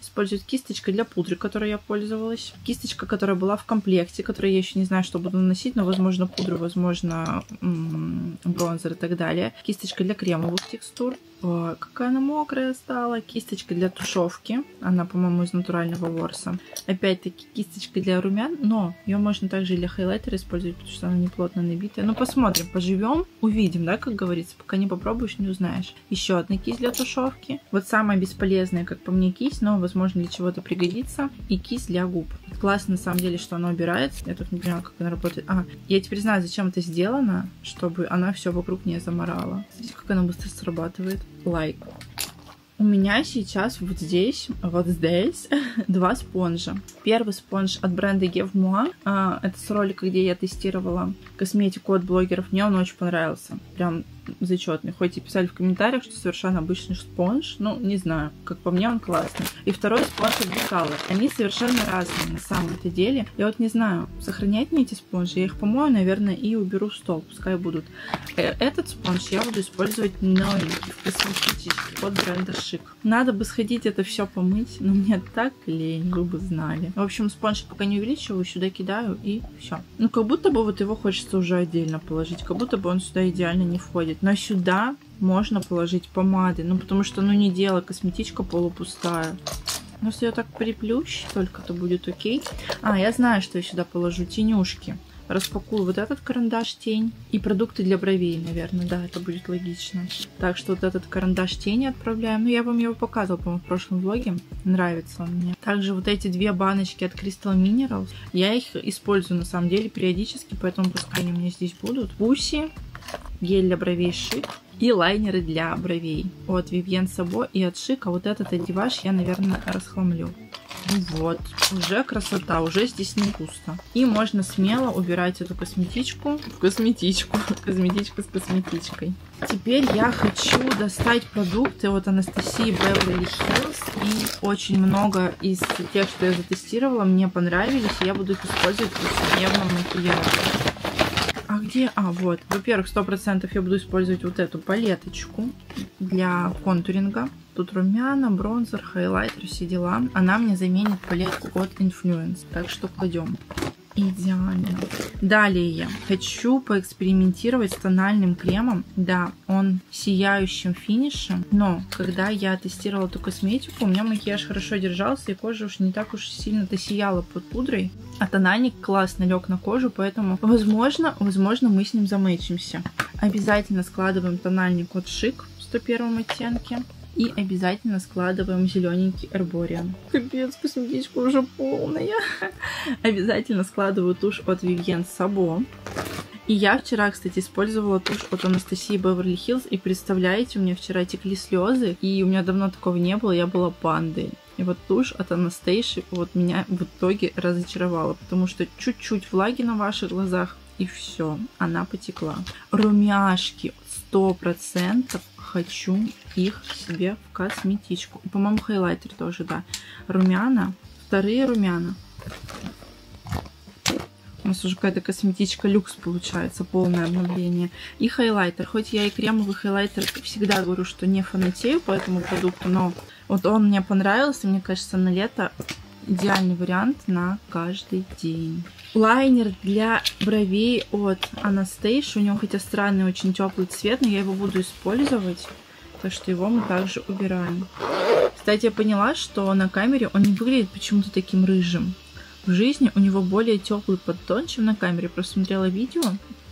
использовать. Кисточка для пудры, которой я пользовалась, кисточка, которая была в комплекте, которую я еще не знаю, что буду наносить, но, возможно, пудру, возможно, бронзер и так далее. Кисточка для кремовых текстур. Ой, какая она мокрая стала. Кисточка для тушевки. Она, по-моему, из натурального ворса. Опять-таки, кисточка для румян. Но ее можно также и для хайлайтера использовать, потому что она не плотно набитая. Но посмотрим, поживем, увидим, да, как говорится. Пока не попробуешь, не узнаешь. Еще одна кисть для тушевки. Вот самая бесполезная, как по мне, кисть, но, возможно, для чего-то пригодится. И кисть для губ. Классно, на самом деле, что она убирается. Я тут не понимаю, как она работает. А, я теперь знаю, зачем это сделано, чтобы она все вокруг не заморала. Смотрите, как она быстро срабатывает. Лайк. У меня сейчас вот здесь, вот здесь, два спонжа. Первый спонж от бренда Yamaguchi. Это с ролика, где я тестировала косметику от блогеров. Мне он очень понравился. Прям зачетный. Хоть и писали в комментариях, что совершенно обычный спонж. Ну, не знаю, как по мне он классный. И второй спонж от Big Color. Они совершенно разные на самом-то деле. Я вот не знаю, сохранять мне эти спонжи. Я их помою, наверное, и уберу в стол. Пускай будут. Этот спонж я буду использовать новенький, косметический, от бренда Шик. Надо бы сходить это все помыть, но мне так лень, вы бы знали. В общем, спонж пока не увеличиваю, сюда кидаю и все. Ну, как будто бы вот его хочется уже отдельно положить. Как будто бы он сюда идеально не входит. Но сюда можно положить помады. Ну, потому что, ну, не дело, косметичка полупустая. Но если я так приплющ, только то будет окей. А, я знаю, что я сюда положу тенюшки. Распакую вот этот карандаш тень. И продукты для бровей, наверное, да, это будет логично. Так что вот этот карандаш тени отправляем. Ну, я вам его показывала, по-моему, в прошлом влоге. Нравится он мне. Также вот эти две баночки от Crystal Minerals. Я их использую, на самом деле, периодически, поэтому пускай они у меня здесь будут. Пуси, гель для бровей Шик. И лайнеры для бровей от Vivienne Sabo и от Шика. Вот этот одеваш я, наверное, расхламлю. Вот, уже красота, уже здесь не пусто. И можно смело убирать эту косметичку в косметичку. Косметичка с косметичкой. Теперь я хочу достать продукты от Анастасии Beverly Hills. И очень много из тех, что я затестировала, мне понравились. И я буду их использовать в повседневном макияже. А где? А, вот. Во-первых, сто процентов я буду использовать вот эту палеточку для контуринга. Тут румяна, бронзер, хайлайтер, все дела. Она мне заменит палетку от Influence. Так что кладем. Идеально. Далее я хочу поэкспериментировать с тональным кремом. Да, он сияющим финишем, но когда я тестировала эту косметику, у меня макияж хорошо держался, и кожа уж не так уж сильно-то сияла под пудрой. А тональник классно лег на кожу, поэтому, возможно, возможно, мы с ним замэчимся. Обязательно складываем тональник от Шик в сто первом оттенке. И обязательно складываем зелененький Эрбориан. Капец, косметичка уже полная. Обязательно складываю тушь от Vivienne Sabo. И я вчера, кстати, использовала тушь от Анастасии Beverly Hills. И представляете, у меня вчера текли слезы. И у меня давно такого не было, я была пандой. И вот тушь от Анастейши вот меня в итоге разочаровала. Потому что чуть-чуть влаги на ваших глазах, и все, она потекла. Румяшки сто процентов хочу их себе в косметичку. По-моему, хайлайтер тоже, да. Румяна. Вторые румяна. У нас уже какая-то косметичка люкс получается, полное обновление. И хайлайтер. Хоть я и кремовый хайлайтер всегда говорю, что не фанатею по этому продукту, но вот он мне понравился, мне кажется, на лето... Идеальный вариант на каждый день. Лайнер для бровей от Anastasia. У него хотя странный, очень теплый цвет, но я его буду использовать. Так что его мы также убираем. Кстати, я поняла, что на камере он не выглядит почему-то таким рыжим. В жизни у него более теплый подтон, чем на камере. Просто смотрела видео,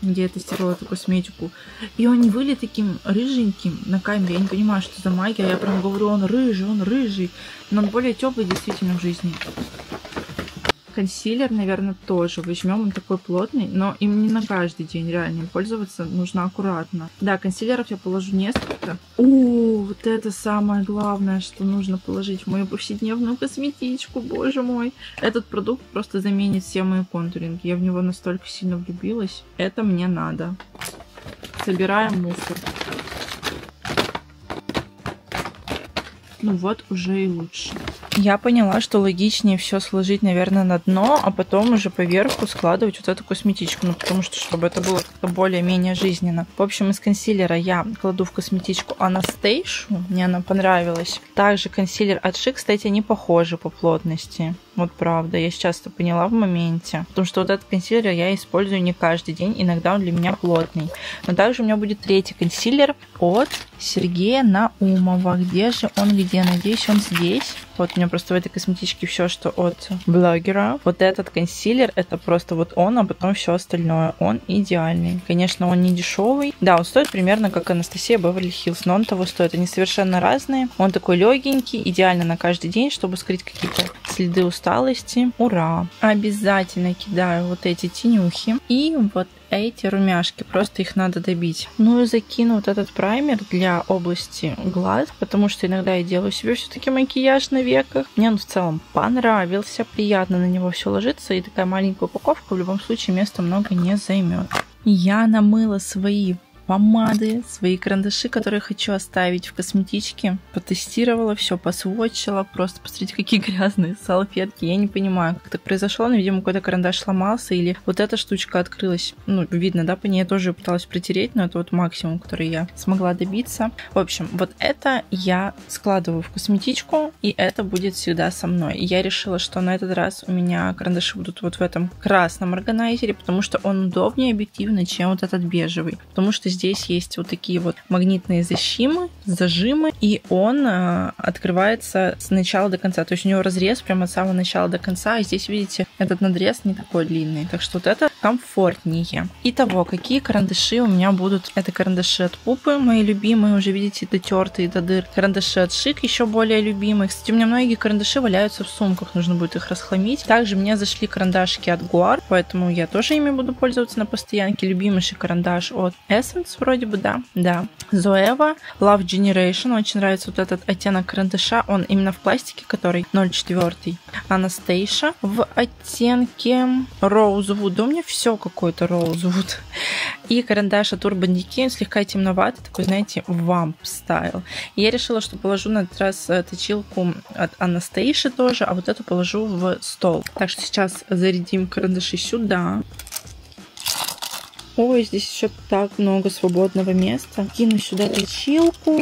где я тестировала эту косметику, и он не выглядит таким рыженьким на камере. Я не понимаю, что за магия. Я прям говорю, он рыжий, он рыжий. Но он более теплый действительно в жизни. Консилер, наверное, тоже возьмем. Он такой плотный, но им не на каждый день реально. Им пользоваться нужно аккуратно. Да, консилеров я положу несколько. О, вот это самое главное, что нужно положить в мою повседневную косметичку, боже мой. Этот продукт просто заменит все мои контуринги. Я в него настолько сильно влюбилась. Это мне надо. Собираем мусор. Ну вот, уже и лучше. Я поняла, что логичнее все сложить, наверное, на дно, а потом уже поверху складывать вот эту косметичку. Ну, потому что, чтобы это было как-то более-менее жизненно. В общем, из консилера я кладу в косметичку Анастейшу. Мне она понравилась. Также консилер от Шик, кстати, они похожи по плотности. Вот правда, я сейчас это поняла в моменте. Потому что вот этот консилер я использую не каждый день. Иногда он для меня плотный. Но также у меня будет третий консилер от Сергея Наумова. Где же он, где? Надеюсь, он здесь. Вот у меня просто в этой косметичке все, что от блогера. Вот этот консилер, это просто вот он, а потом все остальное. Он идеальный. Конечно, он не дешевый. Да, он стоит примерно как Анастасия Beverly Hills, но он того стоит. Они совершенно разные. Он такой легенький, идеально на каждый день, чтобы скрыть какие-то следы усталости. Усталости. Ура! Обязательно кидаю вот эти тенюхи и вот эти румяшки. Просто их надо добить. Ну и закину вот этот праймер для области глаз, потому что иногда я делаю себе все-таки макияж на веках. Мне он в целом понравился. Приятно на него все ложится. И такая маленькая упаковка в любом случае места много не займет. Я намыла свои помады, свои карандаши, которые хочу оставить в косметичке. Потестировала все, посвотчила. Просто посмотрите, какие грязные салфетки. Я не понимаю, как так произошло. Но, видимо, какой-то карандаш сломался или вот эта штучка открылась. Ну, видно, да, по ней я тоже пыталась притереть, но это вот максимум, который я смогла добиться. В общем, вот это я складываю в косметичку, и это будет всегда со мной. Я решила, что на этот раз у меня карандаши будут вот в этом красном органайзере, потому что он удобнее объективно, чем вот этот бежевый. Потому что здесь есть вот такие вот магнитные зажимы, зажимы, и он э, открывается с начала до конца. То есть у него разрез прямо от самого начала до конца. И здесь, видите, этот надрез не такой длинный. Так что вот это комфортнее. Итого, какие карандаши у меня будут? Это карандаши от Пупы, мои любимые. Уже, видите, дотертые до дыр. Карандаши от Шик, еще более любимые. Кстати, у меня многие карандаши валяются в сумках. Нужно будет их расхламить. Также мне зашли карандашки от Гуар, поэтому я тоже ими буду пользоваться на постоянке. Любимейший карандаш от Essence, вроде бы, да. Да. Zoeva. Love Generation. Очень нравится вот этот оттенок карандаша. Он именно в пластике, который ноль четыре. Anastasia. В оттенке Rosewood. У меня все какой-то Rosewood. И карандаш от Urban Decay. Он слегка темноватый, такой, знаете, вамп стайл. Я решила, что положу на этот раз точилку от Anastasia тоже, а вот эту положу в стол. Так что сейчас зарядим карандаши сюда. Ой, здесь еще так много свободного места. Кину сюда точилку.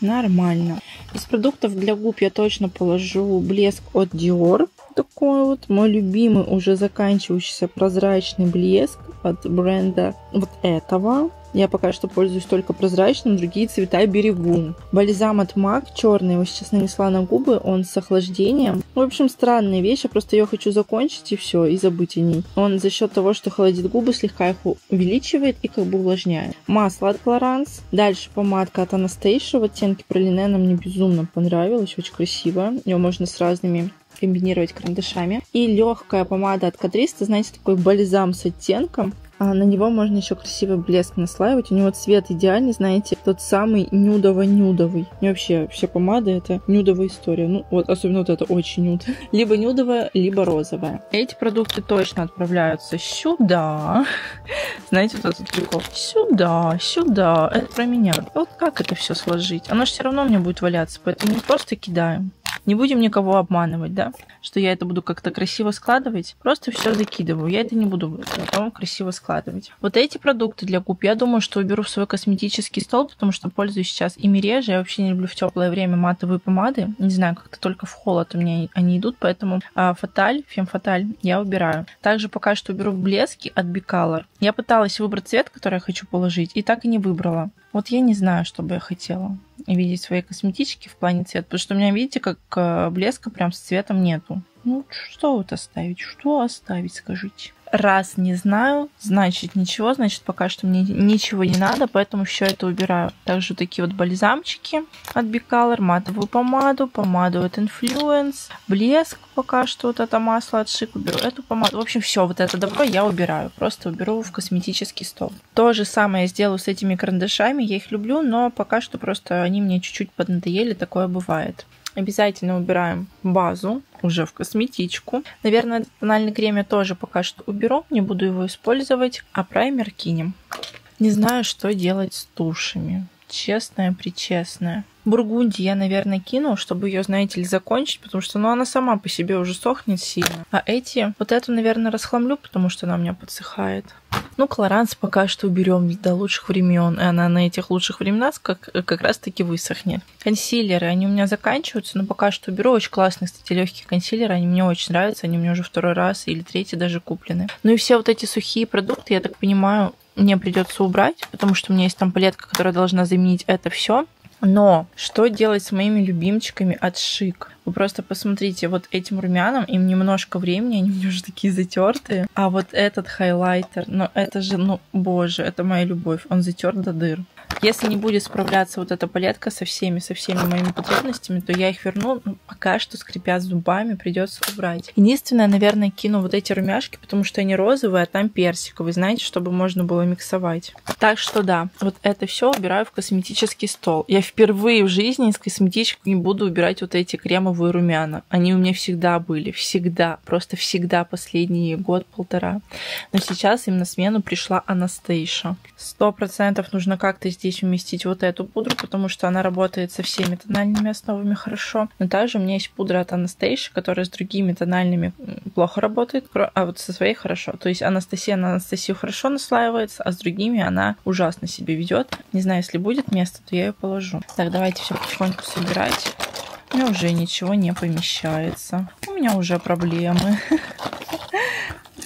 Нормально. Из продуктов для губ я точно положу блеск от Dior. Такой вот мой любимый, уже заканчивающийся прозрачный блеск от бренда вот этого. Я пока что пользуюсь только прозрачным, другие цвета берегу. Бальзам от Мак, черный, его сейчас нанесла на губы, он с охлаждением. В общем, странная вещь, я просто ее хочу закончить и все, и забыть о ней. Он за счет того, что холодит губы, слегка их увеличивает и как бы увлажняет. Масло от Clarins, дальше помадка от Anastasia в оттенке Пролине, она мне безумно понравилась, очень красивая. Ее можно с разными комбинировать карандашами. И легкая помада от Catrice, знаете, такой бальзам с оттенком. А на него можно еще красивый блеск наслаивать. У него цвет идеальный, знаете, тот самый нюдово-нюдовый. И вообще, все помады это нюдовая история. Ну, вот особенно вот это очень нюд. Либо нюдовая, либо розовая. Эти продукты точно отправляются сюда. Знаете, вот этот прикол. Сюда, сюда. Это про меня. Вот как это все сложить? Оно же все равно мне будет валяться, поэтому просто кидаем. Не будем никого обманывать, да? Что я это буду как-то красиво складывать. Просто все закидываю. Я это не буду потом красиво складывать. Вот эти продукты для губ, я думаю, что уберу в свой косметический стол, потому что пользуюсь сейчас ими реже. Я вообще не люблю в теплое время матовые помады. Не знаю, как-то только в холод у меня они идут, поэтому фаталь, фемфаталь я убираю. Также пока что уберу блески от Bicolor. Я пыталась выбрать цвет, который я хочу положить, и так и не выбрала. Вот я не знаю, что бы я хотела видеть в своей косметичке в плане цвета, потому что у меня, видите, как блеска прям с цветом нету. Ну, что вот оставить? Что оставить, скажите? Раз не знаю, значит ничего, значит пока что мне ничего не надо, поэтому все это убираю. Также такие вот бальзамчики от Bicolor, матовую помаду, помаду от Influence, блеск пока что, вот это масло от Шик уберу, эту помаду. В общем, все вот это добро я убираю, просто уберу в косметический стол. То же самое я сделаю с этими карандашами, я их люблю, но пока что просто они мне чуть-чуть поднадоели, такое бывает. Обязательно убираем базу уже в косметичку. Наверное, этот тональный крем я тоже пока что уберу, не буду его использовать, а праймер кинем. Не знаю, что делать с тушами. Честная-причестная. Бургунди я, наверное, кину, чтобы ее, знаете ли, закончить, потому что, ну, она сама по себе уже сохнет сильно. А эти, вот эту, наверное, расхламлю, потому что она у меня подсыхает. Ну, Clarins пока что уберем до лучших времен. Она на этих лучших временах как, как раз-таки высохнет. Консилеры, они у меня заканчиваются, но пока что уберу. Очень классные, кстати, легкие консилеры. Они мне очень нравятся. Они мне уже второй раз или третий даже куплены. Ну и все вот эти сухие продукты, я так понимаю, мне придется убрать, потому что у меня есть там палетка, которая должна заменить это все. Но что делать с моими любимчиками от Шик? Вы просто посмотрите, вот этим румяном им немножко времени, они у меня уже такие затертые. А вот этот хайлайтер, ну это же, ну боже, это моя любовь, он затерт до дыр. Если не будет справляться вот эта палетка со всеми, со всеми моими потребностями, то я их верну. Но пока что, скрипя зубами, придется убрать. Единственное, наверное, кину вот эти румяшки, потому что они розовые, а там персиковые, знаете, чтобы можно было миксовать. Так что да, вот это все убираю в косметический стол. Я впервые в жизни из косметички не буду убирать вот эти кремовые румяна. Они у меня всегда были, всегда, просто всегда последние год-полтора. Но сейчас им на смену пришла Анастейша. Сто процентов нужно как-то здесь уместить вот эту пудру, потому что она работает со всеми тональными основами хорошо. Но также у меня есть пудра от Анастейши, которая с другими тональными плохо работает, а вот со своей хорошо. То есть Анастасия на Анастасию хорошо наслаивается, а с другими она ужасно себя ведет. Не знаю, если будет место, то я ее положу. Так, давайте все потихоньку собирать. У меня уже ничего не помещается. У меня уже проблемы.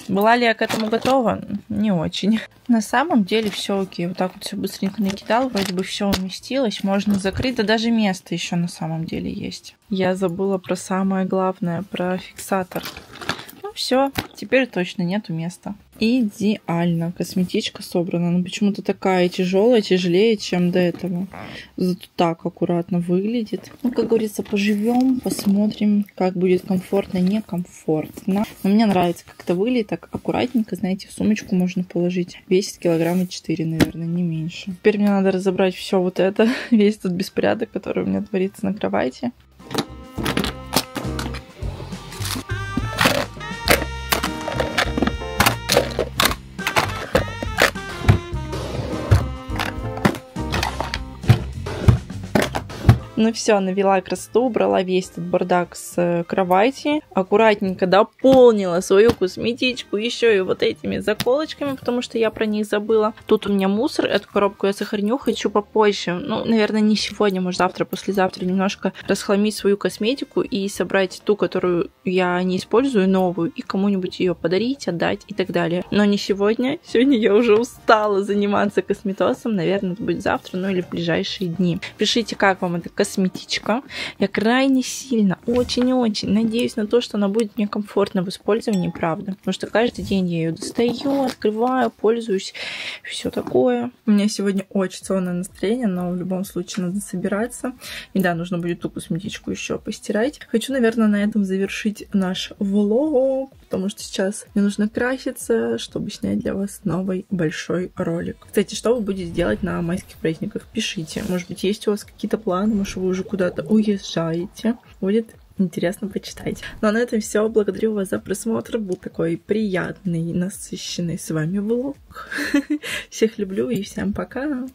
Была ли я к этому готова? Не очень. На самом деле все окей. Вот так вот все быстренько накидал. Вроде бы все уместилось. Можно закрыть. Да даже место еще на самом деле есть. Я забыла про самое главное, про фиксатор. Ну все, теперь точно нету места. Идеально. Косметичка собрана. Но почему-то такая тяжелая, тяжелее, чем до этого. Зато так аккуратно выглядит. Ну, как говорится, поживем, посмотрим, как будет комфортно, некомфортно. Но мне нравится, как это выглядит. Так аккуратненько, знаете, в сумочку можно положить. Весит килограмма четыре, наверное, не меньше. Теперь мне надо разобрать все вот это, весь тот беспорядок, который у меня творится на кровати. Ну все, навела красоту, убрала весь этот бардак с кровати, аккуратненько дополнила свою косметичку еще и вот этими заколочками, потому что я про них забыла. Тут у меня мусор, эту коробку я сохраню, хочу попозже, ну, наверное, не сегодня, может завтра, послезавтра немножко расхламить свою косметику и собрать ту, которую я не использую, новую, и кому-нибудь ее подарить, отдать и так далее. Но не сегодня, сегодня я уже устала заниматься косметосом, наверное, это будет завтра, ну или в ближайшие дни. Пишите, как вам эта косметика. Косметичка. Я крайне сильно, очень-очень надеюсь на то, что она будет мне комфортно в использовании, правда. Потому что каждый день я ее достаю, открываю, пользуюсь, все такое. У меня сегодня очень сонное настроение, но в любом случае надо собираться. И да, нужно будет ту косметичку еще постирать. Хочу, наверное, на этом завершить наш влог, потому что сейчас мне нужно краситься, чтобы снять для вас новый большой ролик. Кстати, что вы будете делать на майских праздниках? Пишите. Может быть, есть у вас какие-то планы, может, вы уже куда-то уезжаете. Будет интересно почитать. Ну а на этом все. Благодарю вас за просмотр. Был такой приятный, насыщенный с вами влог. Всех люблю и всем пока!